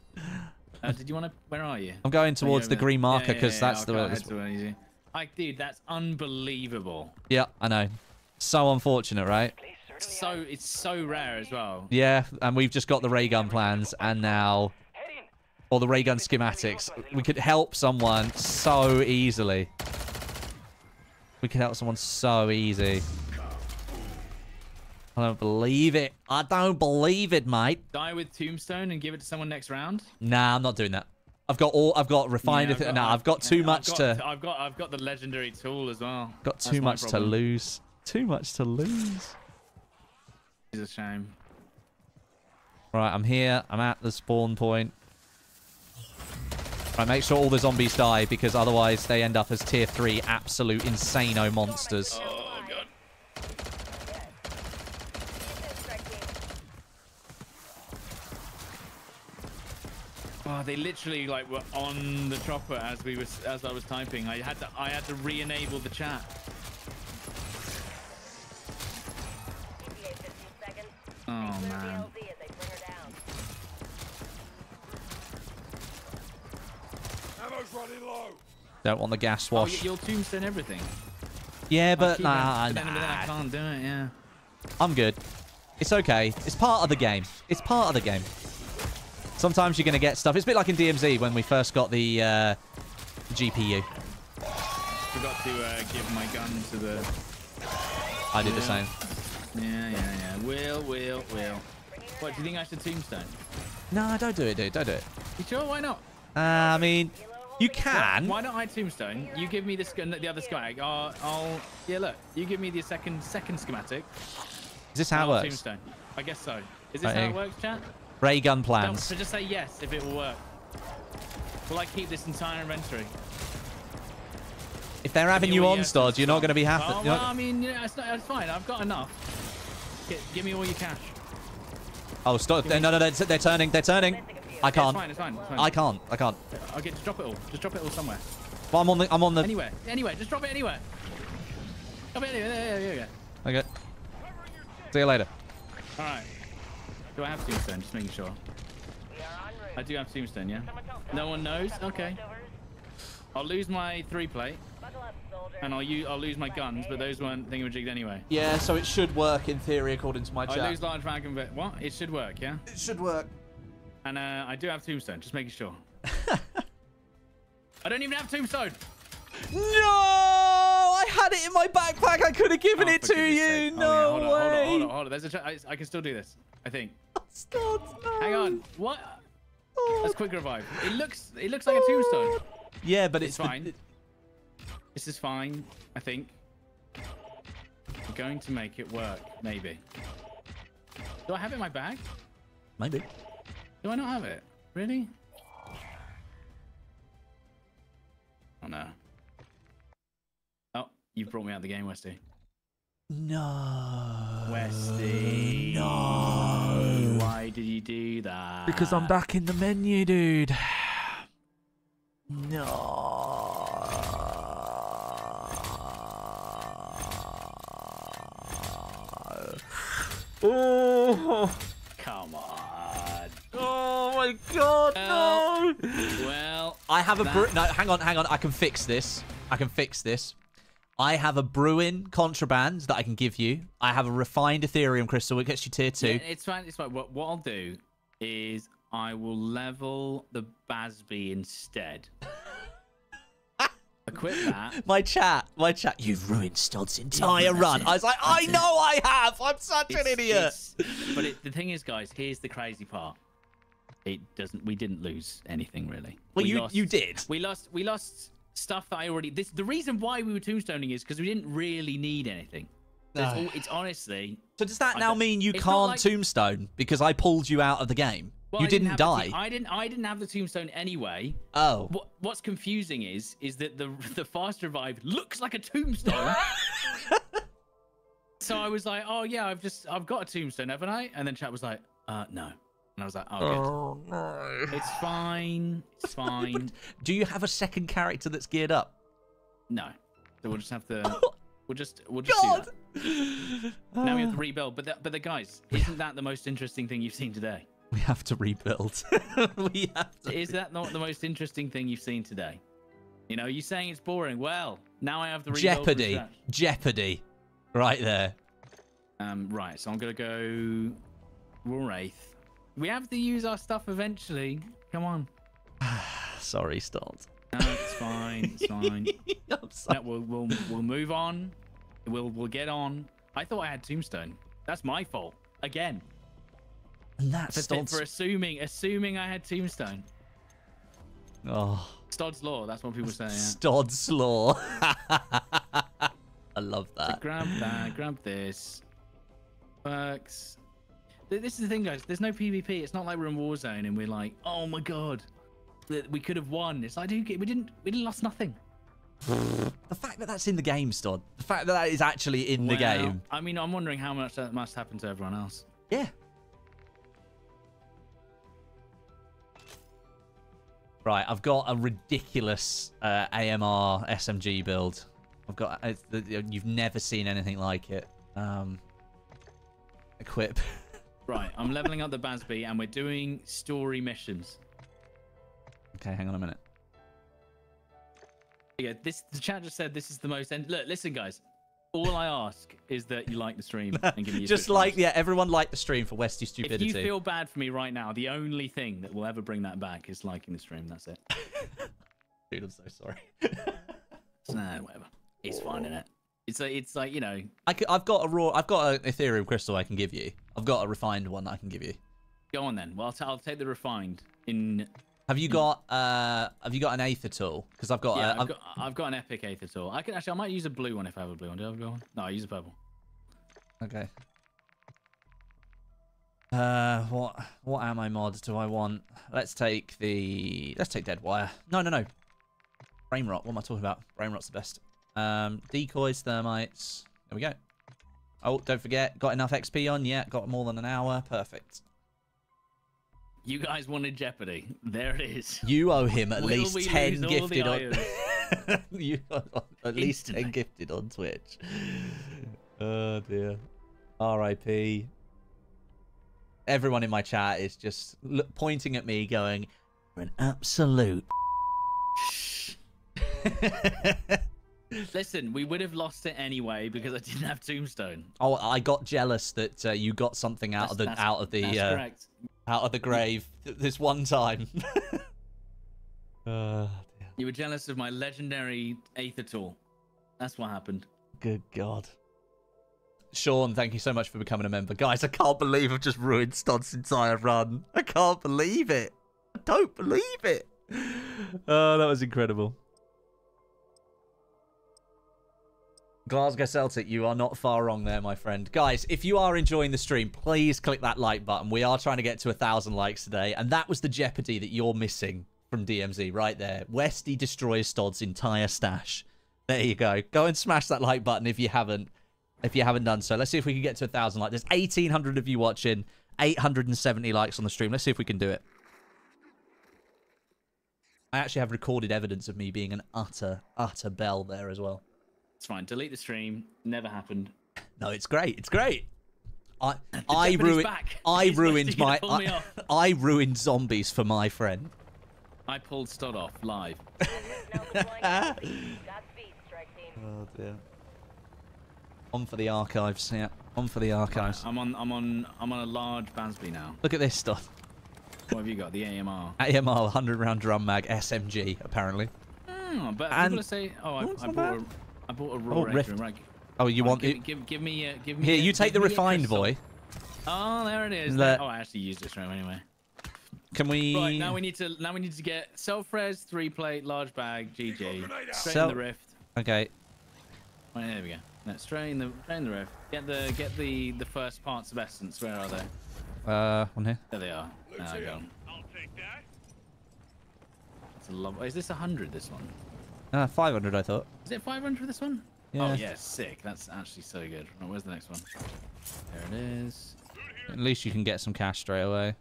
Did you want to... Where are you? I'm going towards the green marker because that's the way. Like, dude, that's unbelievable. Yeah, I know. So unfortunate, right? So it's so rare as well. Yeah, and we've just got the ray gun plans and now... Or the ray gun schematics. We could help someone so easily. We could help someone so easy. I don't believe it. I don't believe it, mate. Die with tombstone and give it to someone next round? Nah, I'm not doing that. I've got refined. Yeah, I've got the legendary tool as well. Got too much to lose. Too much to lose. It's a shame. Right, I'm here. I'm at the spawn point. Right, make sure all the zombies die because otherwise they end up as tier 3 absolute insano monsters. Oh. They literally like were on the chopper as we was as I was typing. I had to re-enable the chat. Oh man. Don't want the gas wash. Oh, you'll tombstone everything. Yeah, but nah. I can't do it. Yeah. I'm good. It's okay. It's part of the game. It's part of the game. Sometimes you're gonna get stuff. It's a bit like in DMZ when we first got the GPU. Forgot to give my gun to the. I did the same. Yeah. Will. What do you think I should tombstone? No, don't do it, dude. Don't do it. You sure? Why not? I mean. You can. Why not I tombstone? You give me the other schematic. I'll yeah. Look, you give me the second schematic. Is this how it works? Tombstone. I guess so. Is this how it works, chat? Ray gun plans. So just say yes if it will work. Will I keep this entire inventory? If they're having you on, Stodeh, you're not going to be happy. Oh, well, I mean, you know, it's fine. I've got enough. Give me all your cash. Oh, Stodeh! No, they're turning. They're turning. I can't. Yeah, it's fine. I can't. Okay, just drop it all. Just drop it all somewhere. But I'm on the. Anywhere. Just drop it anywhere. Drop it anywhere. There we go. Okay. See you later. All right. Do I have tombstone? Just making sure. I do have tombstone. Yeah. No one knows. Okay. I'll lose my 3 plate. And I'll lose my guns, but those weren't thingamajigged anyway. Yeah. So it should work in theory, according to my chat. I lose large mag and what? It should work. Yeah. It should work. And I do have tombstone, just making sure. I don't even have tombstone. No, I had it in my backpack. I could have given it to you. Sake. No way. Hold on. There's a chance. I can still do this, I think. Stop, no. Hang on. What? Oh. That's quick revive. It looks like a tombstone. Yeah, but it's fine. This is fine, I think. We're going to make it work, maybe. Do I have it in my bag? Maybe. Do I not have it? Really? Oh, no. Oh, you brought me out of the game, Westy. No. Westy. No. Why did you do that? Because I'm back in the menu, dude. No. Oh. Come on. Oh my god, no! Well, I have a brew. No, hang on. I can fix this. I have a brewing contraband that I can give you. I have a refined Ethereum crystal. It gets you tier 2. Yeah, it's fine. It's fine. What I'll do is I will level the Basby instead. Quit that. My chat. You've ruined Stodeh's entire run. I was like, I know I have. I'm such an idiot. But the thing is, guys, here's the crazy part. It doesn't. We didn't lose anything really. Well, you did. We lost stuff that I already. The reason why we were tombstoning is because we didn't really need anything. No. It's honestly. So does that now mean you can't tombstone because I pulled you out of the game? Well, you didn't die. I didn't have the tombstone anyway. Oh. What's confusing is that the fast revive looks like a tombstone. So I was like, oh yeah, I've got a tombstone, haven't I? And then chat was like, no. And I was like, oh good. No. It's fine. Do you have a second character that's geared up? No. So we'll just have to. We'll just God. Do that. Now we have to rebuild. But the guys, isn't that the most interesting thing you've seen today? We have to rebuild. Is that not the most interesting thing you've seen today? You know, you're saying it's boring. Well, now I have the rebuild. Jeopardy. Right there. Right, so I'm going to go Wraith. We have to use our stuff eventually. Come on. Sorry, Stodeh. No, it's fine. It's fine. I'm sorry. No, we'll move on. We'll get on. I thought I had tombstone. That's my fault. Again. And that's for assuming I had tombstone. Oh, Stodeh's law. That's what people say. Yeah. Stodeh's law. I love that. So grab that. Grab this. Works. This is the thing, guys. There's no PvP. It's not like we're in Warzone and we're like, oh my god, we could have won. It's like, we didn't lost nothing. The fact that that's in the game, Stodeh. The fact that that is actually in the game. I mean, I'm wondering how much that must happen to everyone else. Yeah. Right, I've got a ridiculous AMR SMG build. I've got... you've never seen anything like it. Equip. Right, I'm leveling up the Basby and we're doing story missions. Okay, hang on a minute. Yeah, this, the chat just said this is the most... Look, listen, guys. All I ask is that you like the stream and give me your just like, comments. Yeah, everyone like the stream for Westy's stupidity. If you feel bad for me right now, the only thing that will ever bring that back is liking the stream. That's it. Dude, I'm so sorry. Nah, whatever. It's fine, isn't it? It's like, you know. I've got an Ethereum crystal I can give you. I've got a refined one that I can give you. Go on then. Well, I'll take the refined in. Have you got an Aether tool? Because I've got. Yeah, I've got an epic Aether tool. I can actually. I might use a blue one if I have a blue one. Do I have a blue one? No, I use a purple. Okay. What ammo mod do I want? Let's take dead wire. No. Frame rot. What am I talking about? Frame rot's the best. Decoys, thermites. There we go. Oh, don't forget. Got enough XP on? Yeah. Got more than an hour. Perfect. You guys wanted Jeopardy. There it is. You owe him at least 10 gifted on... You at least 10 gifted on Twitch. Oh, dear. R.I.P. Everyone in my chat is just pointing at me going, you're an absolute... Listen, we would have lost it anyway because I didn't have Tombstone. Oh, I got jealous that you got something out of the grave this one time. You were jealous of my legendary Aether tool. That's what happened. Good God. Sean, thank you so much for becoming a member. Guys, I can't believe I've just ruined Stod's entire run. I can't believe it. I don't believe it. Oh, that was incredible. Glasgow Celtic, you are not far wrong there, my friend. Guys, if you are enjoying the stream, please click that like button. We are trying to get to 1,000 likes today, and that was the Jeopardy that you're missing from DMZ right there. Westy destroys Stod's entire stash. There you go. Go and smash that like button if you haven't done so. Let's see if we can get to 1,000 likes. There's 1,800 of you watching, 870 likes on the stream. Let's see if we can do it. I actually have recorded evidence of me being an utter bell there as well. It's fine. Delete the stream. Never happened. No, it's great. It's great. I ruined zombies for my friend. I pulled Stodeh off live. Oh dear. On for the archives. Yeah. On for the archives. I'm on a large Basby now. Look at this stuff. What have you got? The AMR. AMR 100-round drum mag SMG apparently. But I'm gonna say. Oh, I bought a raw Rift. Right. Oh, you want it? Give me. Here, you take the refined boy. Oh, there it is. Oh, I actually used this room anyway. Can we? Right now, we need to get self-res, 3-plate, large bag, GG. Straight in the Rift. Okay. Right, there we go. Let's strain the Rift. Get the first parts of essence. Where are they? On here. There they are. Go. I'll take that. That's a is this 100? This one. 500, I thought. Is it 500 for this one? Yeah. Oh, yeah, sick. That's actually so good. Right, where's the next one? There it is. At least you can get some cash straight away.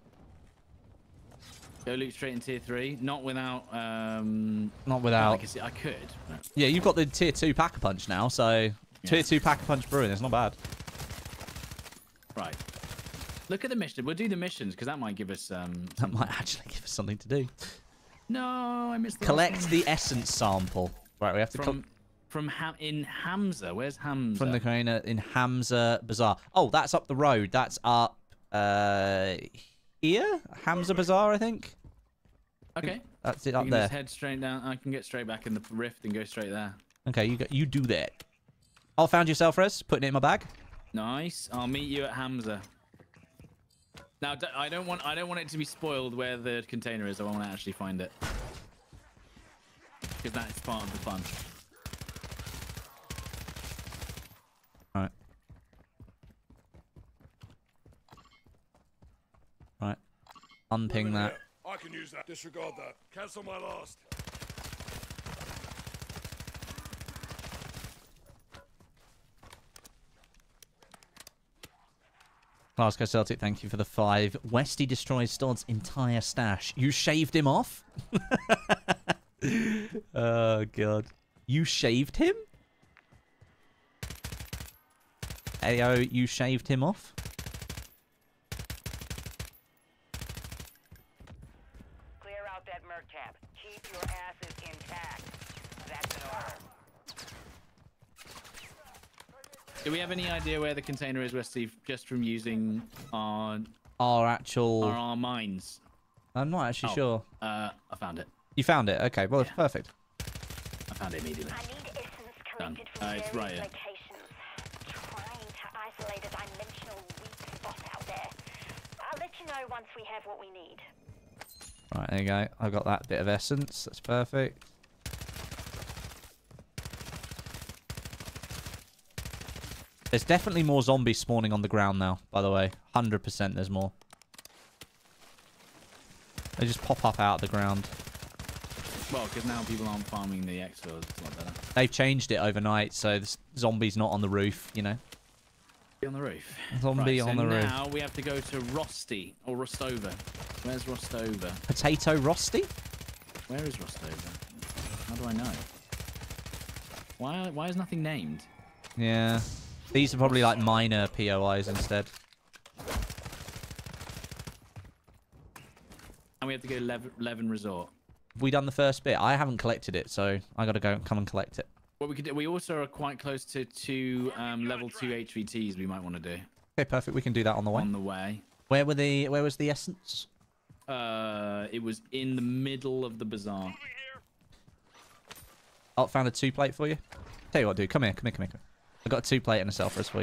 Go loot straight in tier 3. Not without... Not without... I could. But... Yeah, you've got the tier 2 pack-a-punch now, so... Yeah. Tier 2 pack-a-punch brewing. It's not bad. Right. Look at the mission. We'll do the missions, because that might give us... That might actually give us something to do. No, I missed the collect the essence sample. Right, we have to in Hamza. Where's Hamza? From the Carina in Hamza Bazaar. Oh, that's up the road. That's up here, Hamza Bazaar, I think. Okay, that's it up there. Just head straight down. I can get straight back in the Rift and go straight there. Okay, you do that. I found yourself, Res. Putting it in my bag. Nice. I'll meet you at Hamza. Now I don't want it to be spoiled where the container is. I want to actually find it because that is part of the fun. All right. All right. Unping that. I can use that. Disregard that. Cancel my last. Glasgow Celtic, thank you for the 5. Westy destroys Stodeh's entire stash. You shaved him off? Oh, God. You shaved him? AO, you shaved him off? Clear out that merc tab. Keep your asses intact. That's an order. Do we have any idea where the container is, Westy, just from using our mines? I'm not actually sure. I found it. You found it? Okay, well, yeah. It's perfect. I found it immediately. I need essence collected from various locations. Trying to isolate a dimensional weak spot out there. I'll let you know once we have what we need. Right, there you go. I got that bit of essence. That's perfect. There's definitely more zombies spawning on the ground now, by the way. 100% there's more. They just pop up out of the ground. Well, because now people aren't farming the exos. It's a lot better. They've changed it overnight, so the zombie's not on the roof, you know. On the roof. Zombie on the roof. Now we have to go to Rosty or Rostova. Where's Rostova? Potato Rosty? Where is Rostova? How do I know? Why is nothing named? Yeah. These are probably like minor POIs instead. And we have to go to Leven Resort. We done the first bit. I haven't collected it, so I gotta go come and collect it. What we could do, we also are quite close to 2 level 2 HVTs. We might want to do. Okay, perfect. We can do that on the way. On the way. Where was the essence? It was in the middle of the bazaar. I found a 2 plate for you. Tell you what, dude, come here. I got a 2 plate and a self-res for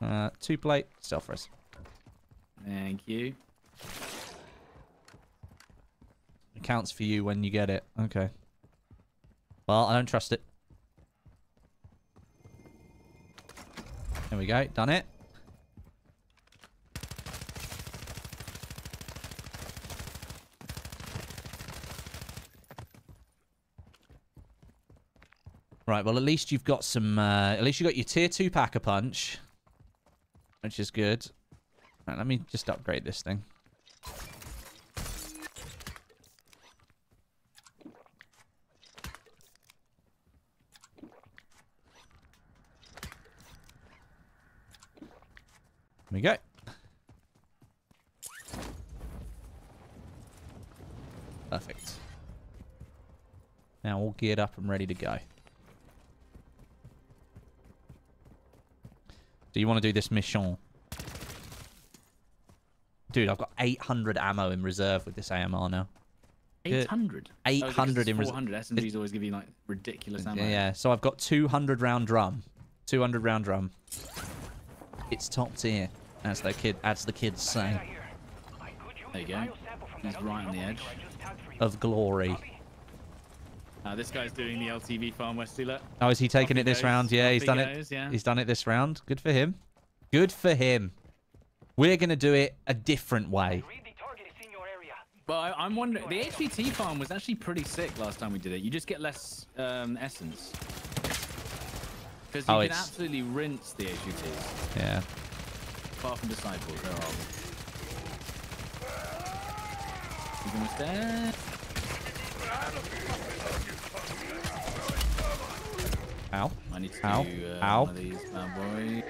you. 2 plate self-res. Thank you. It counts for you when you get it. Okay. Well, I don't trust it. There we go. Done it. Right. Well, at least you've got some... at least you got your tier 2 pack-a-punch. Which is good. Right, let me just upgrade this thing. We go. Perfect. Now all geared up and ready to go. Do you want to do this mission? Dude, I've got 800 ammo in reserve with this AMR now. 800? 800 in reserve. SMGs always give you like ridiculous ammo. Yeah, so I've got 200 round drum. 200 round drum. It's top tier. As the kids say. There you go. He's right on the edge of glory. This guy's doing the LTV farm, Westy. Oh, is he taking it this round? Yeah, he's done it. He's done it this round. Good for him. Good for him. We're gonna do it a different way. Well, I'm wondering. The HVT farm was actually pretty sick last time we did it. You just get less essence. Because you can absolutely rinse the HUTs. Yeah. Apart from Disciples, they're horrible. He's almost there. Ow. I need to do one of these bad boys.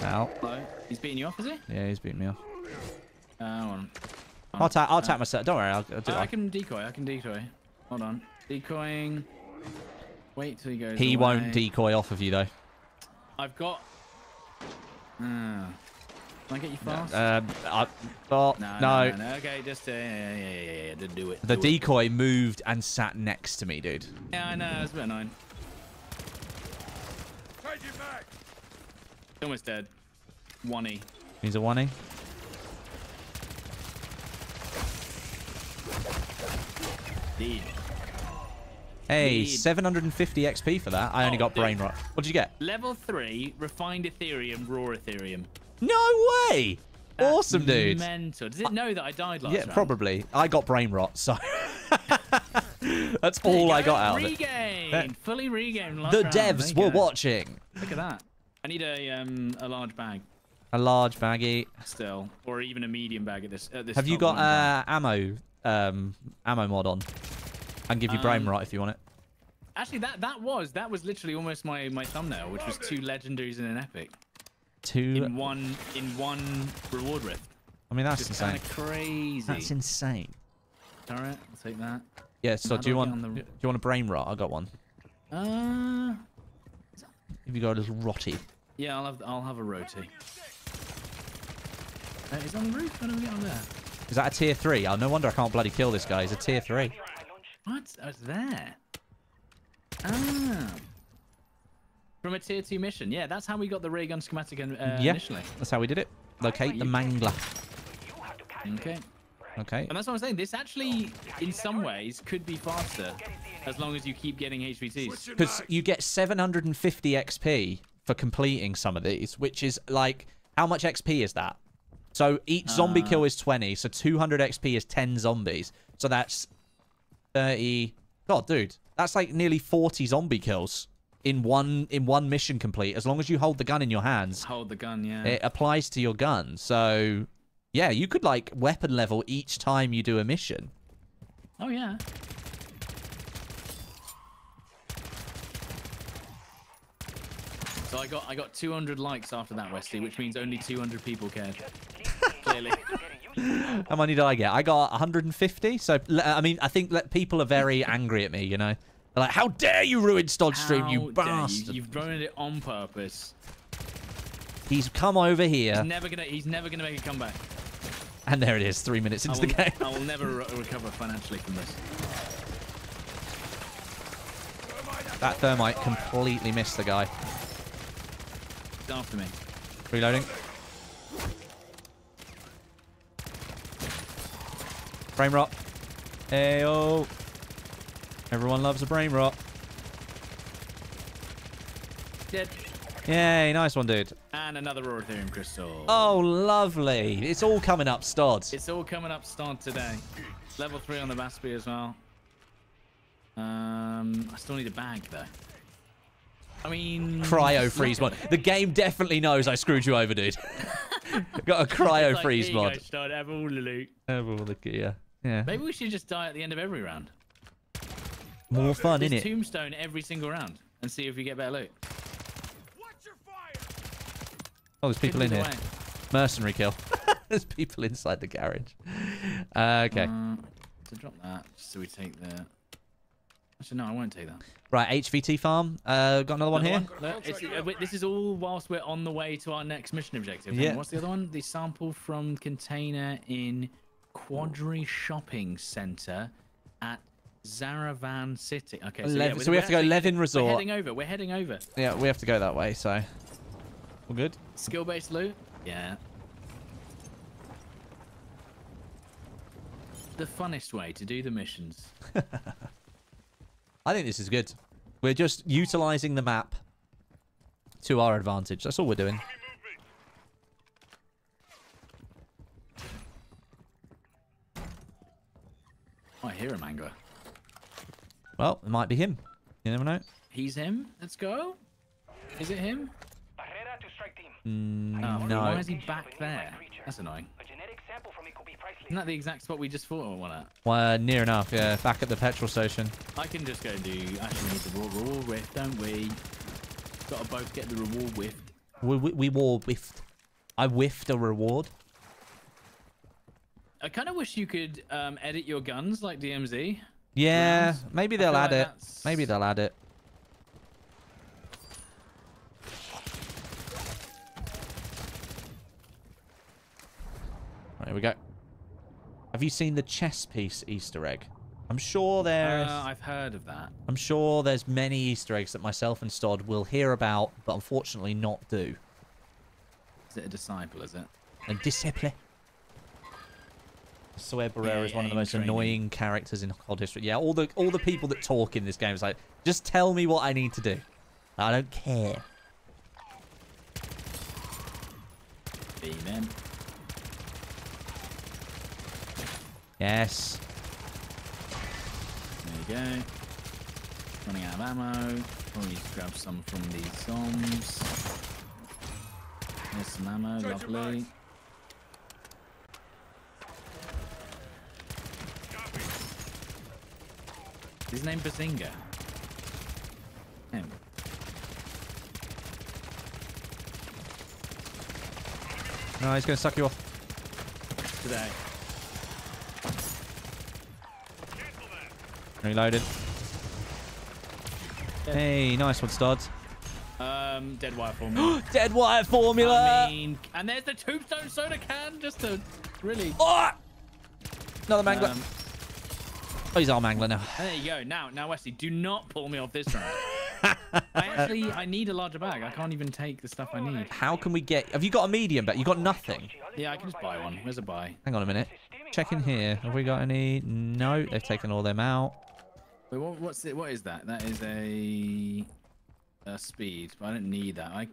Ow. Hello. He's beating you off, is he? Yeah, he's beating me off. I'll tap myself. Don't worry, I'll do it. I can decoy, Hold on. Decoying. Wait till he goes away. Won't decoy off of you, though. I've got... Can I get you fast? No. Okay, just... Yeah, do it. The decoy moved and sat next to me, dude. Yeah, I know. That's a bit annoying. Take it back. Almost dead. 1E. He's a 1E? Dead. Hey, 750 XP for that. I only got brain rot. What did you get? Level 3, refined Ethereum, raw Ethereum. No way! That's awesome, dude. Mental. Does it know that I died last round? Yeah, probably. I got brain rot, so... That's all I got out of it. Regained! Fully regained last round. The devs were watching. Look at that. I need a large bag. A large baggie. Still, or even a medium bag at this. Have you got ammo mod on? I can give you brain right if you want it. Actually, that was literally almost my thumbnail, which was 2 legendaries and an epic. 2 in one reward rift. I mean, that's insane. Kind of crazy. That's insane. All right, I'll take that. Yeah. So do you want a brain rot? I got one. If you got a little rotty. Yeah, I'll have a roti. Is on the roof? How do we get on there? Is that a tier 3? Oh, no wonder I can't bloody kill this guy. He's a tier 3. What? I was there. Ah. From a tier 2 mission. Yeah, that's how we got the ray gun schematic initially. That's how we did it. Locate the mangler. Okay. Okay. And that's what I'm saying. This actually, in some ways, could be faster as long as you keep getting HVTs. Because you get 750 XP for completing some of these, which is like, how much XP is that? So each zombie kill is 20, so 200 XP is 10 zombies, so that's 30. God, dude, that's like nearly 40 zombie kills in one mission complete. As long as you hold the gun in your hands, hold the gun, yeah, it applies to your gun. So yeah, you could like weapon level each time you do a mission. Oh yeah. So I got 200 likes after that, Westy, which means only 200 people cared. Clearly. How many did I get? I got 150. So I mean, I think that people are very angry at me. You know, they're like, "How dare you ruin Stod's stream, you bastard! You've ruined it on purpose." He's come over here. He's never gonna make a comeback. And there it is. 3 minutes into the game. I will never recover financially from this. That thermite completely missed the guy. After me. Reloading. Brain rot. Ayo. Everyone loves a brain rot. Dead. Yay, nice one, dude. And another Roratherium crystal. Oh, lovely. It's all coming up, Stod. It's all coming up, Stod, today. Level 3 on the Baspi as well. I still need a bag, though. I mean... Cryo freeze mod. The game definitely knows I screwed you over, dude. Got a cryo freeze mod. Have all the loot. Have all the gear. Yeah. Maybe we should just die at the end of every round. More fun, innit? Tombstone every single round and see if we get better loot. What's your fire? Oh, there's people in here. Away. Mercenary kill. There's people inside the garage. Okay. To drop that, so we take the... Actually, no, I won't take that. Right, HVT farm. Got another one here. Look, this is all whilst we're on the way to our next mission objective. Yeah. What's the other one? The sample from container in Quadri Shopping Centre at Zaravan City. Okay, so, yeah, so we have to go Levin Resort. We're heading over. Yeah, we have to go that way, so... All good? Skill-based loot? Yeah. The funnest way to do the missions. I think this is good. We're just utilizing the map to our advantage. That's all we're doing. I hear a mangler. Well, it might be him. You never know. He's him. Let's go. Is it him? No. Why is he back there? That's annoying. Isn't that the exact spot we just fought or what at? Well, near enough, yeah. Back at the petrol station. I can just go and do... Actually, we need the reward whiff, don't we? Got to both get the reward whiffed. We war whiffed. I whiffed a reward. I kind of wish you could edit your guns like DMZ. Yeah, maybe they'll add it. Maybe they'll add it. Right, here we go. Have you seen the chess piece Easter egg? I'm sure there's... I've heard of that. I'm sure there's many Easter eggs that myself and Stod will hear about, but unfortunately not do. Is it a disciple, is it? A disciple. I swear Barrera is one of the most annoying characters in COD history. Yeah, all the people that talk in this game is like, just tell me what I need to do. I don't care. Amen. Yes. There you go. Running out of ammo. Probably grab some from these zombies. There's some ammo, lovely. Is his name Bazinga? Him. No, he's going to suck you off. Today. Reloaded. Dead. Hey, nice one, Stodeh. Dead wire formula. Dead wire formula! I mean, and there's the tombstone soda can, just to really... Oh! Another mangler. Oh, he's our mangler now. There you go. Now, Westy, do not pull me off this round. I need a larger bag. I can't even take the stuff I need. How can we get... Have you got a medium bag? You got nothing? Yeah, I can just buy one. Where's a buy? Hang on a minute. Check in here. Have we got any? No, they've taken all them out. Wait, what is that? That is a speed, but I don't need that. I'd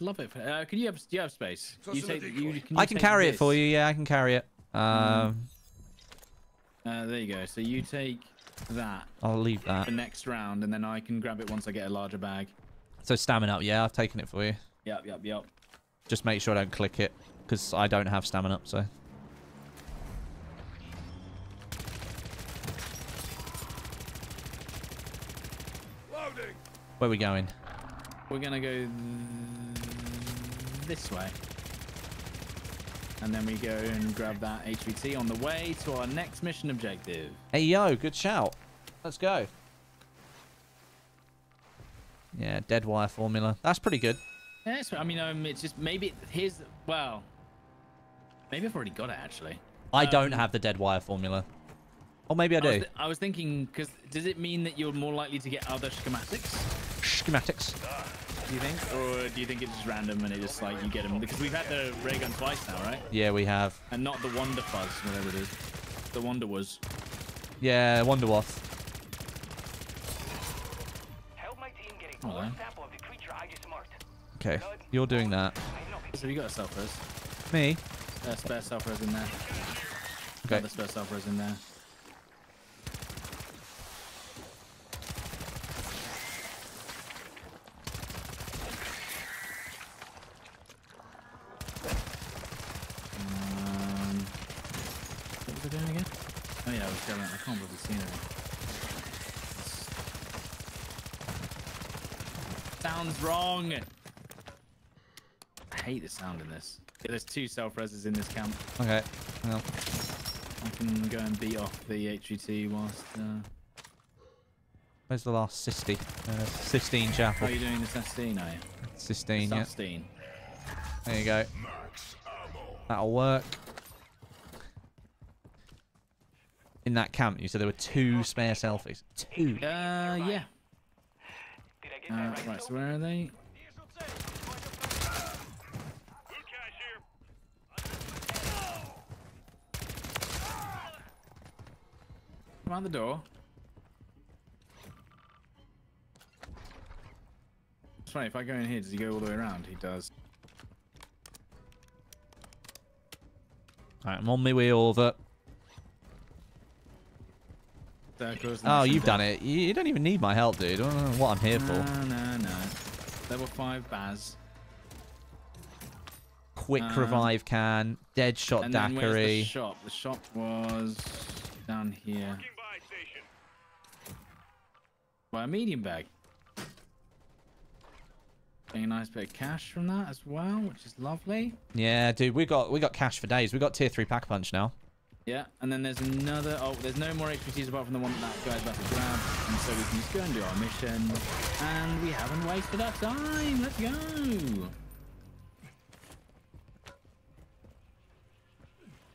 love it. Can you have? Do you have space? You take, can you I can carry it for you. Yeah, I can carry it. There you go. So you take that. I'll leave that for next round, and then I can grab it once I get a larger bag. So stamina up. Yeah, I've taken it for you. Yep. Just make sure I don't click it, because I don't have stamina up. So. Where are we going? We're going to go this way. And then we go and grab that HVT on the way to our next mission objective. Hey, yo, good shout. Let's go. Yeah, dead wire formula. That's pretty good. Yeah, I mean, it's just maybe here's... Well, maybe I've already got it, actually. I don't have the dead wire formula. Or maybe I do. I was thinking, because does it mean that you're more likely to get other schematics? Schematics. Do you think? Or do you think it's just random and it just like you get them? Because we've had the ray gun twice now, right? Yeah, we have. And not the Wonder Fuzz, whatever it is. The Wonder was. Yeah, Wonder was. Oh, okay, you're doing that. So you got a cell first. Me? Spare cell first in there. Okay. Another spare cell first in there. I can't really see anything. Sounds wrong. I hate the sound in this. Yeah, there's two self-reses in this camp. Okay. Well, I can go and beat off the HVT whilst. Where's the last Sistine Chapel? How are you doing the Sistine? Are you? Sistine. The Sistine. Yeah. There you go. That'll work. In that camp, you said there were two spare selfies. Two. Yeah. Right, so where are they? Come out the door. That's right. If I go in here, does he go all the way around? He does. All right, I'm on my way over. Oh, you've done it. You don't even need my help, dude. I don't know what I'm here for. No. Level 5 Baz. Quick revive can. Dead shot and daiquiri. Then where's the shop? The shop was down here. Buy a medium bag. Getting a nice bit of cash from that as well, which is lovely. Yeah, dude, we got cash for days. We got tier 3 pack punch now. Yeah, and then there's another... Oh, there's no more HPTs apart from the one that guy's about to grab. And so we can just go and do our mission. And we haven't wasted our time. Let's go.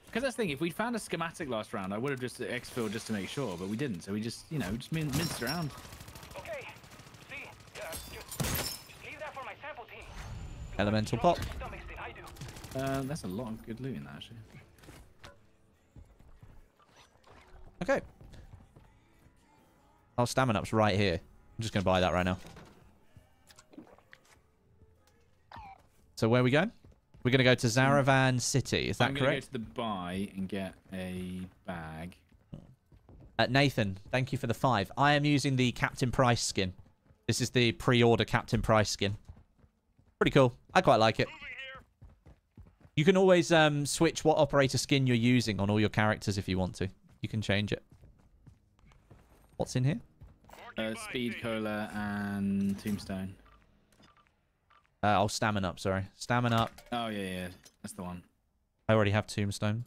Because that's the thing. If we'd found a schematic last round, I would have just exfilled just to make sure. But we didn't. So we just, you know, just minced around. Okay. See, just leave that for my sample team. Elemental pop. That's a lot of good loot in that, actually. Okay. Our stamina up's right here. I'm just going to buy that right now. So where are we going? We're going to go to Zaravan City. Is that correct? I'm going to go to the buy and get a bag. Nathan, thank you for the 5. I am using the Captain Price skin. This is the pre-order Captain Price skin. Pretty cool. I quite like it. You can always switch what operator skin you're using on all your characters if you want to. You can change it. What's in here? Speed, cola, and tombstone. Oh, stamina up, sorry. Stamina up. Oh, yeah, yeah. That's the one. I already have tombstone.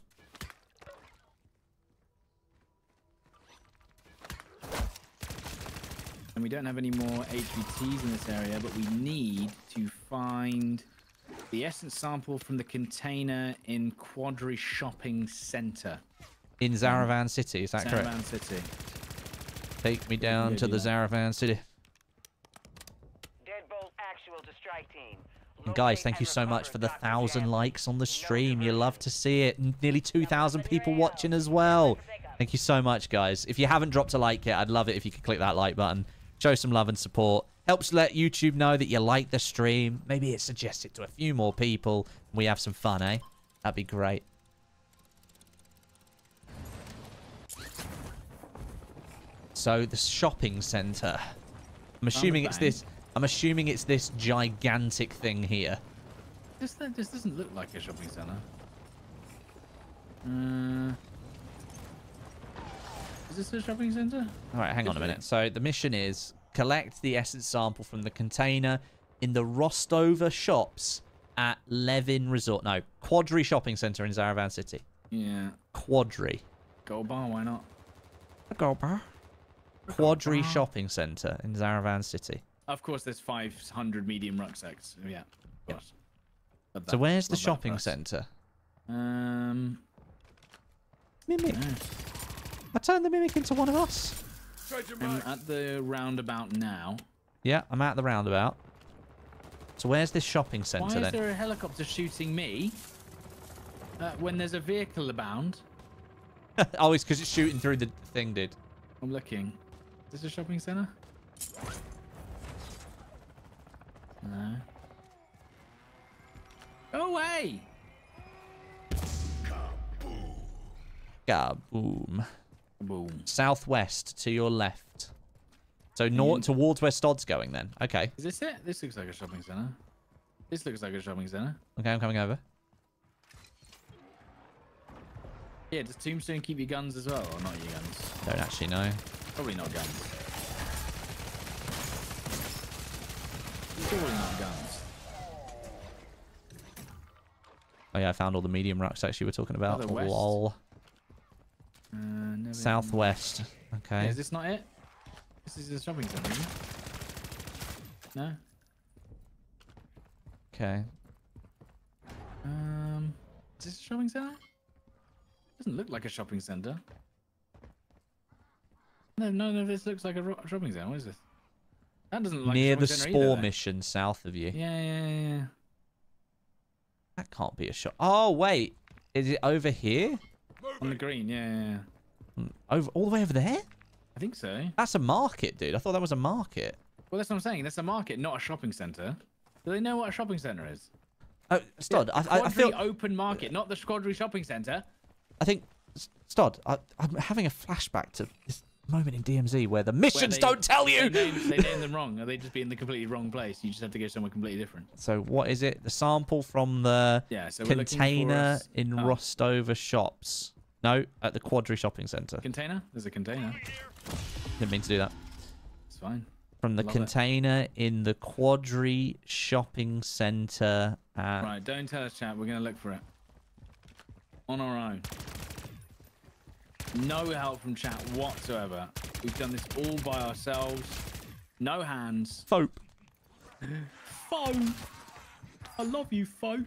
And we don't have any more HVTs in this area, but we need to find the essence sample from the container in Quadri Shopping Centre. In Zaravan City, is that correct? Zaravan City. Take me down to the Zaravan City. Deadbolt actual to strike team. And guys, thank you so much for the 1,000 likes on the stream. You love to see it. And nearly 2,000 people watching as well. Thank you so much, guys. If you haven't dropped a like yet, I'd love it if you could click that like button. Show some love and support. Helps let YouTube know that you like the stream. Maybe it suggests it to a few more people. We have some fun, eh? That'd be great. So, the shopping centre. I'm assuming it's this... I'm assuming it's this gigantic thing here. This doesn't look like a shopping centre. Is this a shopping centre? Alright, hang on a minute. So the mission is collect the essence sample from the container in the Rostover shops at Levin Resort. No, Quadri Shopping Centre in Zaravan City. Yeah. Quadri. Gold bar, why not? A gold bar. Quadri Shopping Centre in Zaravan City. Of course, there's 500 medium rucksacks. Yeah. Of course. Yeah. So where's the shopping centre? Mimic. I turned the Mimic into one of us. I'm at the roundabout now. Yeah, I'm at the roundabout. So where's this shopping centre then? Why is there a helicopter shooting me when there's a vehicle abound? Oh, it's because it's shooting through the thing, dude. I'm looking. Is this a shopping centre? No. Go away! Kaboom. Kaboom. Boom. Southwest to your left. So north towards where Stod's going then. Okay. Is this it? This looks like a shopping centre. This looks like a shopping centre. Okay, I'm coming over. Yeah, does Tombstone keep your guns as well? Or not your guns? Don't actually know. Probably not guns. Surely not guns. Oh yeah, I found all the medium rucksacks you were talking about. Oh, lol. Southwest. Okay. Yeah, is this not it? This is the shopping centre, isn't it? No? Okay. Is this a shopping centre? Doesn't look like a shopping centre. No, none of this looks like a shopping centre. What is this? That doesn't look like near the Spore either, mission south of you. Yeah, yeah, yeah. That can't be a shop. Oh, wait. Is it over here? On the green, yeah, yeah. Over, all the way over there? I think so. That's a market, dude. I thought that was a market. Well, that's what I'm saying. That's a market, not a shopping centre. Do they know what a shopping centre is? Oh, Stod, yeah, I feel... open market, not the Quadri Shopping Centre. I think, Stod, I'm having a flashback to this moment in DMZ where the missions don't tell you! They named them wrong. Or they just be in the completely wrong place. You just have to go somewhere completely different. So what is it? The sample from the container in Rostover shops. No, at the Quadri Shopping Centre. Container? There's a container. Didn't mean to do that. It's fine. From the container in the Quadri Shopping Centre. Right, don't tell us, chat. We're going to look for it. On our own. No help from chat whatsoever. We've done this all by ourselves. No hands. Fope. Fope. I love you, Fope.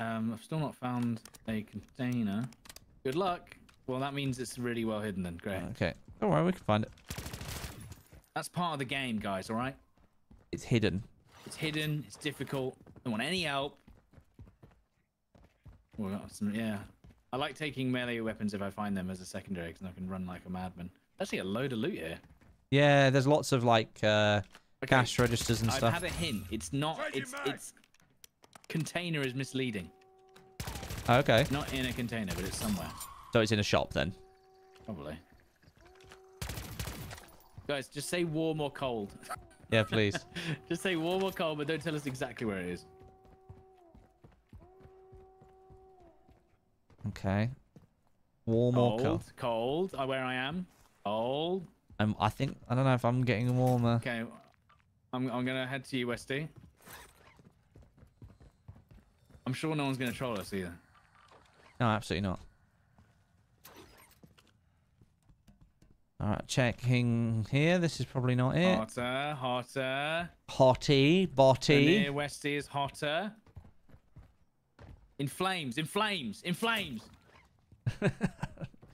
I've still not found a container. Good luck. Well, that means it's really well hidden then. Great. Okay. Don't worry, we can find it. That's part of the game, guys, all right? It's hidden. It's hidden. It's difficult. Don't want any help. Well, that's, yeah. I like taking melee weapons if I find them as a secondary because I can run like a madman. Actually, a load of loot here. Yeah, there's lots of, like, cash registers and stuff. I've had a hint. It's not... It's container is misleading. Okay. Not in a container, but it's somewhere. So it's in a shop then? Probably. Guys, just say warm or cold. Yeah, please. Just say warm or cold, but don't tell us exactly where it is. Okay. Warm cold, or cold? Cold. Where I am. Cold. I think I don't know if I'm getting warmer. Okay. I'm gonna head to you, Westy. I'm sure no one's gonna troll us either. No, absolutely not. Alright, checking here. This is probably not it. Hotter, hotter. Hottie, botty. The near Westy is hotter. In flames, in flames, in flames.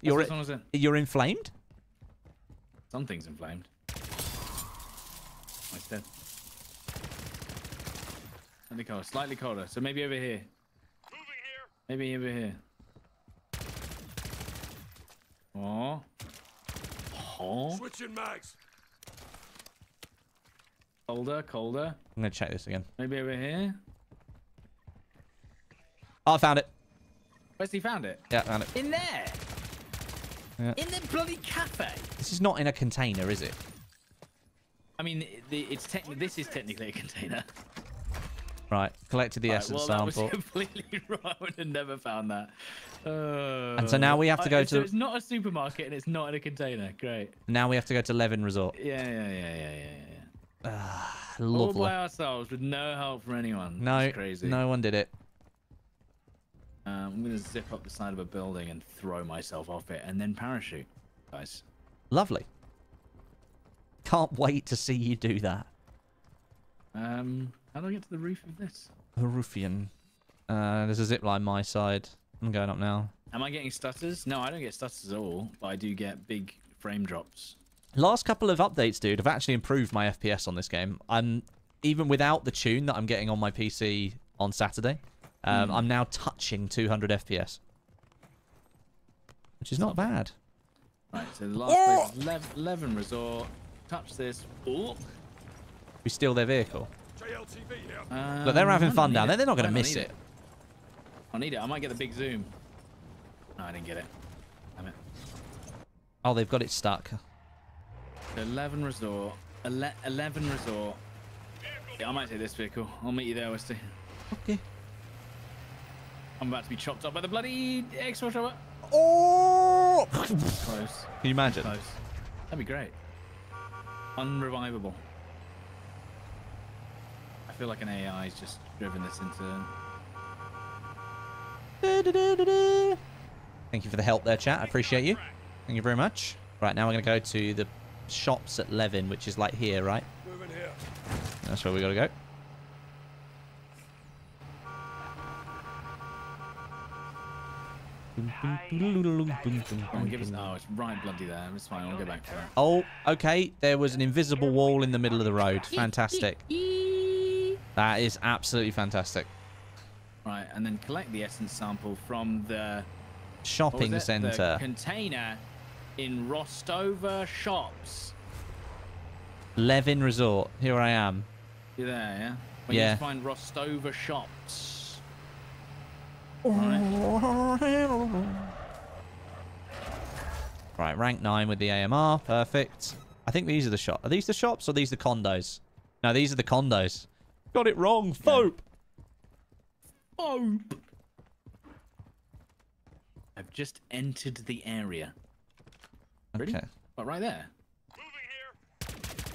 You're inflamed? Something's inflamed. It's dead. Slightly colder, so maybe over here. Maybe over here. Oh. Oh. Switching mags. Colder, colder. I'm gonna check this again. Maybe over here. Oh, I found it. Where's he found it? Yeah, I found it. In there. Yeah. In the bloody cafe. This is not in a container, is it? I mean, this is technically a container. Right, collected the essence sample. Well, that was completely wrong. I would have never found that. And so now we have to go so it's not a supermarket and it's not in a container. Great. Now we have to go to Levin Resort. Yeah. Lovely. All by ourselves with no help from anyone. No, it's crazy. No one did it. I'm going to zip up the side of a building and throw myself off it and then parachute. Nice. Lovely. Can't wait to see you do that. How do I get to the roof of this? Roofian. There's a zip line my side. I'm going up now. Am I getting stutters? No, I don't get stutters at all, but I do get big frame drops. Last couple of updates, dude, I've actually improved my FPS on this game. I'm even without the tune that I'm getting on my PC on Saturday. I'm now touching 200 FPS, which is not bad. Right, so the last place is Levin Resort. Touch this. Oh. We steal their vehicle. But they're having fun down there. They're not going to miss it. I need it. I might get the big zoom. No, I didn't get it. Damn it. Oh, they've got it stuck. Levin Resort. Levin Resort. Yeah, I might take this vehicle. I'll meet you there, Westy. Okay. I'm about to be chopped up by the bloody X-Force robot. Oh! Close. Can you imagine? Close. That'd be great. Unrevivable. I feel like an AI's just driven this into... Thank you for the help there, chat. I appreciate you. Thank you very much. Right, now we're going to go to the shops at Levin, which is like here, right? That's where we got to go. Oh, it's right bloody there. It's fine. I'll go back to that. Oh, okay. There was an invisible wall in the middle of the road. Fantastic. That is absolutely fantastic. Right, and then collect the essence sample from the... shopping centre. The container in Rostover Shops. Levin Resort. Here I am. You're there, yeah? When you find Rostover Shops. Right, rank 9 with the AMR. Perfect. I think these are the shops. Are these the shops or are these the condos? No, these are the condos. Got it wrong, Fope. Fope. I've just entered the area. Really? Okay. But right there. Moving here.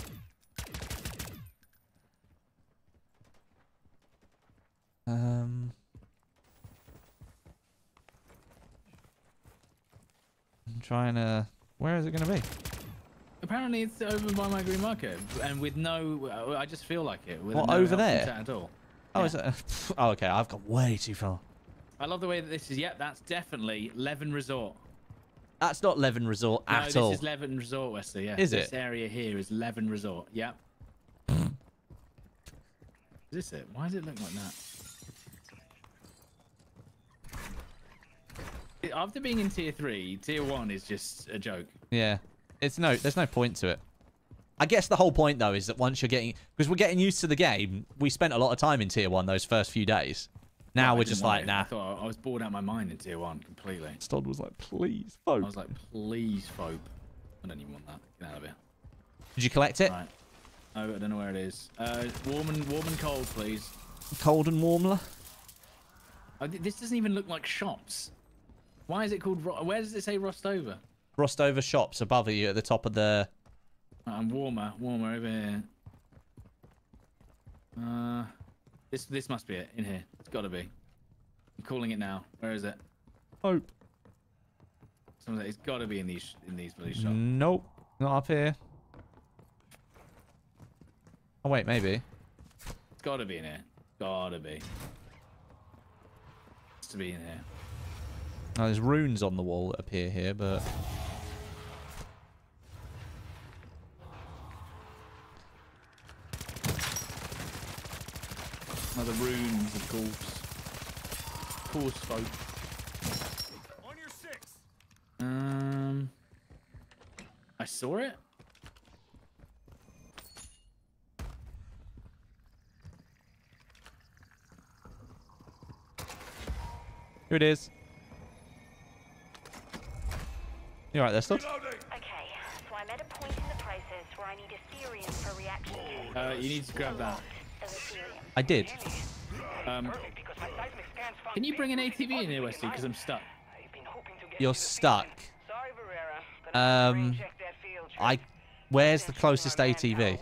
I'm trying to. Where is it going to be? Apparently it's over by my green market, and with no, I just feel like it. With what, no over there? At all. Oh, yeah. Is that, oh, okay. I've got way too far. I love the way that this is. Yep, that's definitely Levin Resort. That's not Levin Resort at all. No, this is Levin Resort, Westy. Yeah. Is it? This area here is Levin Resort. Yep. Is this it? Why does it look like that? After being in tier 3, tier 1 is just a joke. Yeah. It's no, there's no point to it. I guess the whole point though is that once you're getting, because we're getting used to the game, we spent a lot of time in tier 1 those first few days. Now we're just like, nah. I was bored out of my mind in tier 1 completely. Stod was like, please, Fope. I was like, please, Fope. I don't even want that. Get out of here. Did you collect it? Right. Oh, I don't know where it is. Warm and cold, please. Cold and warmer. Oh, this doesn't even look like shops. Why is it called? Where does it say Rostover? Rostover shops above you at the top of the. I'm warmer, warmer over here. This must be it in here. It's got to be. I'm calling it now. Where is it? Hope. Someone's like, it's got to be in these bloody shops. Nope, not up here. Oh wait, maybe. It's got to be in here. Gotta be. It's to be in here. Now there's runes on the wall that appear here, but. Another runes, of course. Of course, folk. On your six. I saw it. Here it is. You alright there, Stodeh? Okay, so I'm at a point in the process where I need Ethereum for reaction. You need to grab that. I did. Can you bring an ATV in here, Westy? Because I'm stuck. You're stuck. Where's the closest ATV?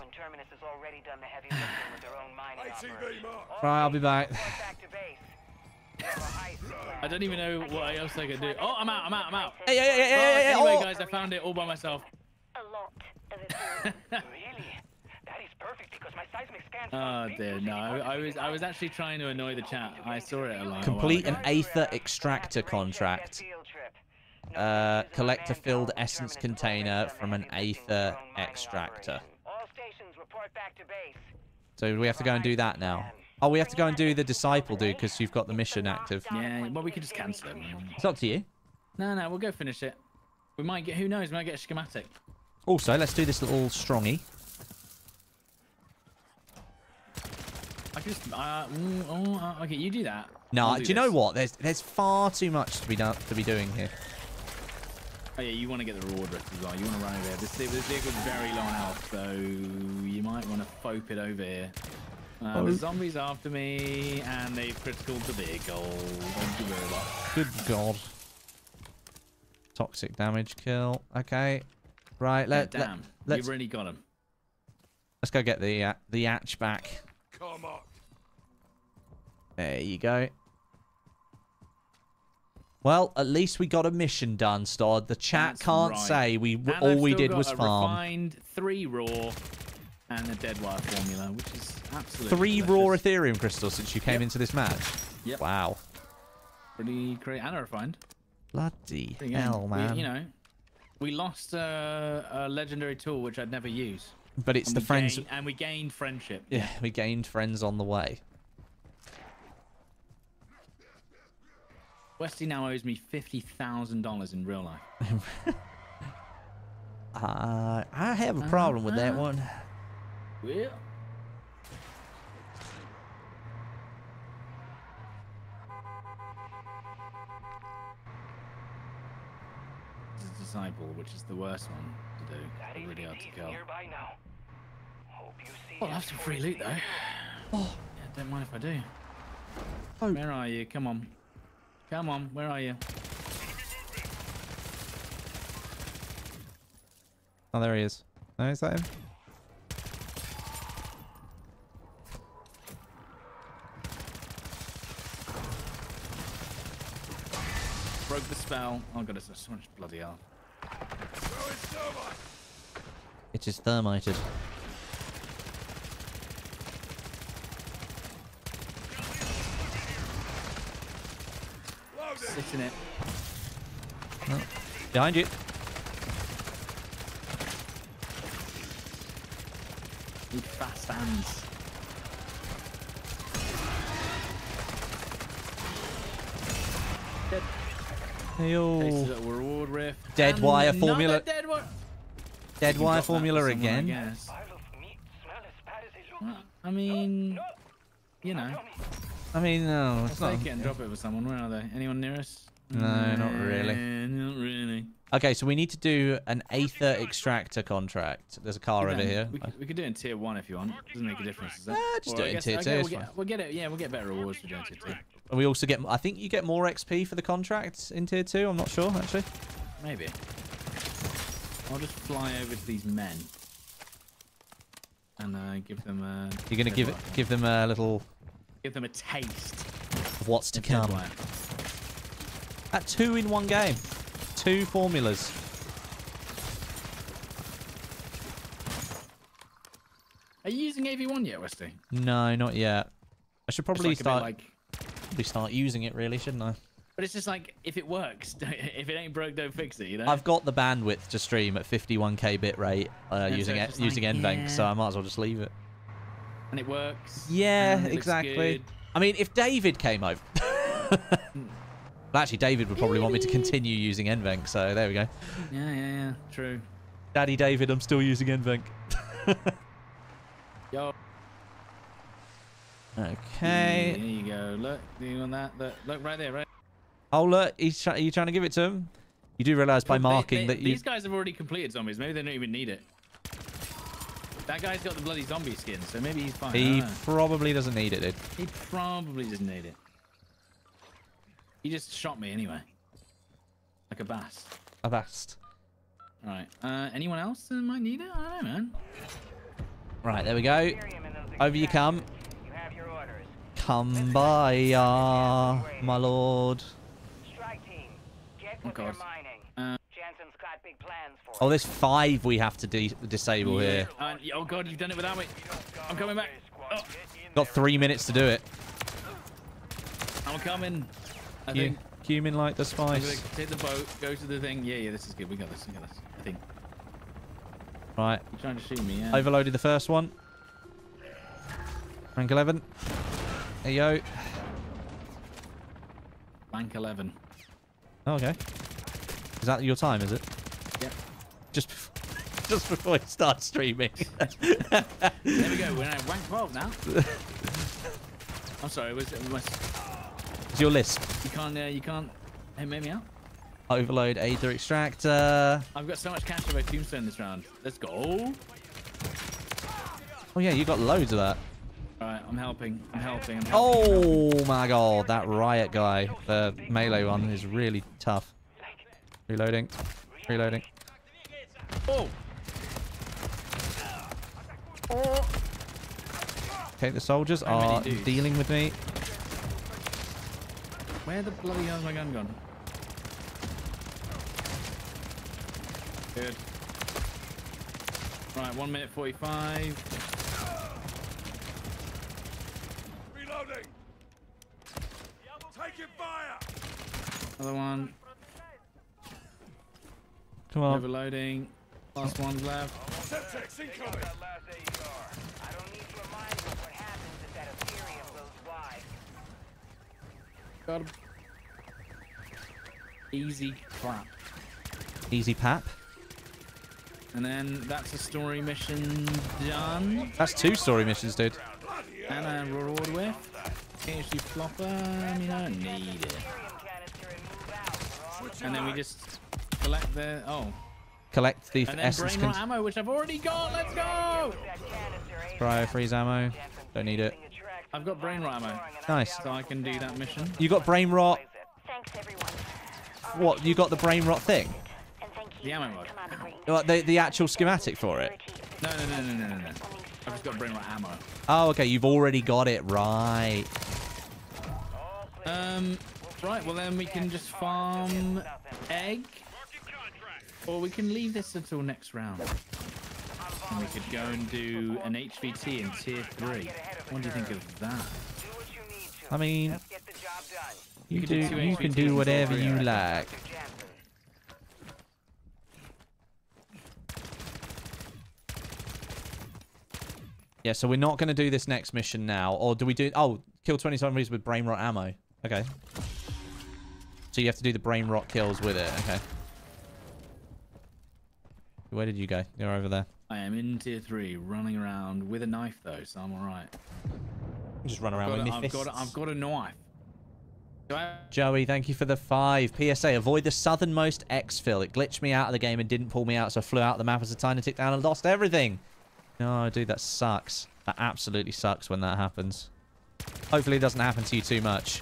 Right, I'll be back. I don't even know what else I can do. Oh, I'm out, I'm out, I'm out. Hey, hey, hey, hey, anyway, oh. Guys, I found it all by myself. A lot of it. Really? That is perfect because my seismic scans. Oh dear, no. I was actually trying to annoy the chat. I saw it a lot. Complete an Aether extractor contract. Collect a filled essence container from an Aether extractor. All stations report back to base. So we have to go and do that now. Oh, we have to go and do the Disciple, dude, because you've got the mission active. Yeah, well, we can just cancel it. It's up to you. No, no, we'll go finish it. We might get, who knows, we might get a schematic. Also, let's do this little strongy. I can just, okay, you do that. No, do you know what? There's far too much to be doing here. Oh, yeah, you want to get the reward rift as well. You want to run over here. This vehicle's very long health, so you might want to fop it over here. The zombies after me, and they've critical the vehicle. Thank you very much. Good God. Toxic damage kill. Okay. Right, let's... You've really got him. Let's go get the hatch back. Come on. There you go. Well, at least we got a mission done, Stodeh. The chat can't say we did was farm. Refined 3 raw. And the dead wire formula, which is absolutely 3 delicious. Raw Ethereum crystals since you came into this match. Yep. Wow. Pretty crazy. And a refined. Bloody hell, man. We, you know, we lost a legendary tool which I'd never used. But it's the friends. And we gained friendship. Yeah, we gained friends on the way. Westy now owes me $50,000 in real life. I have a problem with that one. Well. This is Disciple, which is the worst one to do. It's really hard to kill. Oh, I'll have some free loot, though. Oh. Yeah, don't mind if I do. Oh. Where are you? Come on. Come on, where are you? Oh, there he is. No, is that him? Broke the spell. Oh god, it's so much bloody hell. It is thermited. Sit in it. Oh. Behind you. Need fast hands. Dead. Heyo. Reward rift. Dead wire formula. Dead wire formula again. I mean, you know. I mean, no. It's not. Take it and drop it with someone. Where are they? Anyone near us? No, not really. Not really. Okay, so we need to do an Aether extractor contract. There's a car over here. We could do it in tier 1 if you want. Doesn't make a difference. Does that? Just do it in tier 2. We'll get it. Yeah, we'll get better rewards for doing tier 2. And we also get, I think you get more XP for the contracts in tier 2. I'm not sure, actually. Maybe. I'll just fly over to these men and give them a... You're going to give them a little... Give them a taste of what's to come. At 2 in one game. 2 formulas. Are you using AV1 yet, Westy? No, not yet. I should probably start using it, really, shouldn't I? But it's just like, if it works, if it ain't broke, don't fix it, you know? I've got the bandwidth to stream at 51k bitrate using NVENC, so I might as well just leave it. And it works. Yeah, exactly. I mean, if David came over... Well, actually, David would probably want me to continue using NVENC, so there we go. Yeah, yeah, yeah, true. Daddy David, I'm still using NVENC. Yo. Okay. There you go. Look, you want that? Look right there, right? Oh, look. Are you trying to give it to him? You do realise by marking that you... These guys have already completed zombies. Maybe they don't even need it. That guy's got the bloody zombie skin, so maybe he's fine. He probably doesn't need it, dude. He probably doesn't need it. He just shot me anyway. Like a bast. A bast. Alright. Anyone else that might need it? I don't know, man. Right, there we go. Over you come. Come by, my lord. Oh, God. Oh, there's 5 we have to disable here. Oh, God, you've done it without me. I'm coming back. Oh. Got 3 minutes to do it. I'm coming. Cumin like the spice. I'm gonna take the boat, go to the thing. Yeah, yeah, this is good. We got this. We got this. I think. Right. You're trying to shoot me, yeah. Overloaded the first one. Rank 11. Hey, yo. Rank 11. Oh, okay. Is that your time, is it? Yep. Just before you start streaming. There we go. We're at rank 12 now. I'm sorry. It's your list. You can't make me out. Overload Aether Extractor. I've got so much cash for my tombstone this round. Let's go. Oh, yeah, you got loads of that. All right, I'm helping. Oh, my God. That riot guy, the melee one, is really tough. Reloading. Oh. Okay, the soldiers are dealing with me. Where the bloody hell is my gun gone? Good. Right, 1 minute 45. Reloading. Taking fire. Another one. Come on. Overloading. Last one's left. Septex incoming. I don't need to remind you what happens if that Ethereum goes wide. Got him. Easy clap. Easy pap. And then that's a story mission done. That's 2 story missions, dude. And a reward with. KHD flopper. I mean, I don't need it. And then we just collect the... Oh. Collect the essence... And then brain ammo, which I've already got. Let's go! Cryo freeze ammo. Don't need it. I've got brain rot ammo. Nice. So I can do that mission. You got brain rot... What? You got the brain rot thing? The ammo mod. Well, the actual schematic for it? No. I've just got brain rot ammo. Oh, okay. You've already got it. Right. Right. Well, then we can just farm egg. Or we can leave this until next round. And we could go and do an HVT in tier 3. What do you think of that? I mean, you can do whatever you like. Yeah, so we're not going to do this next mission now. Or do we do... Oh, kill 20 zombies with brain rot ammo. Okay. So you have to do the brain rot kills with it. Okay. Where did you go? You're over there. I am in tier 3, running around with a knife, though, so I'm all right. Just run around with me fists. I've got a knife. Joey, thank you for the 5. PSA, avoid the southernmost exfil. It glitched me out of the game and didn't pull me out, so I flew out of the map as a tiny tick down and lost everything. No, dude, that sucks. That absolutely sucks when that happens. Hopefully it doesn't happen to you too much.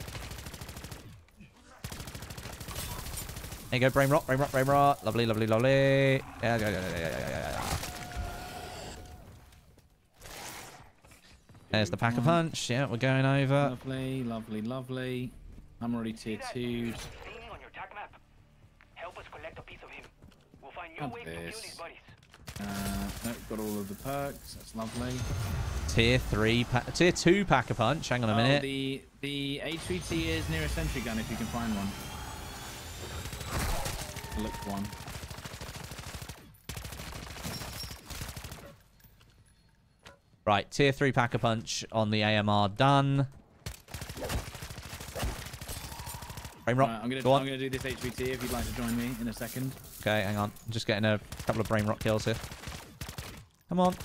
There you go, brain rot, brain rot, brain rot. Lovely, lovely, lovely. Yeah. There's the pack a punch. Yeah, we're going over. Lovely, lovely, lovely. I'm already tier 2. Have this. We've got all of the perks. That's lovely. Tier 3, tier 2 pack a punch. Hang on a minute. The HVT is nearest sentry gun if you can find one. I looked one. Right, tier 3 pack a punch on the AMR done. Brain rot. I'm gonna do this HVT if you'd like to join me in a second. Okay, hang on. I'm just getting a couple of brain rot kills here. Come on.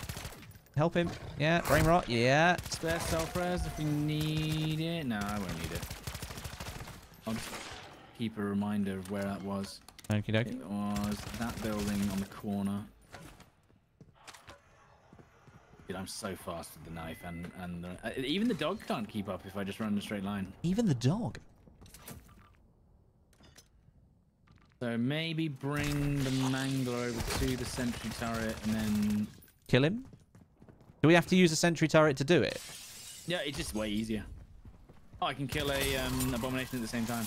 Help him. Yeah, brain rot. Yeah. Spare self-res if we need it. No, I won't need it. I'll just keep a reminder of where that was. Okie dokie. It was that building on the corner. Dude, I'm so fast with the knife and even the dog can't keep up if I just run in a straight line. Even the dog? So maybe bring the mangler over to the sentry turret and then... Kill him? Do we have to use a sentry turret to do it? Yeah, it's just way easier. Oh, I can kill a abomination at the same time.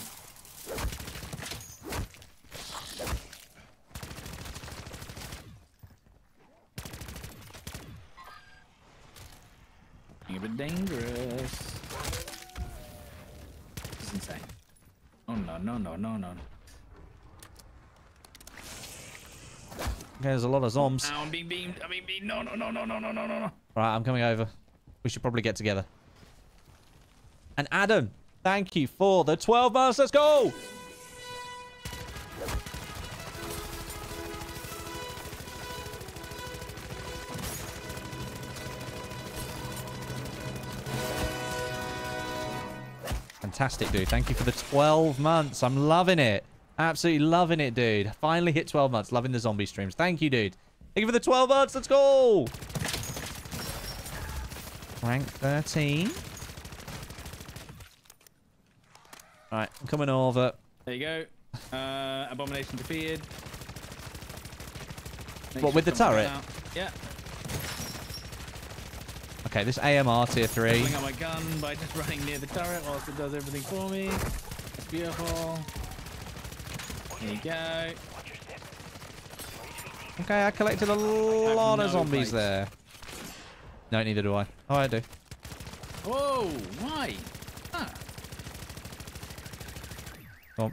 A bit dangerous. This is insane. Oh no, no, no, no, no. Okay, there's a lot of zombies. Oh, I'm being beamed. I'm being beamed. No. Right, I'm coming over. We should probably get together. And Adam, thank you for the 12 months. Let's go. Fantastic, dude. Thank you for the 12 months. I'm loving it. Absolutely loving it, dude. Finally hit 12 months. Loving the zombie streams. Thank you, dude. Thank you for the 12 months. Let's go. Rank 13. All right. I'm coming over. There you go. Abomination defeated. What, with the turret? Yeah. Okay, this AMR tier 3. I'm pulling out my gun by just running near the turret whilst it does everything for me. It's beautiful. There you go. Okay, I collected a lot of zombies there. No, neither do I. Oh, I do. Whoa, why? Huh. Oh.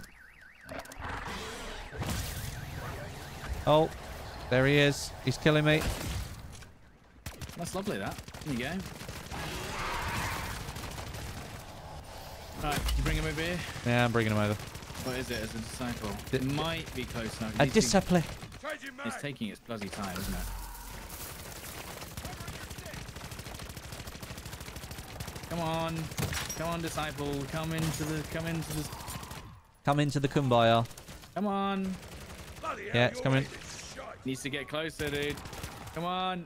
Oh, there he is. He's killing me. That's lovely, that. There you go. Alright, you bring him over here? Yeah, I'm bringing him over. What is it? It's a disciple. It might be close now. A disciple. It's taking its bloody time, isn't it? Come on. Come on, disciple. Come into the kumbaya. Come on. Yeah, it's coming. Needs to get closer, dude. Come on.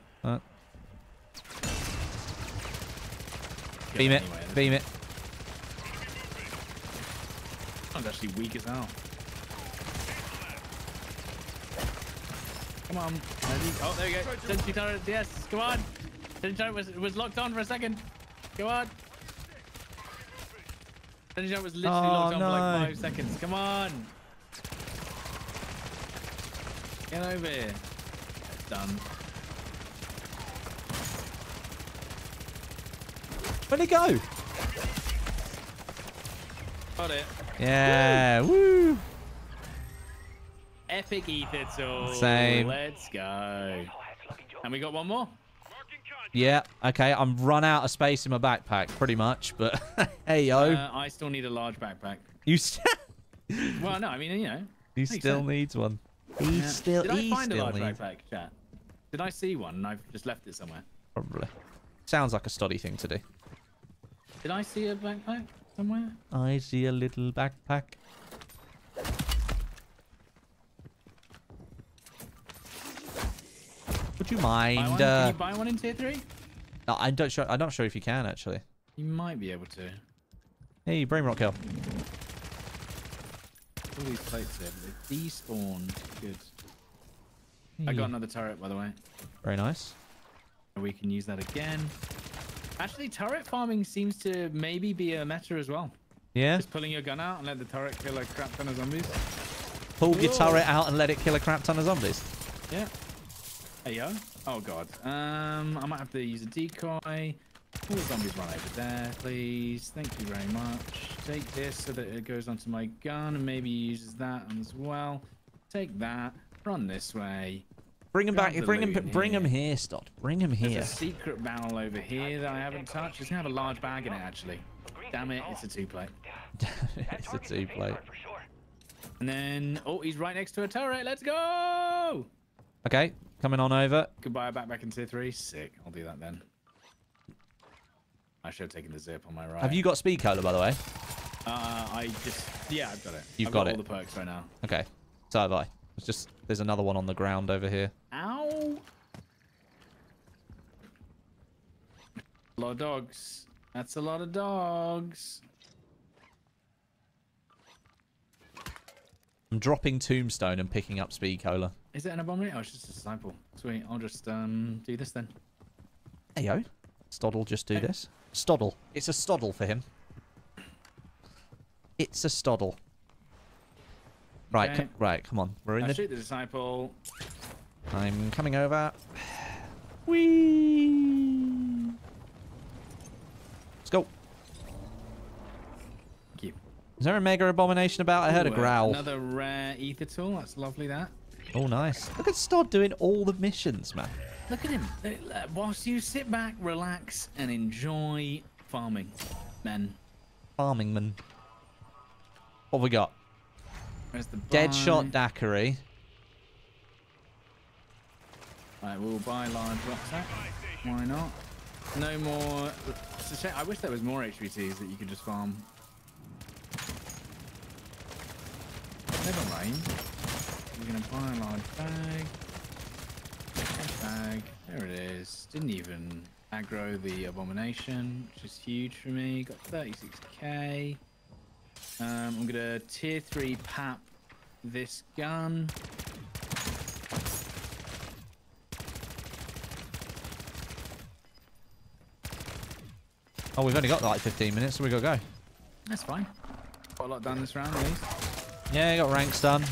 Beam it, anyway, beam it. I'm actually weak as hell. Come on. Oh, there we go. Sentry turret, yes, come on. Sentry turret was locked on for a second. Come on. Sentry turret was literally locked on for like 5 seconds. Come on. Get over here. It's done. Where'd it go? Got it. Yeah. Woo. Woo. Epic ether tool. Same. Let's go. And we got one more. Yeah. Okay. I'm run out of space in my backpack, pretty much. But hey yo. I still need a large backpack. You still? Well, no. I mean, you know. He still needs one. He still. Did I find a large backpack, chat? Did I see one and I've just left it somewhere? Probably. Sounds like a Stodeh thing to do. Did I see a backpack somewhere? I see a little backpack. Would you mind? Can you buy one in tier 3? No, I'm not sure if you can actually. You might be able to. Hey, brain rock kill. all these plates here, but they despawned. Good. Hey. I got another turret, by the way. Very nice. We can use that again. Actually, turret farming seems to maybe be a meta as well. Yeah. Just pulling your gun out and let the turret kill a crap ton of zombies. Pull your turret out and let it kill a crap ton of zombies. Yeah. There you go. Oh, God. I might have to use a decoy. All the zombies run over there, please. Thank you very much. Take this so that it goes onto my gun and maybe uses that as well. Take that. Run this way. Bring him back. Bring him here, Stodeh. Bring him here. There's a secret barrel over here that I haven't touched. It's going to have a large bag in it, actually. Damn it. It's a two-plate. It's a two-plate. And then... Oh, he's right next to a turret. Let's go! Okay. Coming on over. Goodbye. Back into three. Sick. I'll do that then. I should have taken the zip on my right. Have you got speed cola, by the way? I just... Yeah, I've got it. You've got it. I've got all the perks right now. Okay. So have I. It's just... There's another one on the ground over here. Ow! A lot of dogs. That's a lot of dogs. I'm dropping tombstone and picking up speed cola. Is it an abomination? Oh, it's just a disciple. Sweet. I'll just do this then. Hey yo. Stodeh, just do this. Stodeh. It's a Stodeh for him. It's a Stodeh. Right, okay. Right, come on. We're in shoot the disciple. I'm coming over. Whee! Let's go. Thank you. Is there a mega abomination about? I heard a growl. Another rare ether tool. That's lovely, that. Oh, nice. Look at Stodeh doing all the missions, man. Look at him. Whilst you sit back, relax, and enjoy farming, men. Farming, man. What have we got? Deadshot daiquiri. Alright, we'll buy large rucksack. Why not? No more... I wish there was more HVTs that you could just farm. Never mind. We're going to buy a large bag. Large bag. There it is. Didn't even aggro the abomination, which is huge for me. Got 36k. I'm gonna tier 3 pap this gun. Oh, we've only got like 15 minutes, so we gotta go. That's fine. Got a lot done this round, at least. Yeah, got ranks done.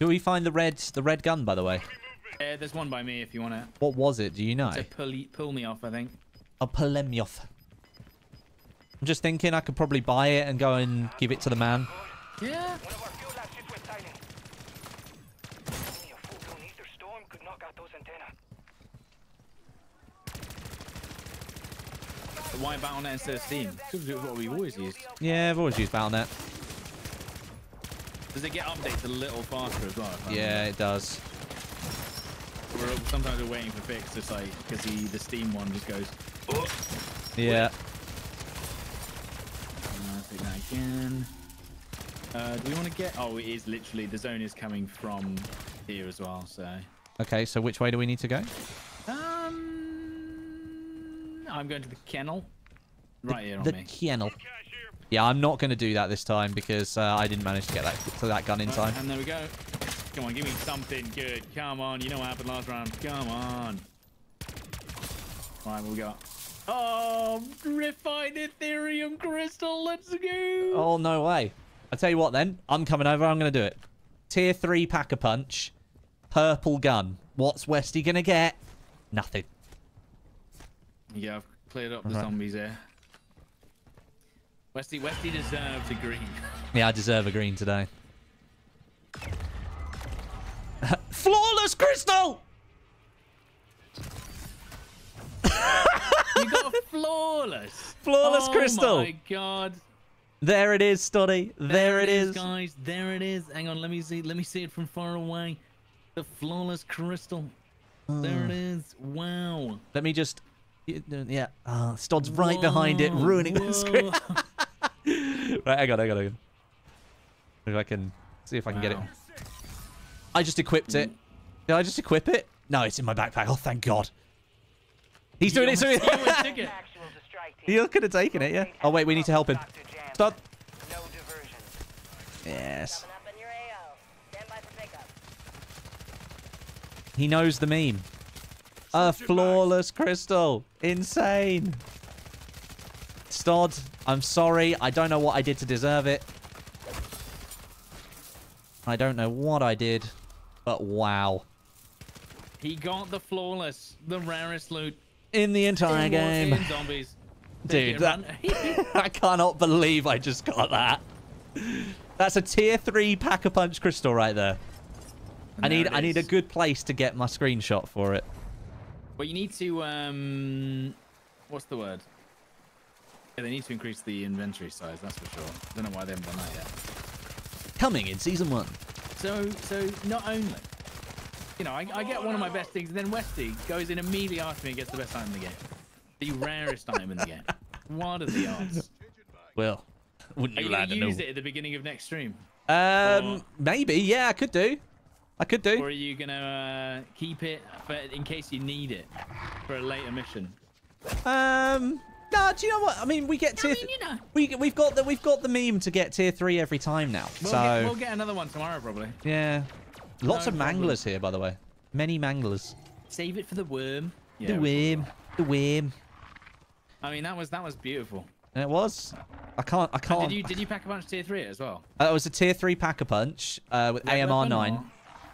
Do we find the red gun, by the way? There's one by me if you want it. What was it? Do you know? It's a pull me off, I think. A Pulemyoff. I'm just thinking I could probably buy it and go and give it to the man. Yeah. So why Battle.net instead of Steam? Because it's what we've always used. Yeah, I've always used Battle.net. Does it get updates a little faster as well? Yeah, it does. Sometimes we're waiting for fix. It's like, because the Steam one just goes... Oh, yeah. I'll take that again. Do we want to get... Oh, it is literally... The zone is coming from here as well, so... Okay, so which way do we need to go? I'm going to the kennel. Right here on me. The kennel. Yeah, I'm not going to do that this time because I didn't manage to get that gun in time. And there we go. Come on, give me something good. Come on, you know what happened last round. Come on. All right, what we got? Oh, refined Ethereum crystal. Let's go. Oh, no way. I'll tell you what then. I'm coming over. I'm going to do it. Tier 3 pack-a-punch. Purple gun. What's Westy going to get? Nothing. Yeah, I've cleared up the zombies here. Westy deserves a green. Yeah, I deserve a green today. Flawless crystal! You got a flawless. Flawless crystal. Oh my God. There it is, Stodeh. There it is. Guys, there it is. Hang on, let me see it from far away. The flawless crystal. There it is. Wow. Let me just yeah. Stodeh's right behind it, ruining the screen. Right, I got it. If I can see if I can get it. I just equipped it. Did I just equip it? No, it's in my backpack. Oh, thank God. He's doing it. He could have taken it, yeah. Oh, wait, we need to help him. Stop. Yes. He knows the meme. A flawless crystal. Insane. Stod, I'm sorry. I don't know what I did to deserve it. I don't know what I did, but wow. He got the flawless, the rarest loot in the entire game. Zombies. Dude, that, I cannot believe I just got that. That's a tier 3 pack-a-punch crystal right there. And I need a good place to get my screenshot for it. But you need to what's the word? Yeah, they need to increase the inventory size, that's for sure. I don't know why they haven't done that yet. Coming in season 1. So not only, you know, I get one of my best things, and then Westy goes in immediately after me and gets the best item in the game. The rarest item in the game. What are the odds? Well, wouldn't you like to use it at the beginning of next stream? Maybe. Yeah, I could do. Or are you gonna keep it for, in case you need it for a later mission? Nah, do you know what? I mean, we get we've got the meme to get tier 3 every time now. We'll get another one tomorrow probably. Yeah. Lots of manglers here, by the way. Many manglers. Save it for the worm. Yeah, the worm. The worm. I mean, that was beautiful. It was. I can't. And did you pack a bunch tier 3 as well? It was a tier 3 pack a punch with Red AMR 9, or...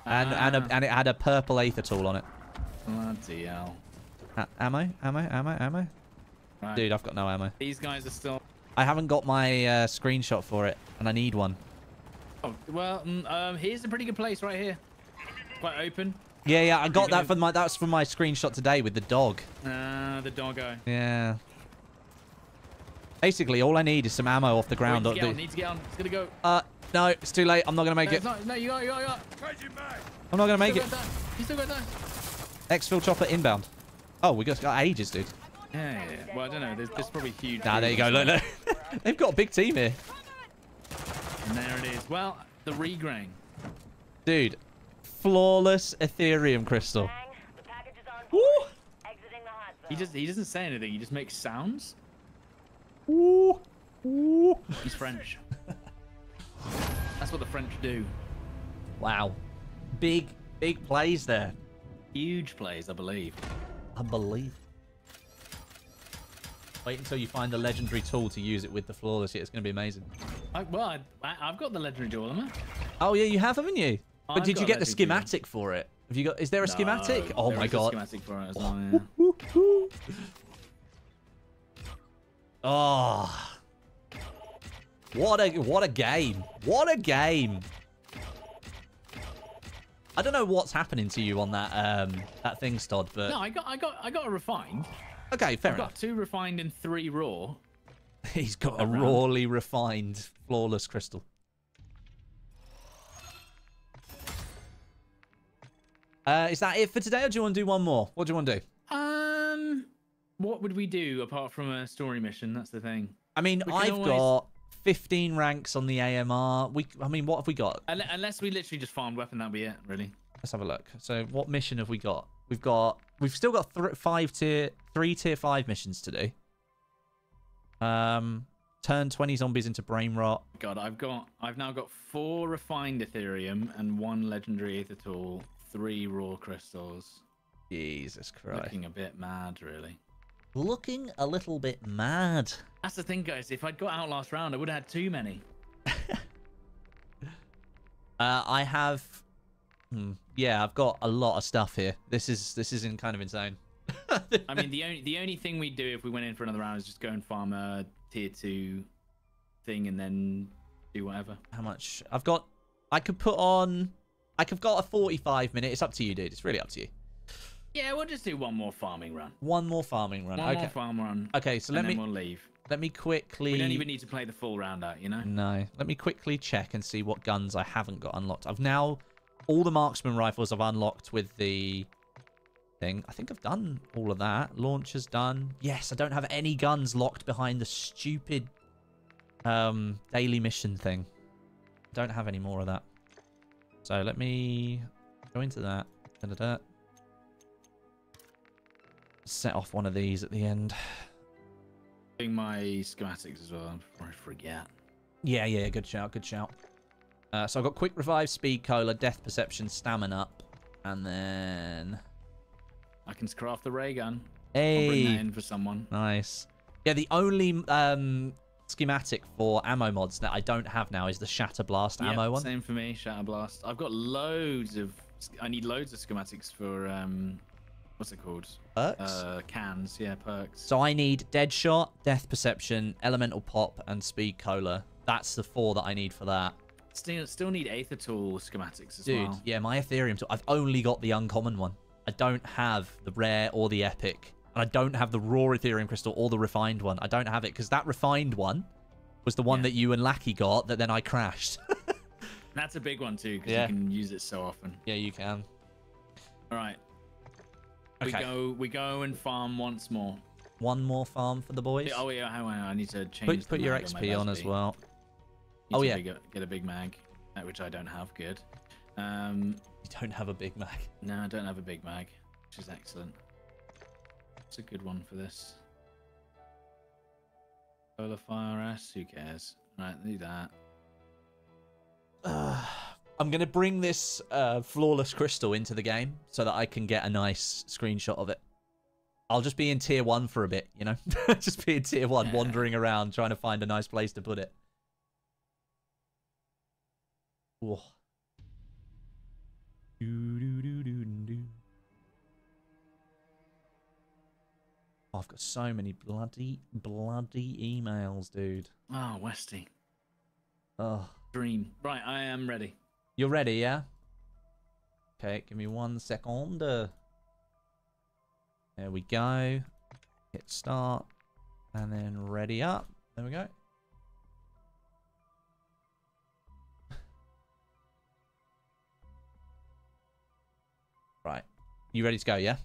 and it had a purple aether tool on it. Bloody hell. Ammo. Right. Dude, I've got no ammo. These guys are still... I haven't got my screenshot for it, and I need one. Oh, well, here's a pretty good place right here. Quite open. Yeah, yeah, I got that from my... That's from my screenshot today with the dog. The doggo. Yeah. Basically, all I need is some ammo off the ground. Need to get on, It's gonna go. No, it's too late. I'm not gonna make it. Not, no, you got. I'm not gonna make it. You still got that. Exfil chopper inbound. Oh, we got ages, dude. Yeah, yeah. Well, I don't know. There's probably huge. Nah, there you go. Look. They've got a big team here. And there it is. Well, the regrain. Dude, flawless Ethereum crystal. The package is on board. Exiting the hot zone. He doesn't say anything. He just makes sounds. Ooh. Ooh. He's French. That's what the French do. Wow. Big plays there. Huge plays, I believe. Wait until you find the legendary tool to use it with the flawless. It's going to be amazing. I've got the legendary tool, haven't I? Oh, yeah, you have, haven't you? But did you get the schematic for it? Have you got? Is there a schematic? Oh, my God. There is a schematic for it as well, yeah. Oh, what a game. What a game. I don't know what's happening to you on that that thing, Stod, but no, I got a refined. Okay, fair enough. I've got 2 refined and 3 raw. He's got a rawly refined flawless crystal. Is that it for today, or do you want to do one more? What do you want to do? What would we do apart from a story mission? That's the thing. I mean, I've got 15 ranks on the AMR. I mean, what have we got? Unless we literally just farm weapon, that'd be it, really. Let's have a look. So, what mission have we got? We've still got 3 tier 5 missions to do. Turn 20 zombies into brain rot. God, I've now got 4 refined Ethereum and 1 legendary ether tool, 3 raw crystals. Jesus Christ! Looking a bit mad, really. Looking a little bit mad. That's the thing, guys. If I'd got out last round, I would have had too many. I have... yeah, I've got a lot of stuff here. This is kind of insane. I mean, the only thing we'd do if we went in for another round is just go and farm a tier 2 thing and then do whatever. How much? I've got... I've got a 45-minute. It's up to you, dude. It's really up to you. Yeah, we'll just do 1 more farming run. 1 more farming run. One more farm run. Okay, so then we'll leave. Let me quickly... We don't even need to play the full round out, you know? No. Let me quickly check and see what guns I haven't got unlocked. I've now... All the marksman rifles I've unlocked with the thing. I think I've done all of that. Launcher's done. Yes, I don't have any guns locked behind the stupid daily mission thing. Don't have any more of that. So let me go into that. set off one of these at the end. Doing my schematics as well before I forget. Yeah, good shout, good shout. So I've got quick revive, speed cola, death perception, stamina up, and then I can craft the ray gun. Hey, I'll bring that in for someone. Nice. Yeah, the only schematic for ammo mods that I don't have now is the Shatter Blast ammo one. Same for me, Shatter Blast. I've got loads of. I need loads of schematics for what's it called? Perks. Cans, yeah, perks. So I need Deadshot, Death Perception, Elemental Pop, and Speed Cola. That's the four that I need for that. Still need Aethertool schematics as well. Dude, yeah, my Ethereum tool. I've only got the uncommon one. I don't have the rare or the epic. And I don't have the raw Ethereum crystal or the refined one. I don't have it because that refined one was the one that you and Lackey got that then I crashed. That's a big one too because you can use it so often. Yeah, you can. All right. Okay. We go and farm once more. One more farm for the boys? Oh, yeah. Hang on. I need to change put your XP on as well. Oh, yeah. Get a big mag, which I don't have. Good. You don't have a big mag? No, I don't have a big mag, which is excellent. It's a good one for this. Solar fire ass, who cares? Right, do that. I'm going to bring this flawless crystal into the game so that I can get a nice screenshot of it. I'll just be in tier 1 for a bit, you know? Just be in tier 1, wandering around, trying to find a nice place to put it. Ooh. Oh, I've got so many bloody emails, dude. Oh, Westy. Oh. Dream. Right, I am ready. You're ready, yeah? Okay, give me 1 second. There we go. Hit start. And then ready up. There we go. Right. You ready to go, yeah?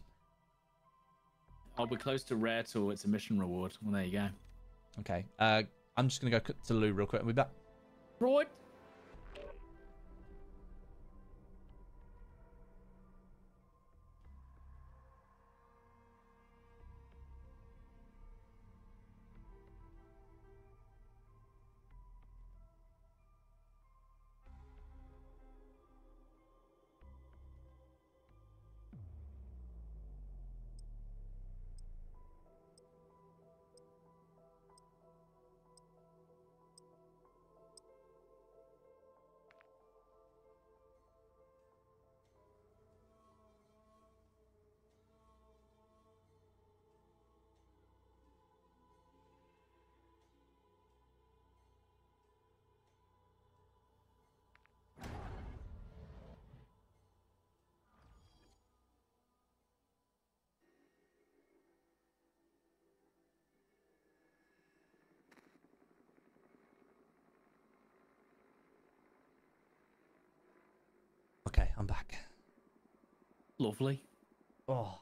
Oh, we're close to rare tool. It's a mission reward. Well, there you go. Okay. I'm just going to go to Lou real quick. We'll be back. Right. Okay, I'm back. Lovely. Oh.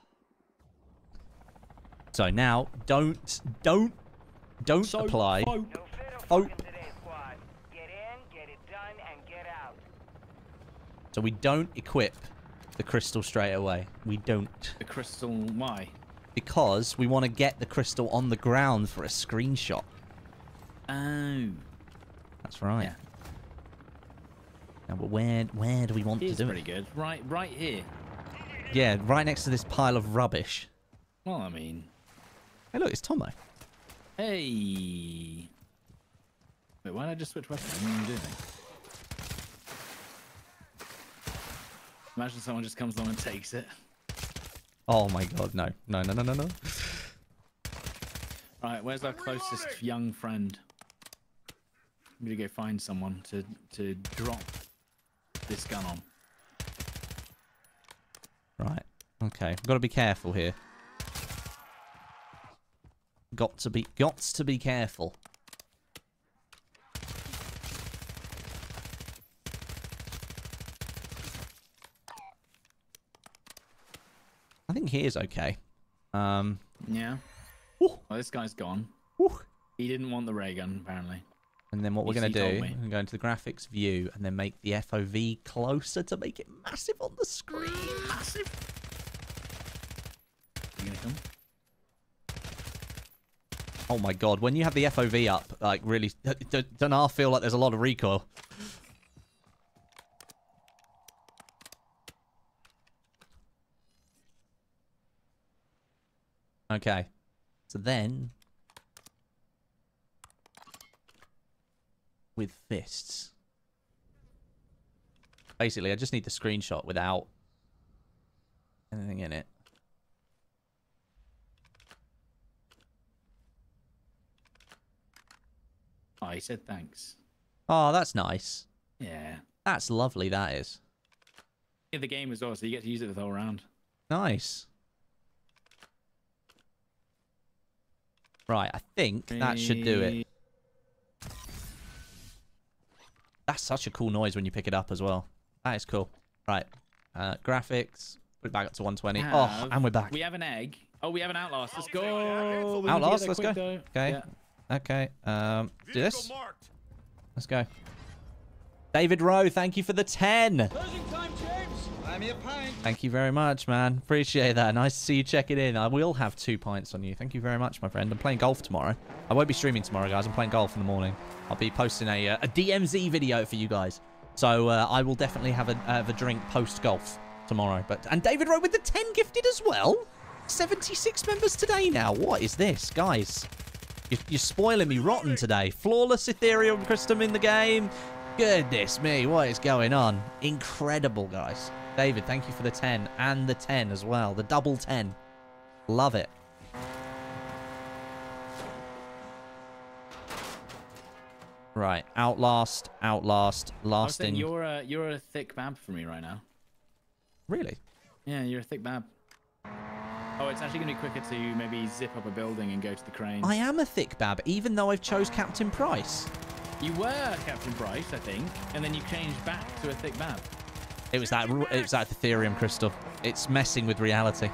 So now, don't so apply. Hope. No get in, get it done, and get out. So we don't equip the crystal straight away. We don't. The crystal, why? Because we want to get the crystal on the ground for a screenshot. Oh. That's right. Yeah. Now, but where do we want to do it? Pretty good. Right here. Yeah, right next to this pile of rubbish. Well, I mean... Hey, look, it's Tomo. Hey! Wait, why did I just switch weapons? I didn't do anything. Imagine someone just comes along and takes it. Oh my god, no. No. Right, where's our closest young friend? I'm gonna go find someone to drop this gun on. Right. Okay. We've got to be careful here. Got to be careful. I think he is okay. Yeah. Well, this guy's gone. Woo. He didn't want the ray gun apparently. And then what we're going to do, we're going to the graphics view and then make the FOV closer to make it massive on the screen. Massive. You going to come? Oh my god, when you have the FOV up, like, really, don't half feel like there's a lot of recoil. Okay, so then, with fists, basically I just need the screenshot without anything in it. Oh, he said thanks. Oh, that's nice. Yeah. That's lovely, that is. In the game as well, so you get to use it the whole round. Nice. Right, I think that should do it. That's such a cool noise when you pick it up as well. That is cool. Right. Graphics. Put it back up to 120. Oh, and we're back. We have an egg. Oh, we have an Outlast. Let's go. Outlast, let's go. Okay. Yeah. Okay, do this. Let's go. David Rowe, thank you for the 10. Thank you very much, man. Appreciate that. Nice to see you checking in. I will have 2 pints on you. Thank you very much, my friend. I'm playing golf tomorrow. I won't be streaming tomorrow, guys. I'm playing golf in the morning. I'll be posting a DMZ video for you guys. So I will definitely have a drink post-golf tomorrow. And David Rowe with the 10 gifted as well. 76 members today now. What is this, guys? You're spoiling me rotten today. Flawless Ethereum Crystal in the game. Goodness me, what is going on? Incredible, guys. David, thank you for the 10 and the 10 as well. The double 10. Love it. Right, Outlast, lasting. You're a thick bab for me right now. Really? Yeah, you're a thick bab. Oh, it's actually going to be quicker to maybe zip up a building and go to the crane. I am a thick bab, even though I've chose Captain Price. You were Captain Price, I think, and then you changed back to a thick bab. It was that Ethereum crystal. It's messing with reality.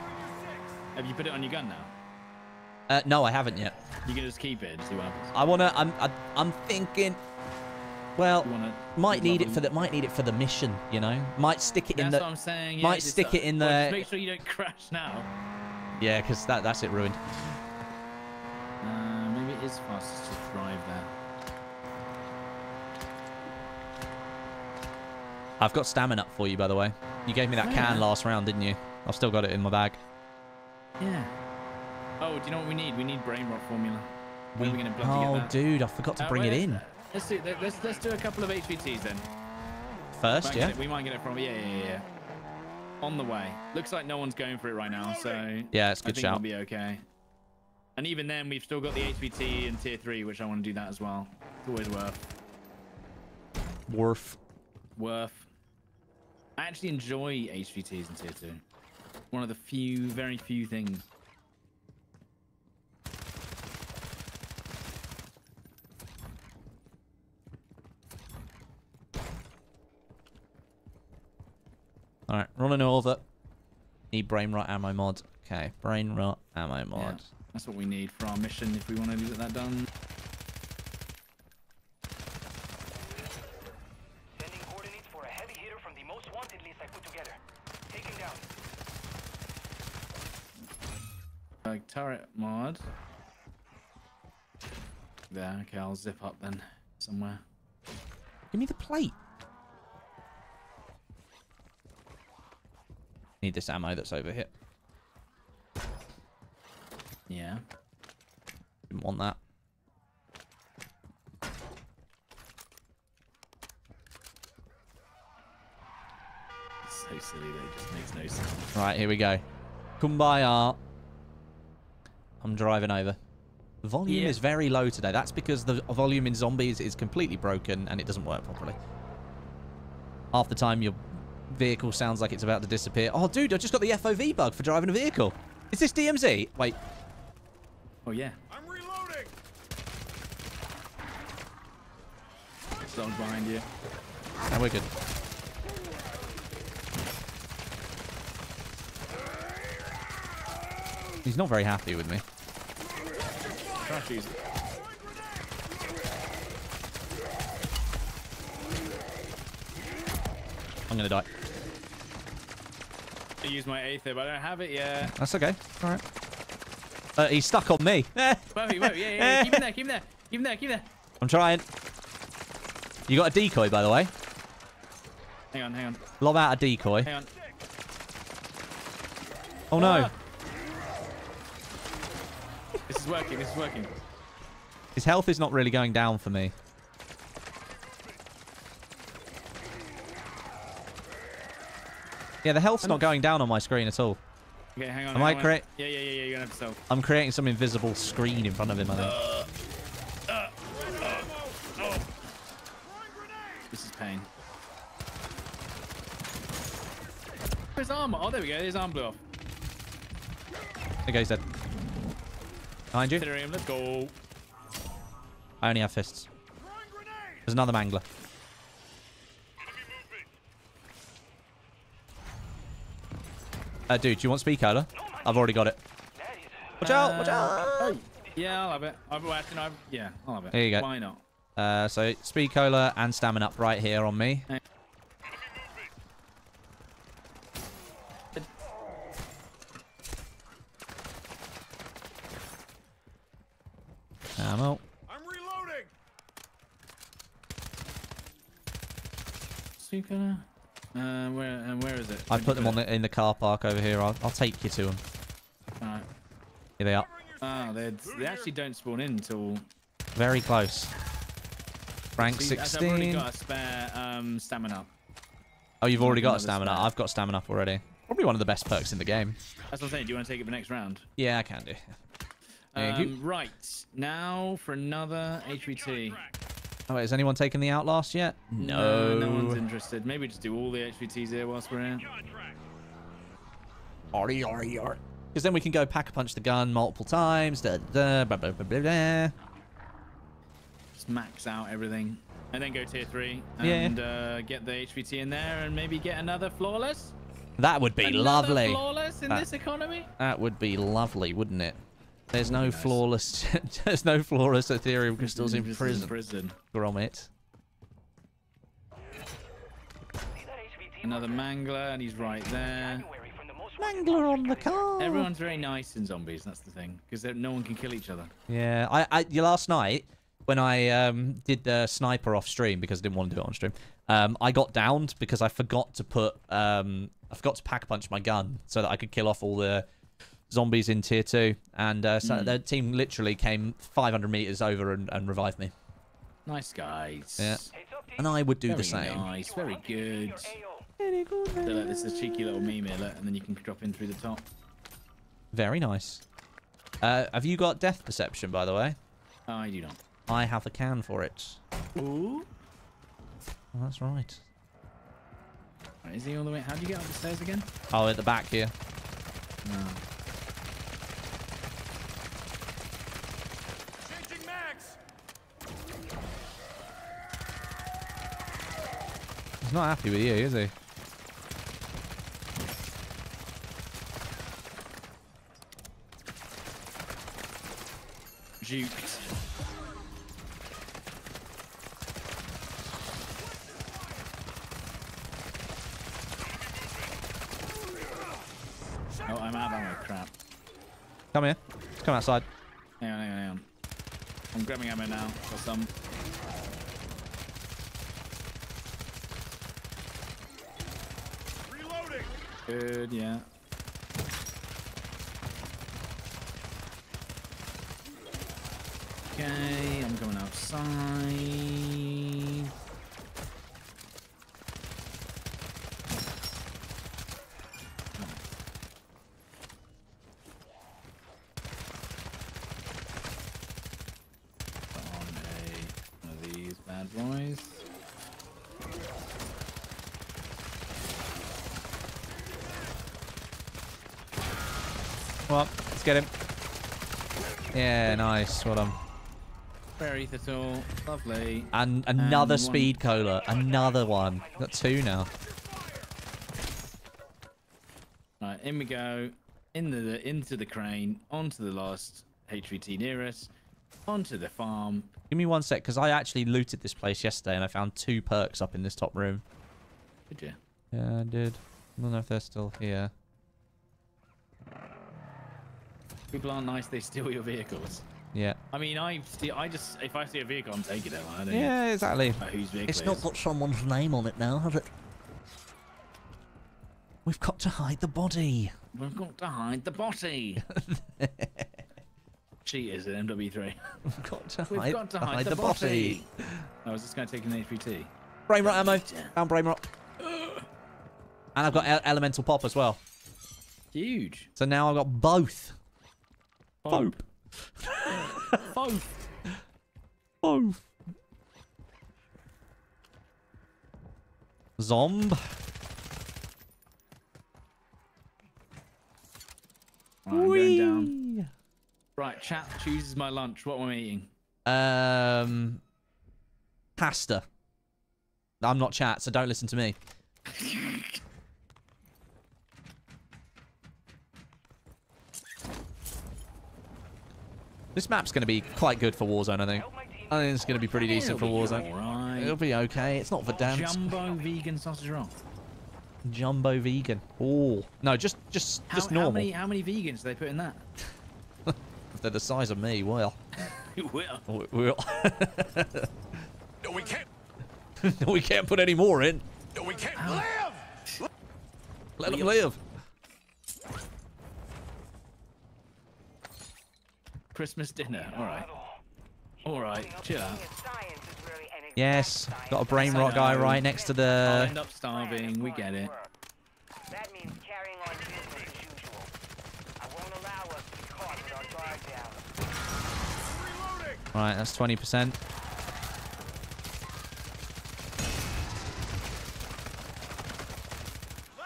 Have you put it on your gun now? No, I haven't yet. You can just keep it and see what happens. I'm thinking. Well, might need it for the mission, you know. Might stick it in the. That's what I'm saying. Yeah, might stick it in the. Well, just make sure you don't crash now. Yeah, because that's it ruined. Maybe it is fastest to drive there. I've got stamina up for you, by the way. You gave me that can last round, didn't you? I've still got it in my bag. Yeah. Oh, do you know what we need? We need brain rot formula. When are we going to blood to get that? Oh, dude, I forgot to bring it in. Let's do a couple of HVTs then. First, yeah. We might get it from. Yeah. On the way. Looks like no one's going for it right now, so yeah, it's a good shout. I think we'll be okay. And even then, we've still got the HVT in tier 3, which I want to do that as well. It's always worth. I actually enjoy HVTs in tier 2. One of the very few things. All right, running over. Need brain rot ammo mod. Okay, brain rot ammo mod. Yeah, that's what we need for our mission if we want to get that done. Sending coordinates for a heavy hitter from the most wanted list I put together. Take him down. Turret mod. There. Okay, I'll zip up then somewhere. Give me the plate. Need this ammo that's over here. Yeah. Didn't want that. So silly that it just makes no sense. Right, here we go. Kumbaya. I'm driving over. The volume is very low today. That's because the volume in Zombies is completely broken and it doesn't work properly. Half the time you're... Vehicle sounds like it's about to disappear. Oh, dude, I just got the FOV bug for driving a vehicle. Is this DMZ? Wait. Oh, yeah. I'm reloading. Someone's behind you. And we're good. He's not very happy with me. Crashes. I'm going to die. I use my Aether, but I don't have it yet. That's okay. All right. He's stuck on me. Whoa, yeah. Keep him there. I'm trying. You got a decoy, by the way. Hang on. Lob out a decoy. Hang on. Oh no. This is working. His health is not really going down for me. Yeah, the health's not going down on my screen at all. Okay, hang on. Am I creating? Yeah, you're gonna have to solve. I'm creating some invisible screen in front of him, I think. Oh. This is pain. His arm. Oh, there we go. His arm blew off. Okay, he's dead. Behind you. Let's go. I only have fists. There's another mangler. Dude, do you want speed cola? I've already got it. Watch out! Yeah, I'll have it. I'll have it. Here you go. Why not? So speed cola and stamina up right here on me. Ammo. I'm reloading. Speed cola. Where is it? I put them in the car park over here. I'll take you to them. Alright. Here they are. Oh, they actually don't spawn in until... Very close. Rank 16. I've already got a spare stamina. Oh, you've already got a stamina. I've got stamina up already. Probably one of the best perks in the game. That's what I'm saying. Do you want to take it for the next round? Yeah, I can do. Right. Now for another HVT. Oh, wait, has anyone taken the Outlast yet? No. No one's interested. Maybe just do all the HVTs here whilst we're in. Because then we can go pack-a-punch the gun multiple times. Just max out everything. And then go tier 3. And get the HVT in there and maybe get another flawless. That would be lovely. Another flawless in this economy? That would be lovely, wouldn't it? There's no flawless. There's no flawless ethereal crystals in prison. Gromit. Another mangler, and he's right there. Mangler on the car. Everyone's very nice in zombies. That's the thing, because no one can kill each other. Yeah, I last night when I did the sniper off stream because I didn't want to do it on stream. I got downed because I forgot to put pack punch my gun so that I could kill off all the zombies in tier 2, and so their team literally came 500 meters over and revived me. Nice guys. Yeah. And I would do the same. Nice, very good. Very good. So, look, this is a cheeky little meme here, look, and then you can drop in through the top. Very nice. Have you got depth perception, by the way? I do not. I have a can for it. Ooh. Oh, that's right. Is he all the way? How do you get up the stairs again? Oh, at the back here. No. He's not happy with you, is he? Juked. Oh, I'm out of ammo, crap. Come here. Come outside. Hang on. I'm grabbing ammo now for some. Good, yeah. Okay, I'm going outside. One of these bad boys. Well, let's get him. Yeah, nice. Well done. Very little. Lovely. And another speed cola. Another one. Got two now. Right, in we go. Into the crane. Onto the last HVT near us. Onto the farm. Give me one sec, because I actually looted this place yesterday, and I found two perks up in this top room. Did you? Yeah, I did. I don't know if they're still here. People aren't nice, they steal your vehicles. Yeah. I mean, I just, if I see a vehicle, I'm taking it. I don't know exactly. Whose vehicle it's not got someone's name on it now, has it? We've got to hide the body. We've got to hide the body. Cheaters in MW3. We've got to hide, the body. I was just going to take an HPT. Brain rot ammo. Down brain rot. And I've got elemental pop as well. Huge. So now I've got both. Both. Both. Both. Zomb. Right, I'm going down. Right, chat chooses my lunch. What am I eating? Pasta. I'm not chat, so don't listen to me. This map's going to be quite good for Warzone, I think. I think it's going to be pretty decent for Warzone. Right. It'll be okay. It's not for dance. Jumbo vegan sausage roll. Jumbo vegan. Oh no, just normal. How many vegans do they put in that? If they're the size of me, well. We'll. No, we can't. No, we can't put any more in. No, we can't live. Let them live. Christmas dinner. All right. All right. Chill out. Yes. Got a brain rot guy right next to the... I'll end up starving. We get it. That means carrying on business as usual. I won't allow us to be caught with our guard down. Reloading. All right. That's 20%.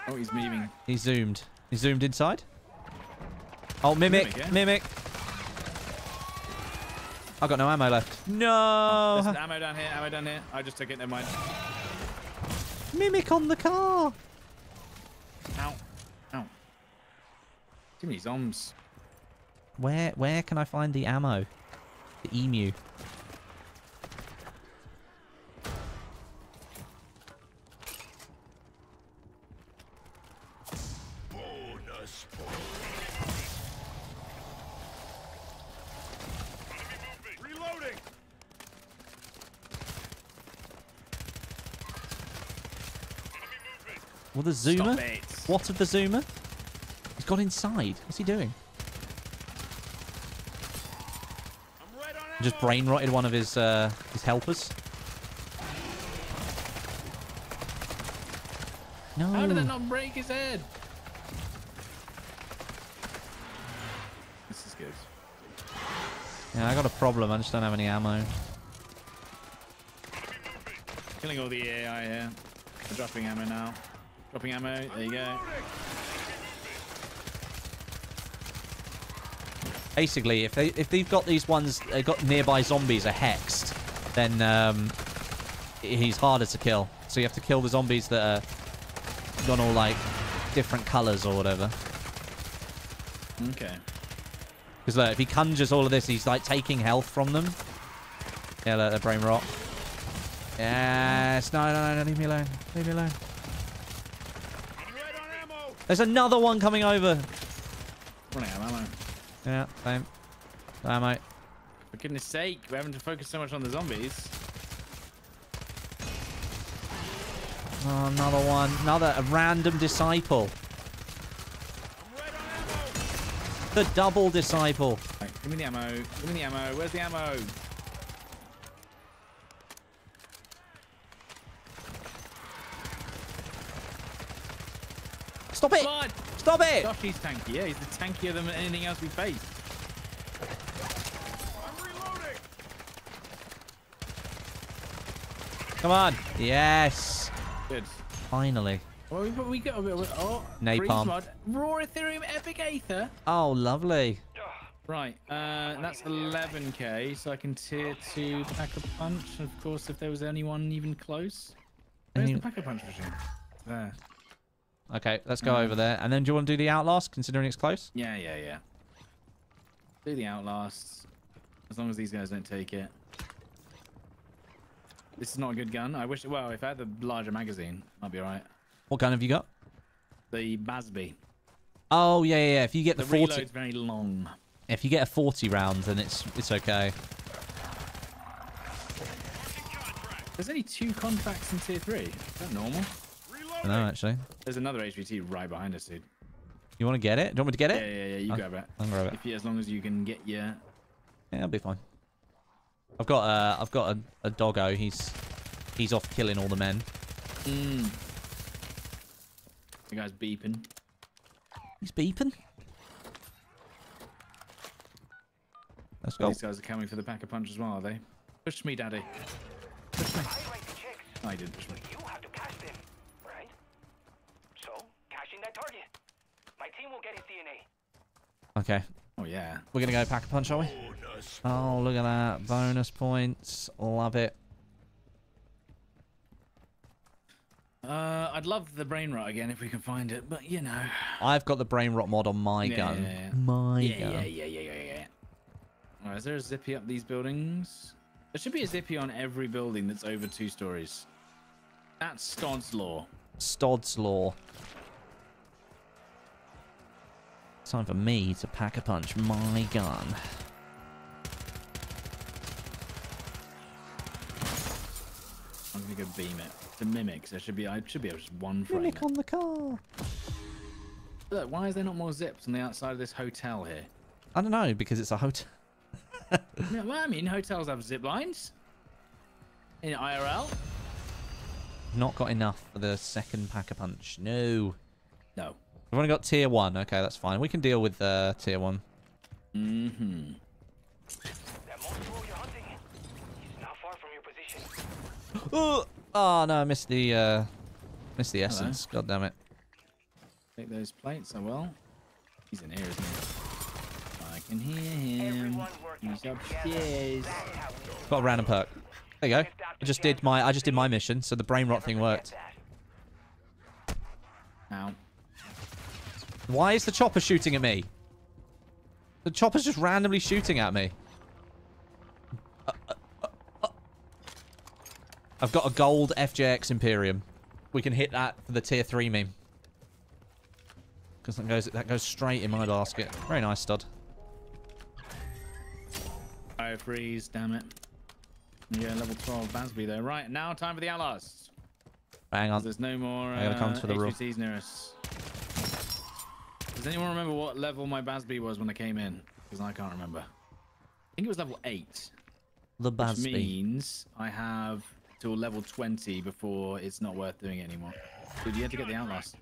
Oh, he's moving. He zoomed. He zoomed inside. Oh, mimic. Mimic. I got no ammo left. No. There's ammo down here. Ammo down here. I just took it. Never mind. Mimic on the car. Ow. Ow. Too many zombies. Where can I find the ammo? The emu. The zoomer? What of the zoomer? He's got inside. What's he doing? I'm right on just brain rotted one of his helpers. No. How did that not break his head? This is good. Yeah, I got a problem. I just don't have any ammo. Killing all the AI here. I'm dropping ammo now. Dropping ammo, there you go. Basically, if they've got these ones, they've got nearby zombies are hexed, then he's harder to kill. So you have to kill the zombies that are gone all like different colours or whatever. Okay. Because look, if he conjures all of this, he's like taking health from them. Yeah, look, they're brain rot. Yes, no, leave me alone, leave me alone. There's another one coming over. Running out of ammo. Yeah, same. Ammo. For goodness sake, we're having to focus so much on the zombies. Oh, another one. Another a random disciple. Right on ammo. The double disciple. Right, give me the ammo. Give me the ammo. Where's the ammo? Stop it! Blood. Stop it! Gosh, he's tanky. Yeah, he's the tankier than anything else we face. I'm reloading. Come on! Yes! Good. Finally. Well, we got a bit of... Oh, napalm. Raw Ethereum Epic Aether. Oh, lovely. Right, that's 11k, so I can tier 2 Pack-a-Punch. Of course, if there was anyone even close. Where's the Pack-a-Punch machine? There. Okay, let's go over there. And then do you want to do the Outlast, considering it's close? Yeah. Do the Outlast. As long as these guys don't take it. This is not a good gun. I wish... Well, if I had the larger magazine, I'd be alright. What gun have you got? The Basby. Oh, yeah. If you get the 40... The reload's very long. If you get a 40 round, then it's okay. There's only 2 contracts in tier 3. Is that normal? I don't know, actually. There's another HVT right behind us, dude. You want to get it? Do you want me to get it? Yeah. You grab it. I'll grab it. If you, as long as you can get your... Yeah, I'll be fine. I've got a doggo. He's off killing all the men. Mm. The guy's beeping. He's beeping? Let's go. These guys are coming for the pack of punch as well, are they? Push me, daddy. Push me. No, he didn't push me. You have to cash them, right? So, cash in that target. My team will get his DNA. Okay. Oh, yeah. We're going to go pack a punch, are we? Oh, look at that. Bonus points. Love it. I'd love the brain rot again if we can find it, but you know. I've got the brain rot mod on my gun. My gun. Yeah. Right, is there a zippy up these buildings? There should be a zippy on every building that's over 2 stories. That's Stod's law. Stod's law. It's time for me to pack a punch. My gun. I'm gonna go beam it. The mimics. I should be able to just one frame. Mimic on the car. Look, why is there not more zips on the outside of this hotel here? I don't know, because it's a hotel. No, well, I mean, hotels have zip lines. In IRL. Not got enough for the second pack a punch. No. We've only got tier 1. Okay, that's fine. We can deal with tier 1. Mm-hmm. Oh! Oh no, I missed the essence. Hello. God damn it. Take those plates. I will. He's in here, isn't he? I can hear him. He's upstairs. Got a random perk. There you go. I just did my mission, so the brain rot thing worked. Ow. Why is the chopper shooting at me? The chopper's just randomly shooting at me. I've got a gold FJX Imperium. We can hit that for the tier 3 meme. Because that goes straight in my basket. Very nice, stud. I freeze, damn it. Yeah, level 12 Basby there. Right, now time for the allies. Hang on. There's no more HPCs near us. Does anyone remember what level my Basby was when I came in? Because I can't remember. I think it was level 8. The Basby. Which means I have till level 20 before it's not worth doing it anymore. Dude, you have to get the Outlast.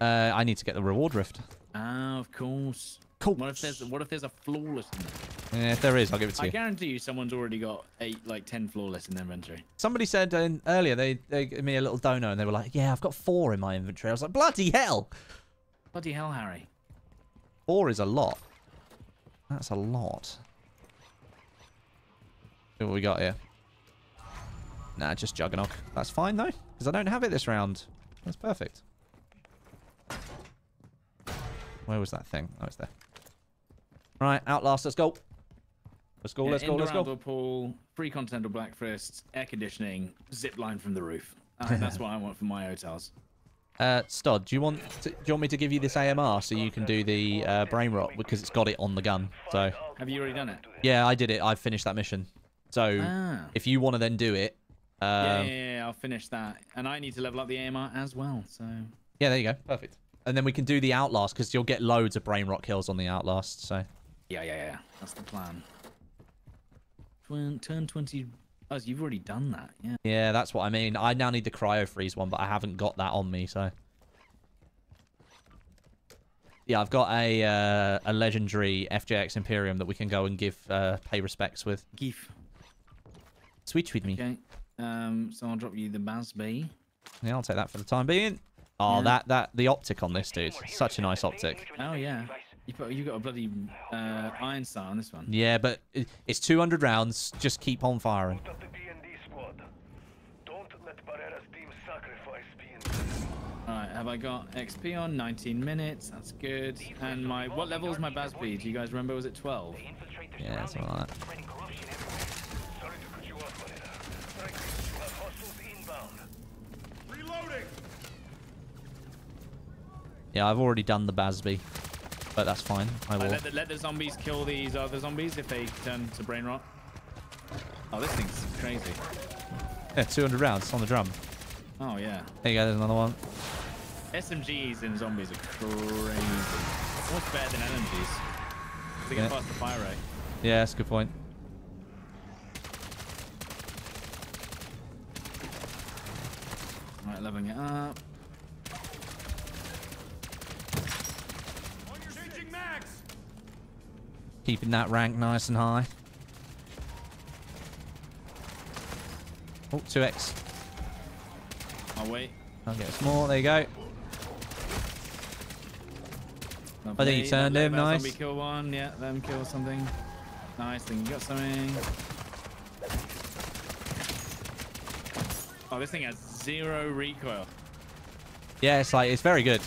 I need to get the Reward Rift. Ah, of course. Cool. What if there's a flawless in there? Yeah, if there is, I'll give it to you. I guarantee you someone's already got 10 flawless in their inventory. Somebody said earlier, they gave me a little dono and they were like, yeah, I've got 4 in my inventory. I was like, bloody hell. Bloody hell, Harry. 4 is a lot. That's a lot. See what we got here. Nah, just Juggernog. That's fine, though, because I don't have it this round. That's perfect. Where was that thing? Oh, it's there. Right, Outlast, let's go. Let's go. Pool, free Continental Black Fist, air conditioning, zip line from the roof. That's what I want for my hotels. Stod, do you want me to give you this AMR so you can do the brain rot because it's got it on the gun? So have you already done it? Yeah, I did it. I finished that mission. So if you want to then do it, I'll finish that, and I need to level up the AMR as well. So yeah, there you go, perfect. And then we can do the Outlast because you'll get loads of brain rot kills on the Outlast. So yeah, that's the plan. Turn 20. Oh, you've already done that, yeah. Yeah, that's what I mean. I now need the cryo freeze one, but I haven't got that on me, so. Yeah, I've got a legendary FJX Imperium that we can go and give pay respects with. Gif. Switch with me. Okay. So I'll drop you the Basby. Yeah, I'll take that for the time being. Oh, yeah. the optic on this dude, such a nice optic. Oh yeah. You got a bloody iron star on this one. Yeah, but it's 200 rounds. Just keep on firing. Alright, have I got XP on? 19 minutes. That's good. And my... What level is my Basby? Do you guys remember? Was it 12? Yeah, something like that. Yeah, I've already done the Basby. but that's fine. I will. Let the zombies kill these other zombies if they turn to brain rot. Oh, this thing's crazy. Yeah, 200 rounds on the drum. Oh, yeah. There you go, there's another one. SMGs and zombies are crazy. Almost better than LMGs. They get past the fire rate. Yeah, that's a good point. Right, leveling it up. Keeping that rank nice and high. Oh, 2x. I'll wait. I'll get some more. There you go. Lovely. I think you turned him. Nice. Zombie kill one. Yeah, let him kill something. Nice thing. You got something. Oh, this thing has 0 recoil. Yeah, it's like, it's very good.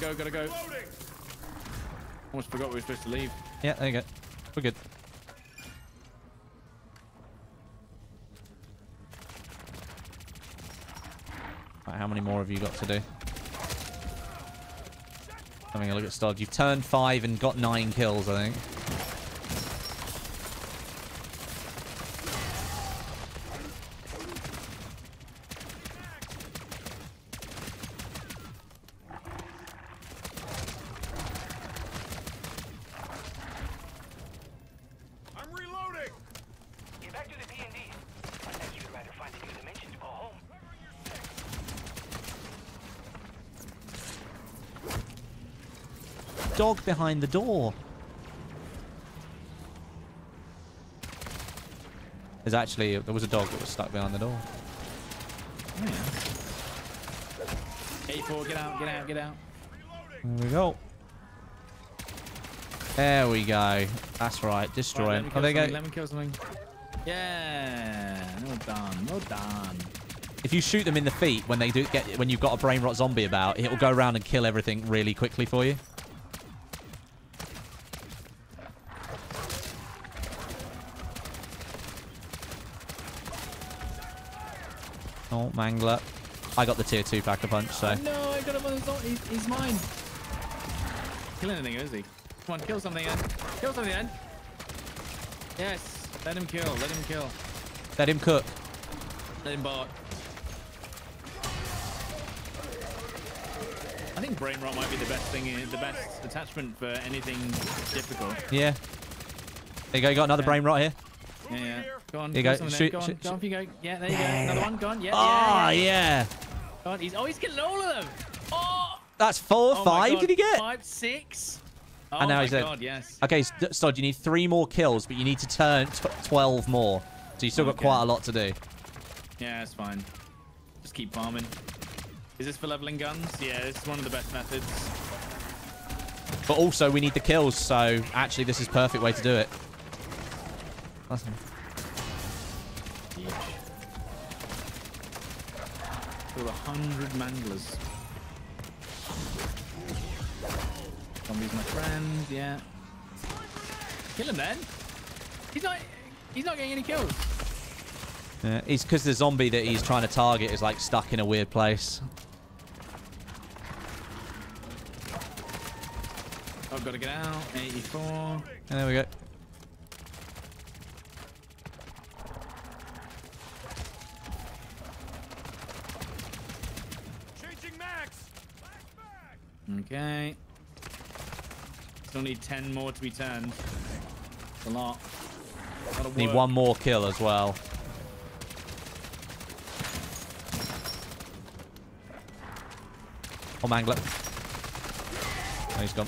Gotta go. Almost forgot we were supposed to leave. Yeah, there you go. We're good. Right, how many more have you got to do? Having a look at Stodeh. You've turned 5 and got 9 kills, I think. Dog behind the door. There's actually, there was a dog that was stuck behind the door. Yeah. A4, get out. There we go. That's right, destroy him. Oh, there you go. Let me kill something. Yeah, well done. If you shoot them in the feet when they do get, when you've got a brain rot zombie about, it will go around and kill everything really quickly for you. Oh, Mangler. I got the tier 2 pack a punch, so. Oh, no, I got him on his own. He's mine. Kill anything, is he? Come on, kill something, then. Yes, let him kill. Let him cook. Let him bark. I think brain rot might be the best thing, the best attachment for anything difficult. Yeah. There you go, you got another brain rot here. Yeah. Go on. There you go. Shoot. Yeah, there you go. Another one. Go on. Yeah. Oh, yeah. Go on. He's always getting all of them. Oh. That's 4, 5. Did he get? 5, 6. Oh, and now he's dead. Yes. Okay, Stodeh, you need 3 more kills, but you need to turn 12 more. So you still got quite a lot to do. Yeah, that's fine. Just keep farming. Is this for leveling guns? Yeah, this is one of the best methods. But also, we need the kills, so actually, this is a perfect way to do it. Awesome. Each. There were 100 manglers. Zombies, my friend. Yeah. Kill him then. He's not getting any kills. Yeah, it's because the zombie that he's trying to target is like stuck in a weird place. I've got to get out. 84. And there we go. Okay. Still need 10 more to be turned. It's a lot. Need 1 more kill as well. Oh, Mangler. Oh, he's gone.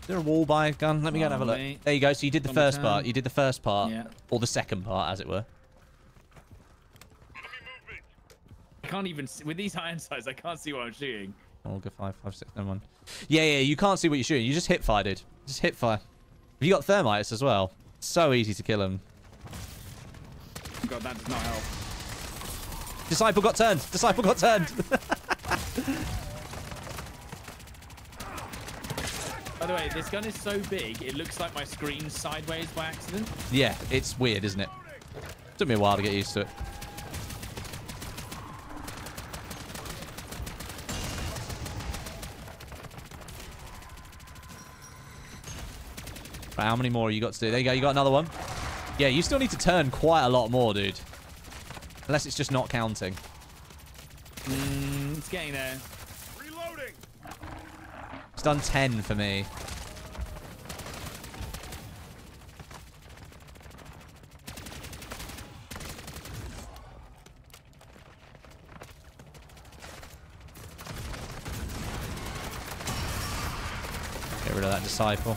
Is there a wall by a gun? Let me go and have a look. Mate. There you go. So you did the first part. Yeah. Or the second part, as it were. I can't even see, with these iron sights, I can't see what I'm shooting. Oh, good. 5, 5, 6, no one. Yeah, you can't see what you're shooting. You just hip fire, dude. Just hip fire. Have you got thermites as well? So easy to kill them. God, that does not help. Disciple got turned. By the way, this gun is so big, it looks like my screen's sideways by accident. Yeah, it's weird, isn't it? Took me a while to get used to it. Right, how many more you got to do? There you go, you got another one. Yeah, you still need to turn quite a lot more, dude. Unless it's just not counting. It's getting there. Reloading. It's done 10 for me. Get rid of that disciple.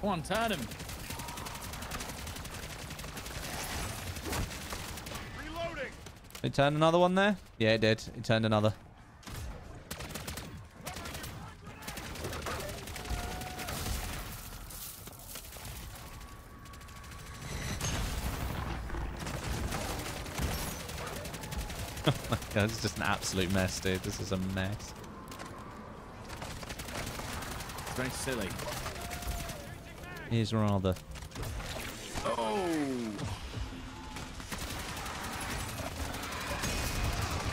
Come on, turn him. Reloading. It turned another one there? Yeah, it did. It turned another. Oh my god, it's just an absolute mess, dude. This is a mess. It's very silly. Here's rather. Oh! I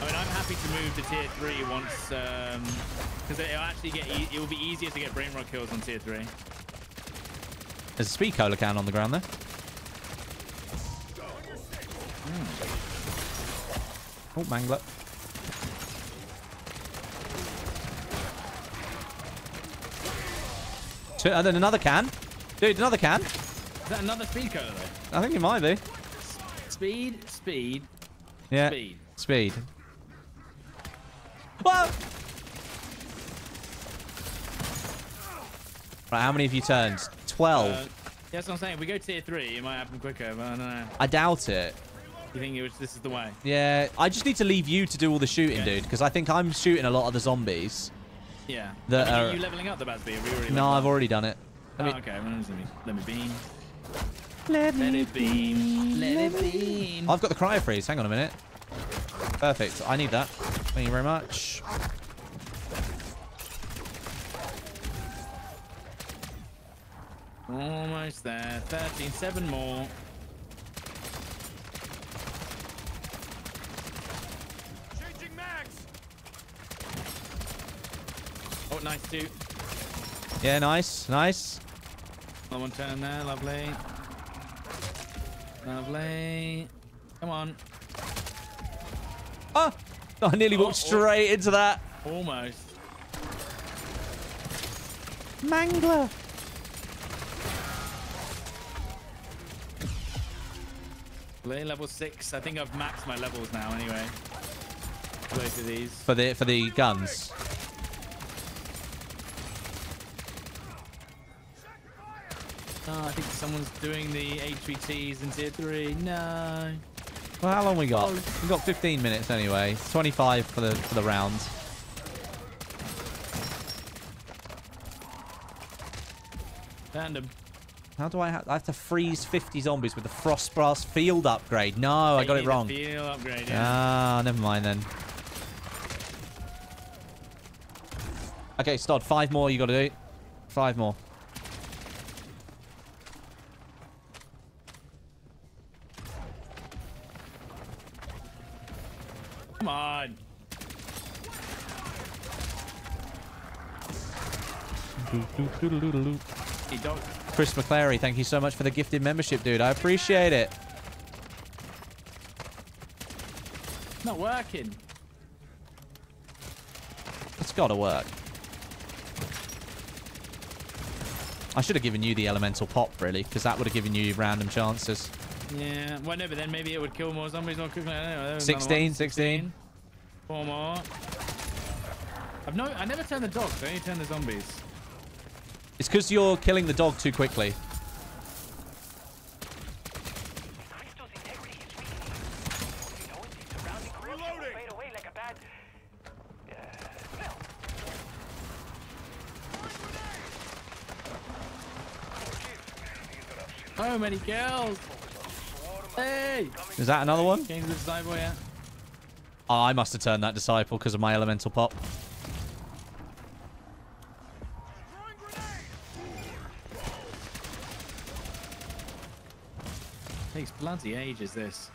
mean, I'm happy to move to tier 3 once, because it'll actually get, it will be easier to get brain rot kills on tier 3. There's a speed cola can on the ground there. Mm. Oh, mangler. Two, and then another can. Dude, another can. Is that another speed cola though? I think it might be. Speed, speed, yeah. Speed. Speed. Whoa! Right, how many have you turned? 12. Yeah, that's what I'm saying. If we go tier 3, it might happen quicker, but I don't know. I doubt it. You think it was, this is the way? Yeah, I just need to leave you to do all the shooting, okay, dude, because I think I'm shooting a lot of the zombies. Yeah. That are you leveling up the bad speed? No, I've already done it. Oh, okay, let me beam. I've got the cryo freeze. Hang on a minute. Perfect. I need that. Thank you very much. Almost there. 13, 7 more. Changing max. Oh, nice too. Yeah, nice, nice. Another one turn there, lovely. Lovely. Come on. Oh! I nearly walked straight into that. Almost. Mangler. Level 6. I think I've maxed my levels now anyway. Both of these. For the guns. Oh, I think someone's doing the HVTs in tier 3. No. Well, how long we got? We've got 15 minutes anyway. 25 for the round. Random. How do I have to freeze 50 zombies with the Frostbrass field upgrade? No, I got it wrong. Field upgrade, yeah. Ah, never mind then. Okay, Stod, 5 more you got to do. 5 more. Come on. Hey, Chris McClary, thank you so much for the gifted membership, dude. I appreciate it. It's not working. It's gotta work. I should have given you the elemental pop, really, because that would have given you random chances. Yeah, well, no, but then maybe it would kill more zombies or quickly. I don't know. 16, 16. 4 more. I never turn the dogs, I only turn the zombies. It's because you're killing the dog too quickly. So many kills. Hey! Is that another one? Change the disciple, yeah. Oh, I must have turned that disciple because of my elemental pop. Takes bloody ages, this.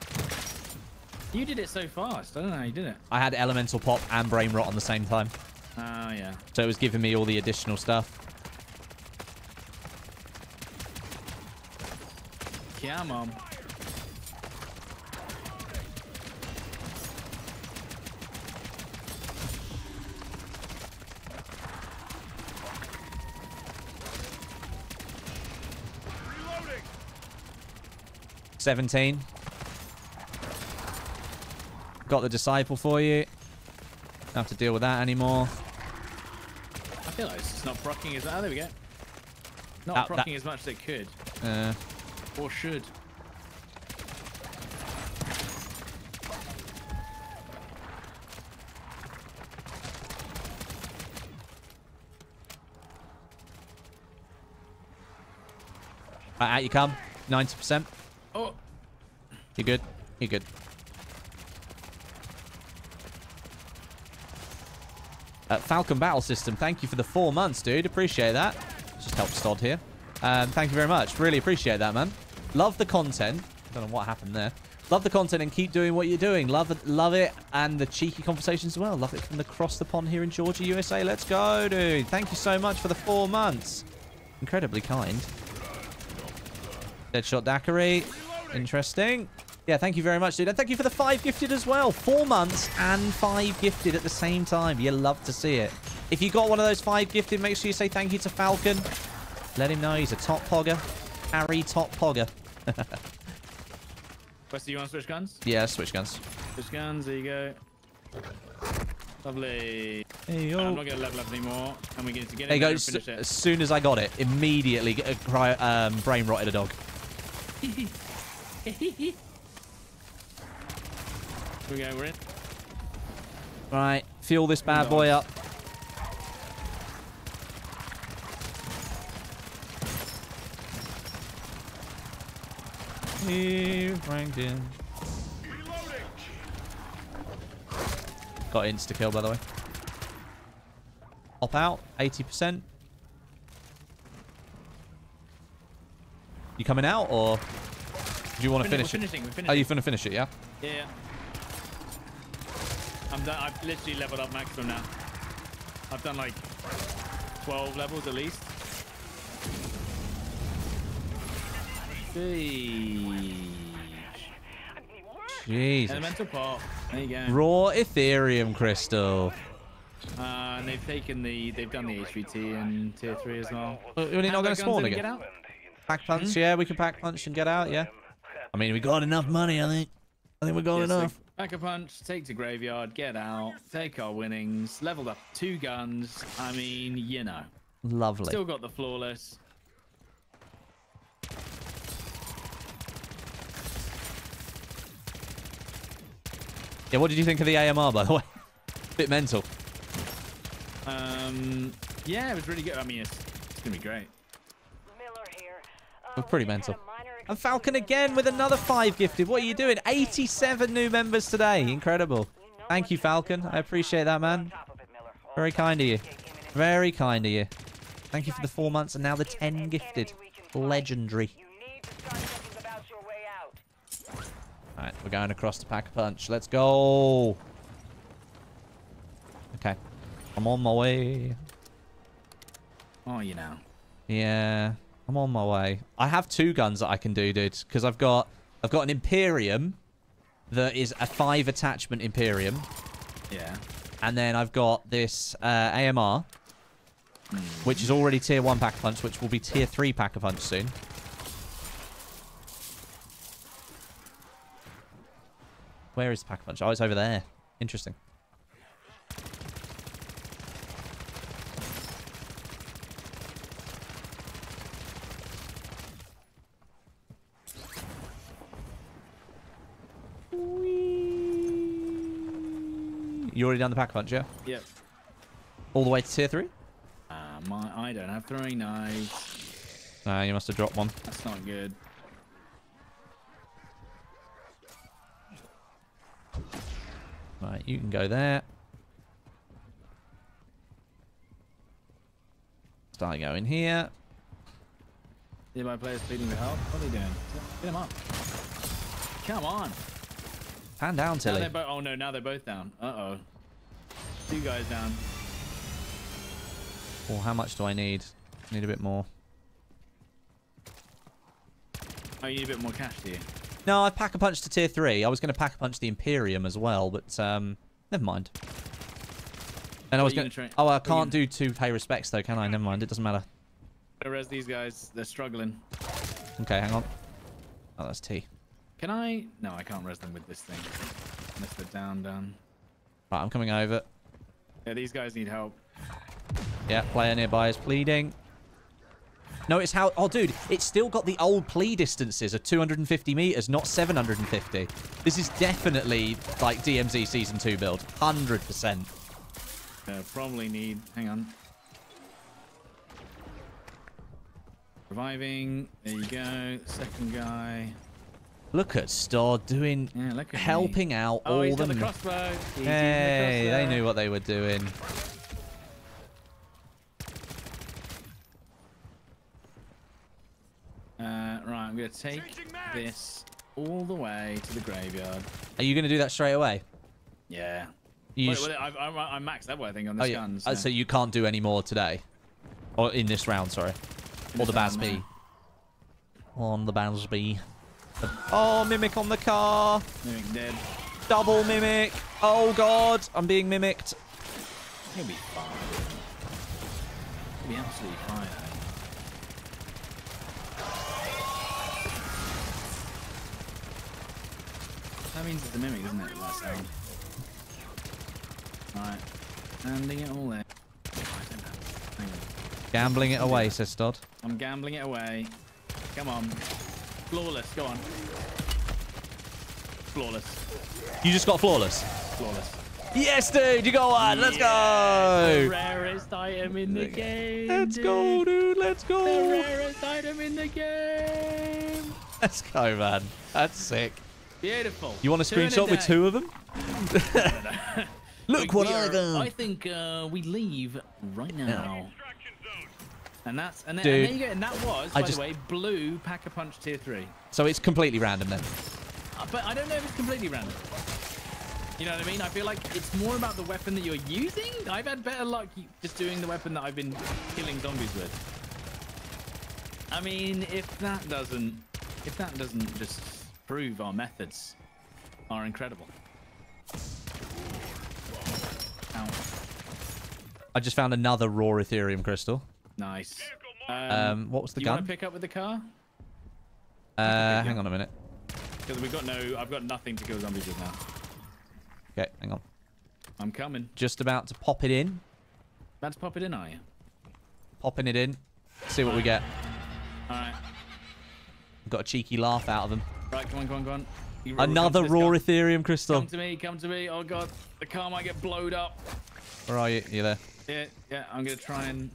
You did it so fast. I don't know how you did it. I had Elemental Pop and Brain Rot on the same time. Oh, yeah. So it was giving me all the additional stuff. Come on. Reloading. 17. Got the Disciple for you. Don't have to deal with that anymore. I feel like it's not procking as... Oh, there we go. Not procking as much as it could. Or should. Right, out you come. 90%. Oh. You're good. You're good. Falcon Battle System, thank you for the 4 months, dude. Appreciate that. Just helped Stod here. Thank you very much. Really appreciate that, man. Love the content. Don't know what happened there. Love the content and keep doing what you're doing. Love it. And the cheeky conversations as well. Love it from across the pond here in Georgia, USA. Let's go, dude. Thank you so much for the 4 months. Incredibly kind. Deadshot Daiquiri. Interesting. Yeah, thank you very much, dude. And thank you for the 5 gifted as well. 4 months and 5 gifted at the same time. You love to see it. If you got one of those 5 gifted, make sure you say thank you to Falcon. Let him know he's a top pogger. Harry top pogger. Westy, you want to switch guns? Yeah, switch guns. Switch guns, there you go. Lovely. Hey, yo. I'm not going to level up anymore. And we're going to get it and finish it. As soon as I got it, immediately brain rotted a dog. Here we go, we're in. Right, fuel this bad boy up. He ranked in. Got insta kill, by the way. Hop out, 80%. You coming out, or do you want to finish it? Are you going to finish it? Yeah. Yeah. I'm done. I've literally leveled up maximum now. I've done like 12 levels at least. Jesus. Elemental Pop. There you go. Raw Ethereum Crystal. And they've done the HVT and Tier 3 as well. We're not going to spawn again. Pack punch, yeah. We can pack punch and get out, yeah. I mean, we got enough money, I think. I think we got enough. So pack a punch, take to graveyard, get out, take our winnings, leveled up 2 guns. I mean, you know. Lovely. Still got the flawless. Yeah, what did you think of the AMR, by the way? Bit mental. Yeah, it was really good. I mean, it's going to be great. We're pretty mental. And Falcon again with another 5 gifted. What are you doing? 87 new members today. Incredible. Thank you, Falcon. I appreciate that, man. Very kind of you. Very kind of you. Thank you for the 4 months and now the 10 gifted. Legendary. All right, we're going across to Pack-a-Punch. Let's go. Okay. I'm on my way. Oh, you know. Yeah. I'm on my way. I have 2 guns that I can do, dude, because I've got an Imperium that is a 5 attachment Imperium. Yeah. And then I've got this AMR, which is already Tier 1 Pack-a-Punch, which will be Tier 3 Pack-a-Punch soon. Where is Pack-a-Punch? Oh, it's over there. Interesting. You already done the Pack-a-Punch, yeah? Yep. All the way to Tier 3? I don't have throwing knives. Nah, you must have dropped one. That's not good. Right, you can go there. Start going here. Nearby players pleading for help. What are they doing? Get them up. Come on. Hand down, Tilly. Oh no, now they're both down. Uh-oh. Two guys down. Well, how much do I need? I need a bit more. Oh, you need a bit more cash, do you? No, I pack-a-punch to tier 3. I was going to pack-a-punch the Imperium as well, but never mind. And what I was going to... Oh, I can't do two pay respects, though, can I? Never mind. It doesn't matter. I res these guys. They're struggling. Okay, hang on. Oh, that's T. Can I? No, I can't res them with this thing. Unless they're down, down. Right, I'm coming over. Yeah, these guys need help. Yeah, player nearby is pleading. Notice how... Oh, dude, it's still got the old plea distances of 250 meters, not 750. This is definitely, like, DMZ Season 2 build. 100%. Probably need... Hang on. Reviving. There you go. Second guy. Look at Stodeh doing... Yeah, look at helping me. Out oh, all he's the crossbow. He's hey, the crossbow. They knew what they were doing. Right, I'm going to take this all the way to the graveyard. Are you going to do that straight away? Yeah. I maxed out, I think, on this gun. So. So you can't do any more today? Or in this round, sorry. Or the Bazbee. On the Bazbee. Oh, Mimic on the car. Mimic dead. Double Mimic. Oh, God. I'm being mimicked. He'll be fine. He'll be absolutely fine. That means it's the Mimic, doesn't it? Last time. Right. Handing it all in. Gambling it away, says Stodeh. I'm gambling it away. Come on. Flawless, go on. Flawless. You just got flawless? Flawless. Yes, dude, you got one. Let's go. The rarest item in the game. Let's go, dude. Let's go. The rarest item in the game. Let's go, man. That's sick. Beautiful. You want a screenshot with two of them? Look what I got. I think we leave right now. And that's and there you go. And that was, by the way, blue pack-a-punch tier 3. So it's completely random then. But I don't know if it's completely random. You know what I mean? I feel like it's more about the weapon that you're using. I've had better luck just doing the weapon that I've been killing zombies with. I mean, if that doesn't just prove our methods are incredible. Ow. I just found another raw Ethereum crystal. Nice. What was the gun? You want to pick up with the car? Hang on a minute. Because we've got I've got nothing to kill zombies with now. Okay, hang on. I'm coming. Just about to pop it in. About to pop it in, are you? Popping it in. See what we get. All right. Got a cheeky laugh out of them. Right, come on, come on, come on. Another raw Ethereum crystal. Come to me, come to me. Oh God, the car might get blowed up. Where are you? You there? Yeah, yeah. I'm gonna try and.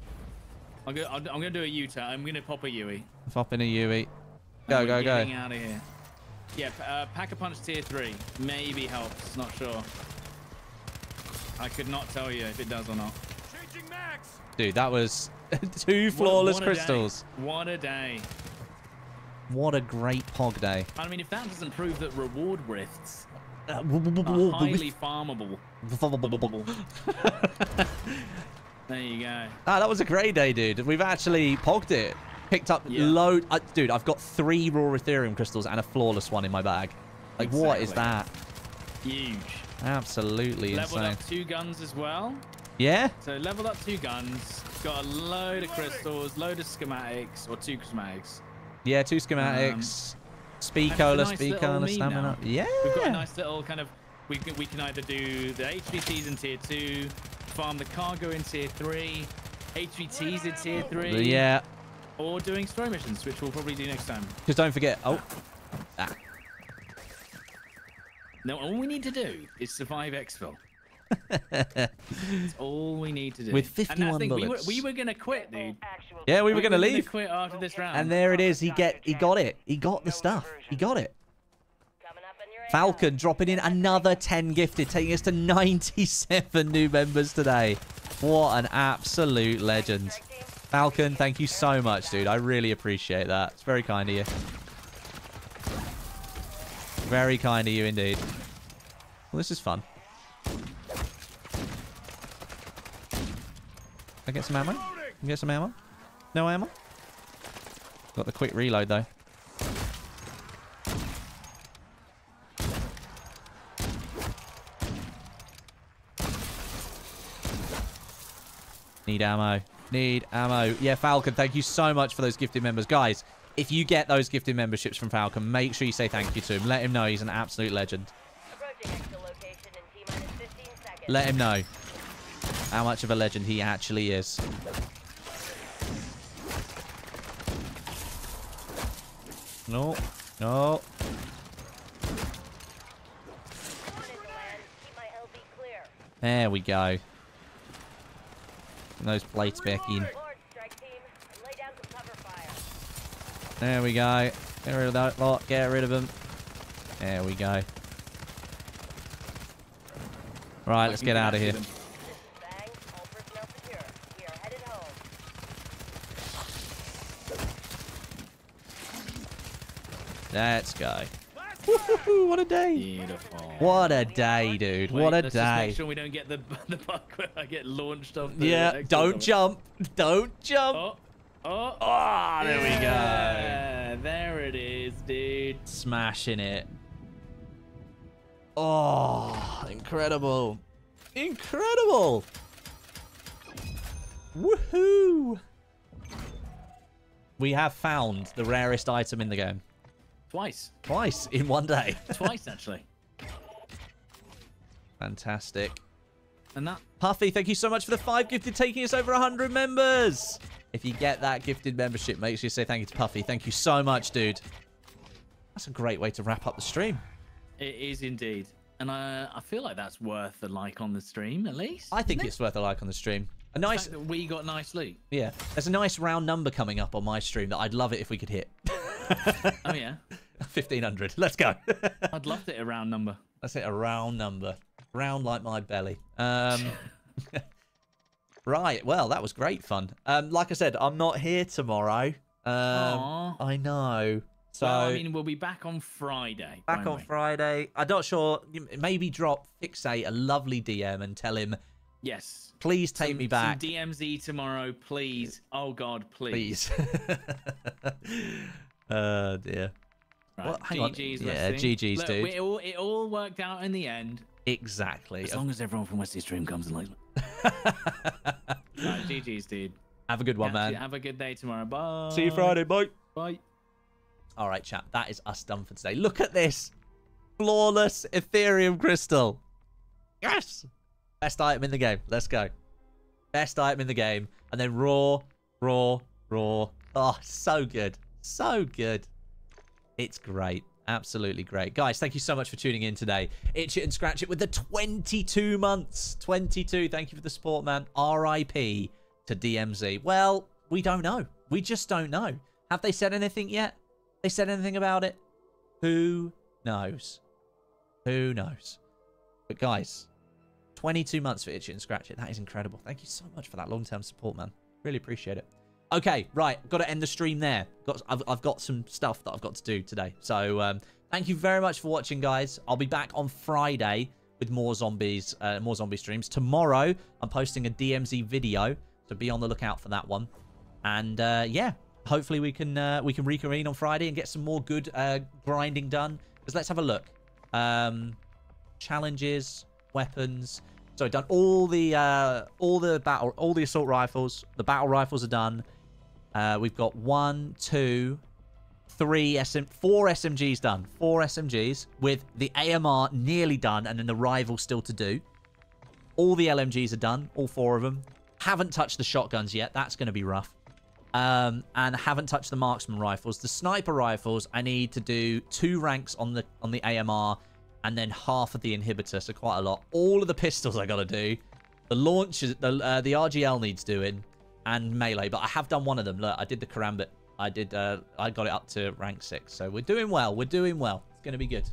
I'm going to do a U-turn. I'm going to pop a Yui. Pop in a Yui. Go, go, go. Out of here. Yeah, pack-a-punch tier 3. Maybe helps. Not sure. I could not tell you if it does or not. Dude, that was two flawless crystals. Day. What a day. What a great pog day. I mean, if that doesn't prove that reward rifts are highly farmable. There you go. Ah, that was a great day, dude. We've actually pogged it. Picked up load. Dude, I've got 3 raw Ethereum crystals and a flawless one in my bag. Like, exactly. What is that? Huge. Absolutely leveled insane. Leveled up 2 guns as well. Yeah? So, leveled up 2 guns. Got a load of crystals, load of schematics, or 2 schematics. Yeah, 2 schematics. Speacola, nice Speacola, stamina. Yeah. We've got a nice little kind of... We can either do the HVCs in tier 2... Farm the cargo in tier 3, HVTs in tier 3, yeah, or doing story missions, which we'll probably do next time. Because don't forget, no, all we need to do is survive exfil. That's all we need to do. With 51 bullets, we were gonna quit, dude. Yeah, we were gonna leave. Quit after this round. And there it is. He got it. He got the stuff. He got it. Falcon dropping in another 10 gifted, taking us to 97 new members today. What an absolute legend. Falcon, thank you so much, dude. I really appreciate that. It's very kind of you. Very kind of you indeed. Well, this is fun. Can I get some ammo? Can I get some ammo? No ammo? Got the quick reload though. Need ammo. Need ammo. Yeah, Falcon, thank you so much for those gifted members. Guys, if you get those gifted memberships from Falcon, make sure you say thank you to him. Let him know he's an absolute legend. Let him know how much of a legend he actually is. No. No. There we go. Those plates back in. There we go. Get rid of that lot. Get rid of them. There we go. Right, let's get out of here. Let's go. Woohoo, what a day. Beautiful. What a day, dude. Wait, what a day. Let's make sure we don't get the bug where I get launched off the... Yeah, don't jump. Don't jump. Oh, oh. Oh there we go. There it is, dude. Smashing it. Oh, incredible. Incredible. Woohoo. We have found the rarest item in the game. Twice. Twice in one day. Twice, actually. Fantastic. And that... Puffy, thank you so much for the 5 gifted, taking us over 100 members. If you get that gifted membership, make sure you say thank you to Puffy. Thank you so much, dude. That's a great way to wrap up the stream. It is indeed. And I feel like that's worth a like on the stream, at least. I think it's worth a like on the stream. A nice... That we got nice loot. Yeah. There's a nice round number coming up on my stream that I'd love it if we could hit. Oh, yeah. 1,500. Let's go. I'd love to hit a round number. Let's hit a round number. Round like my belly. Right. Well, that was great fun. Like I said, I'm not here tomorrow. I know. So well, I mean, we'll be back on Friday. Back on Friday. I'm not sure. Maybe drop Fixate a lovely DM and tell him, yes, please take me back. Some DMZ tomorrow, please. Oh, God, please. Please. Dear. Right. Well, hang GG's, on. Yeah, GG's, look, dude. It all worked out in the end. Exactly. As long as everyone from Westy's stream comes and likes it. Right, GG's, dude. Have a good one, man. Have a good day tomorrow. Bye. See you Friday. Bye. Bye. All right, chat. That is us done for today. Look at this. Flawless Ethereum crystal. Yes. Best item in the game. Let's go. Best item in the game. And then raw, raw, raw. Oh, so good. So good. It's great. Absolutely great. Guys, thank you so much for tuning in today. Itch It and Scratch It with the 22 months. 22. Thank you for the support, man. RIP to DMZ. Well, we don't know. We just don't know. Have they said anything yet? They said anything about it? Who knows? Who knows? But guys, 22 months for Itch It and Scratch It. That is incredible. Thank you so much for that long-term support, man. Really appreciate it. Okay, right. Got to end the stream there. I've got some stuff that I've got to do today. So thank you very much for watching, guys. I'll be back on Friday with more zombie streams. Tomorrow, I'm posting a DMZ video, so be on the lookout for that one. And yeah, hopefully we can reconvene on Friday and get some more good grinding done. Because let's have a look. Challenges, weapons. So I've done all the assault rifles. The battle rifles are done. We've got 4 SMGs done. 4 SMGs with the AMR nearly done, and then the rival still to do. All the LMGs are done. All 4 of them. Haven't touched the shotguns yet. That's going to be rough. And haven't touched the marksman rifles. The sniper rifles, I need to do 2 ranks on the AMR. And then half of the inhibitor, so quite a lot. All of the pistols I gotta do. The launchers, the RGL needs doing, and melee. But I have done one of them. Look, I did the karambit. I got it up to rank 6. So we're doing well. We're doing well. It's gonna be good.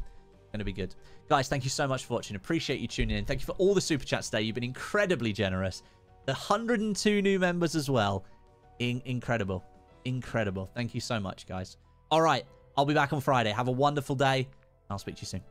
Gonna be good. Guys, thank you so much for watching. Appreciate you tuning in. Thank you for all the super chats today. You've been incredibly generous. The 102 new members as well. Incredible, incredible. Thank you so much, guys. All right, I'll be back on Friday. Have a wonderful day. I'll speak to you soon.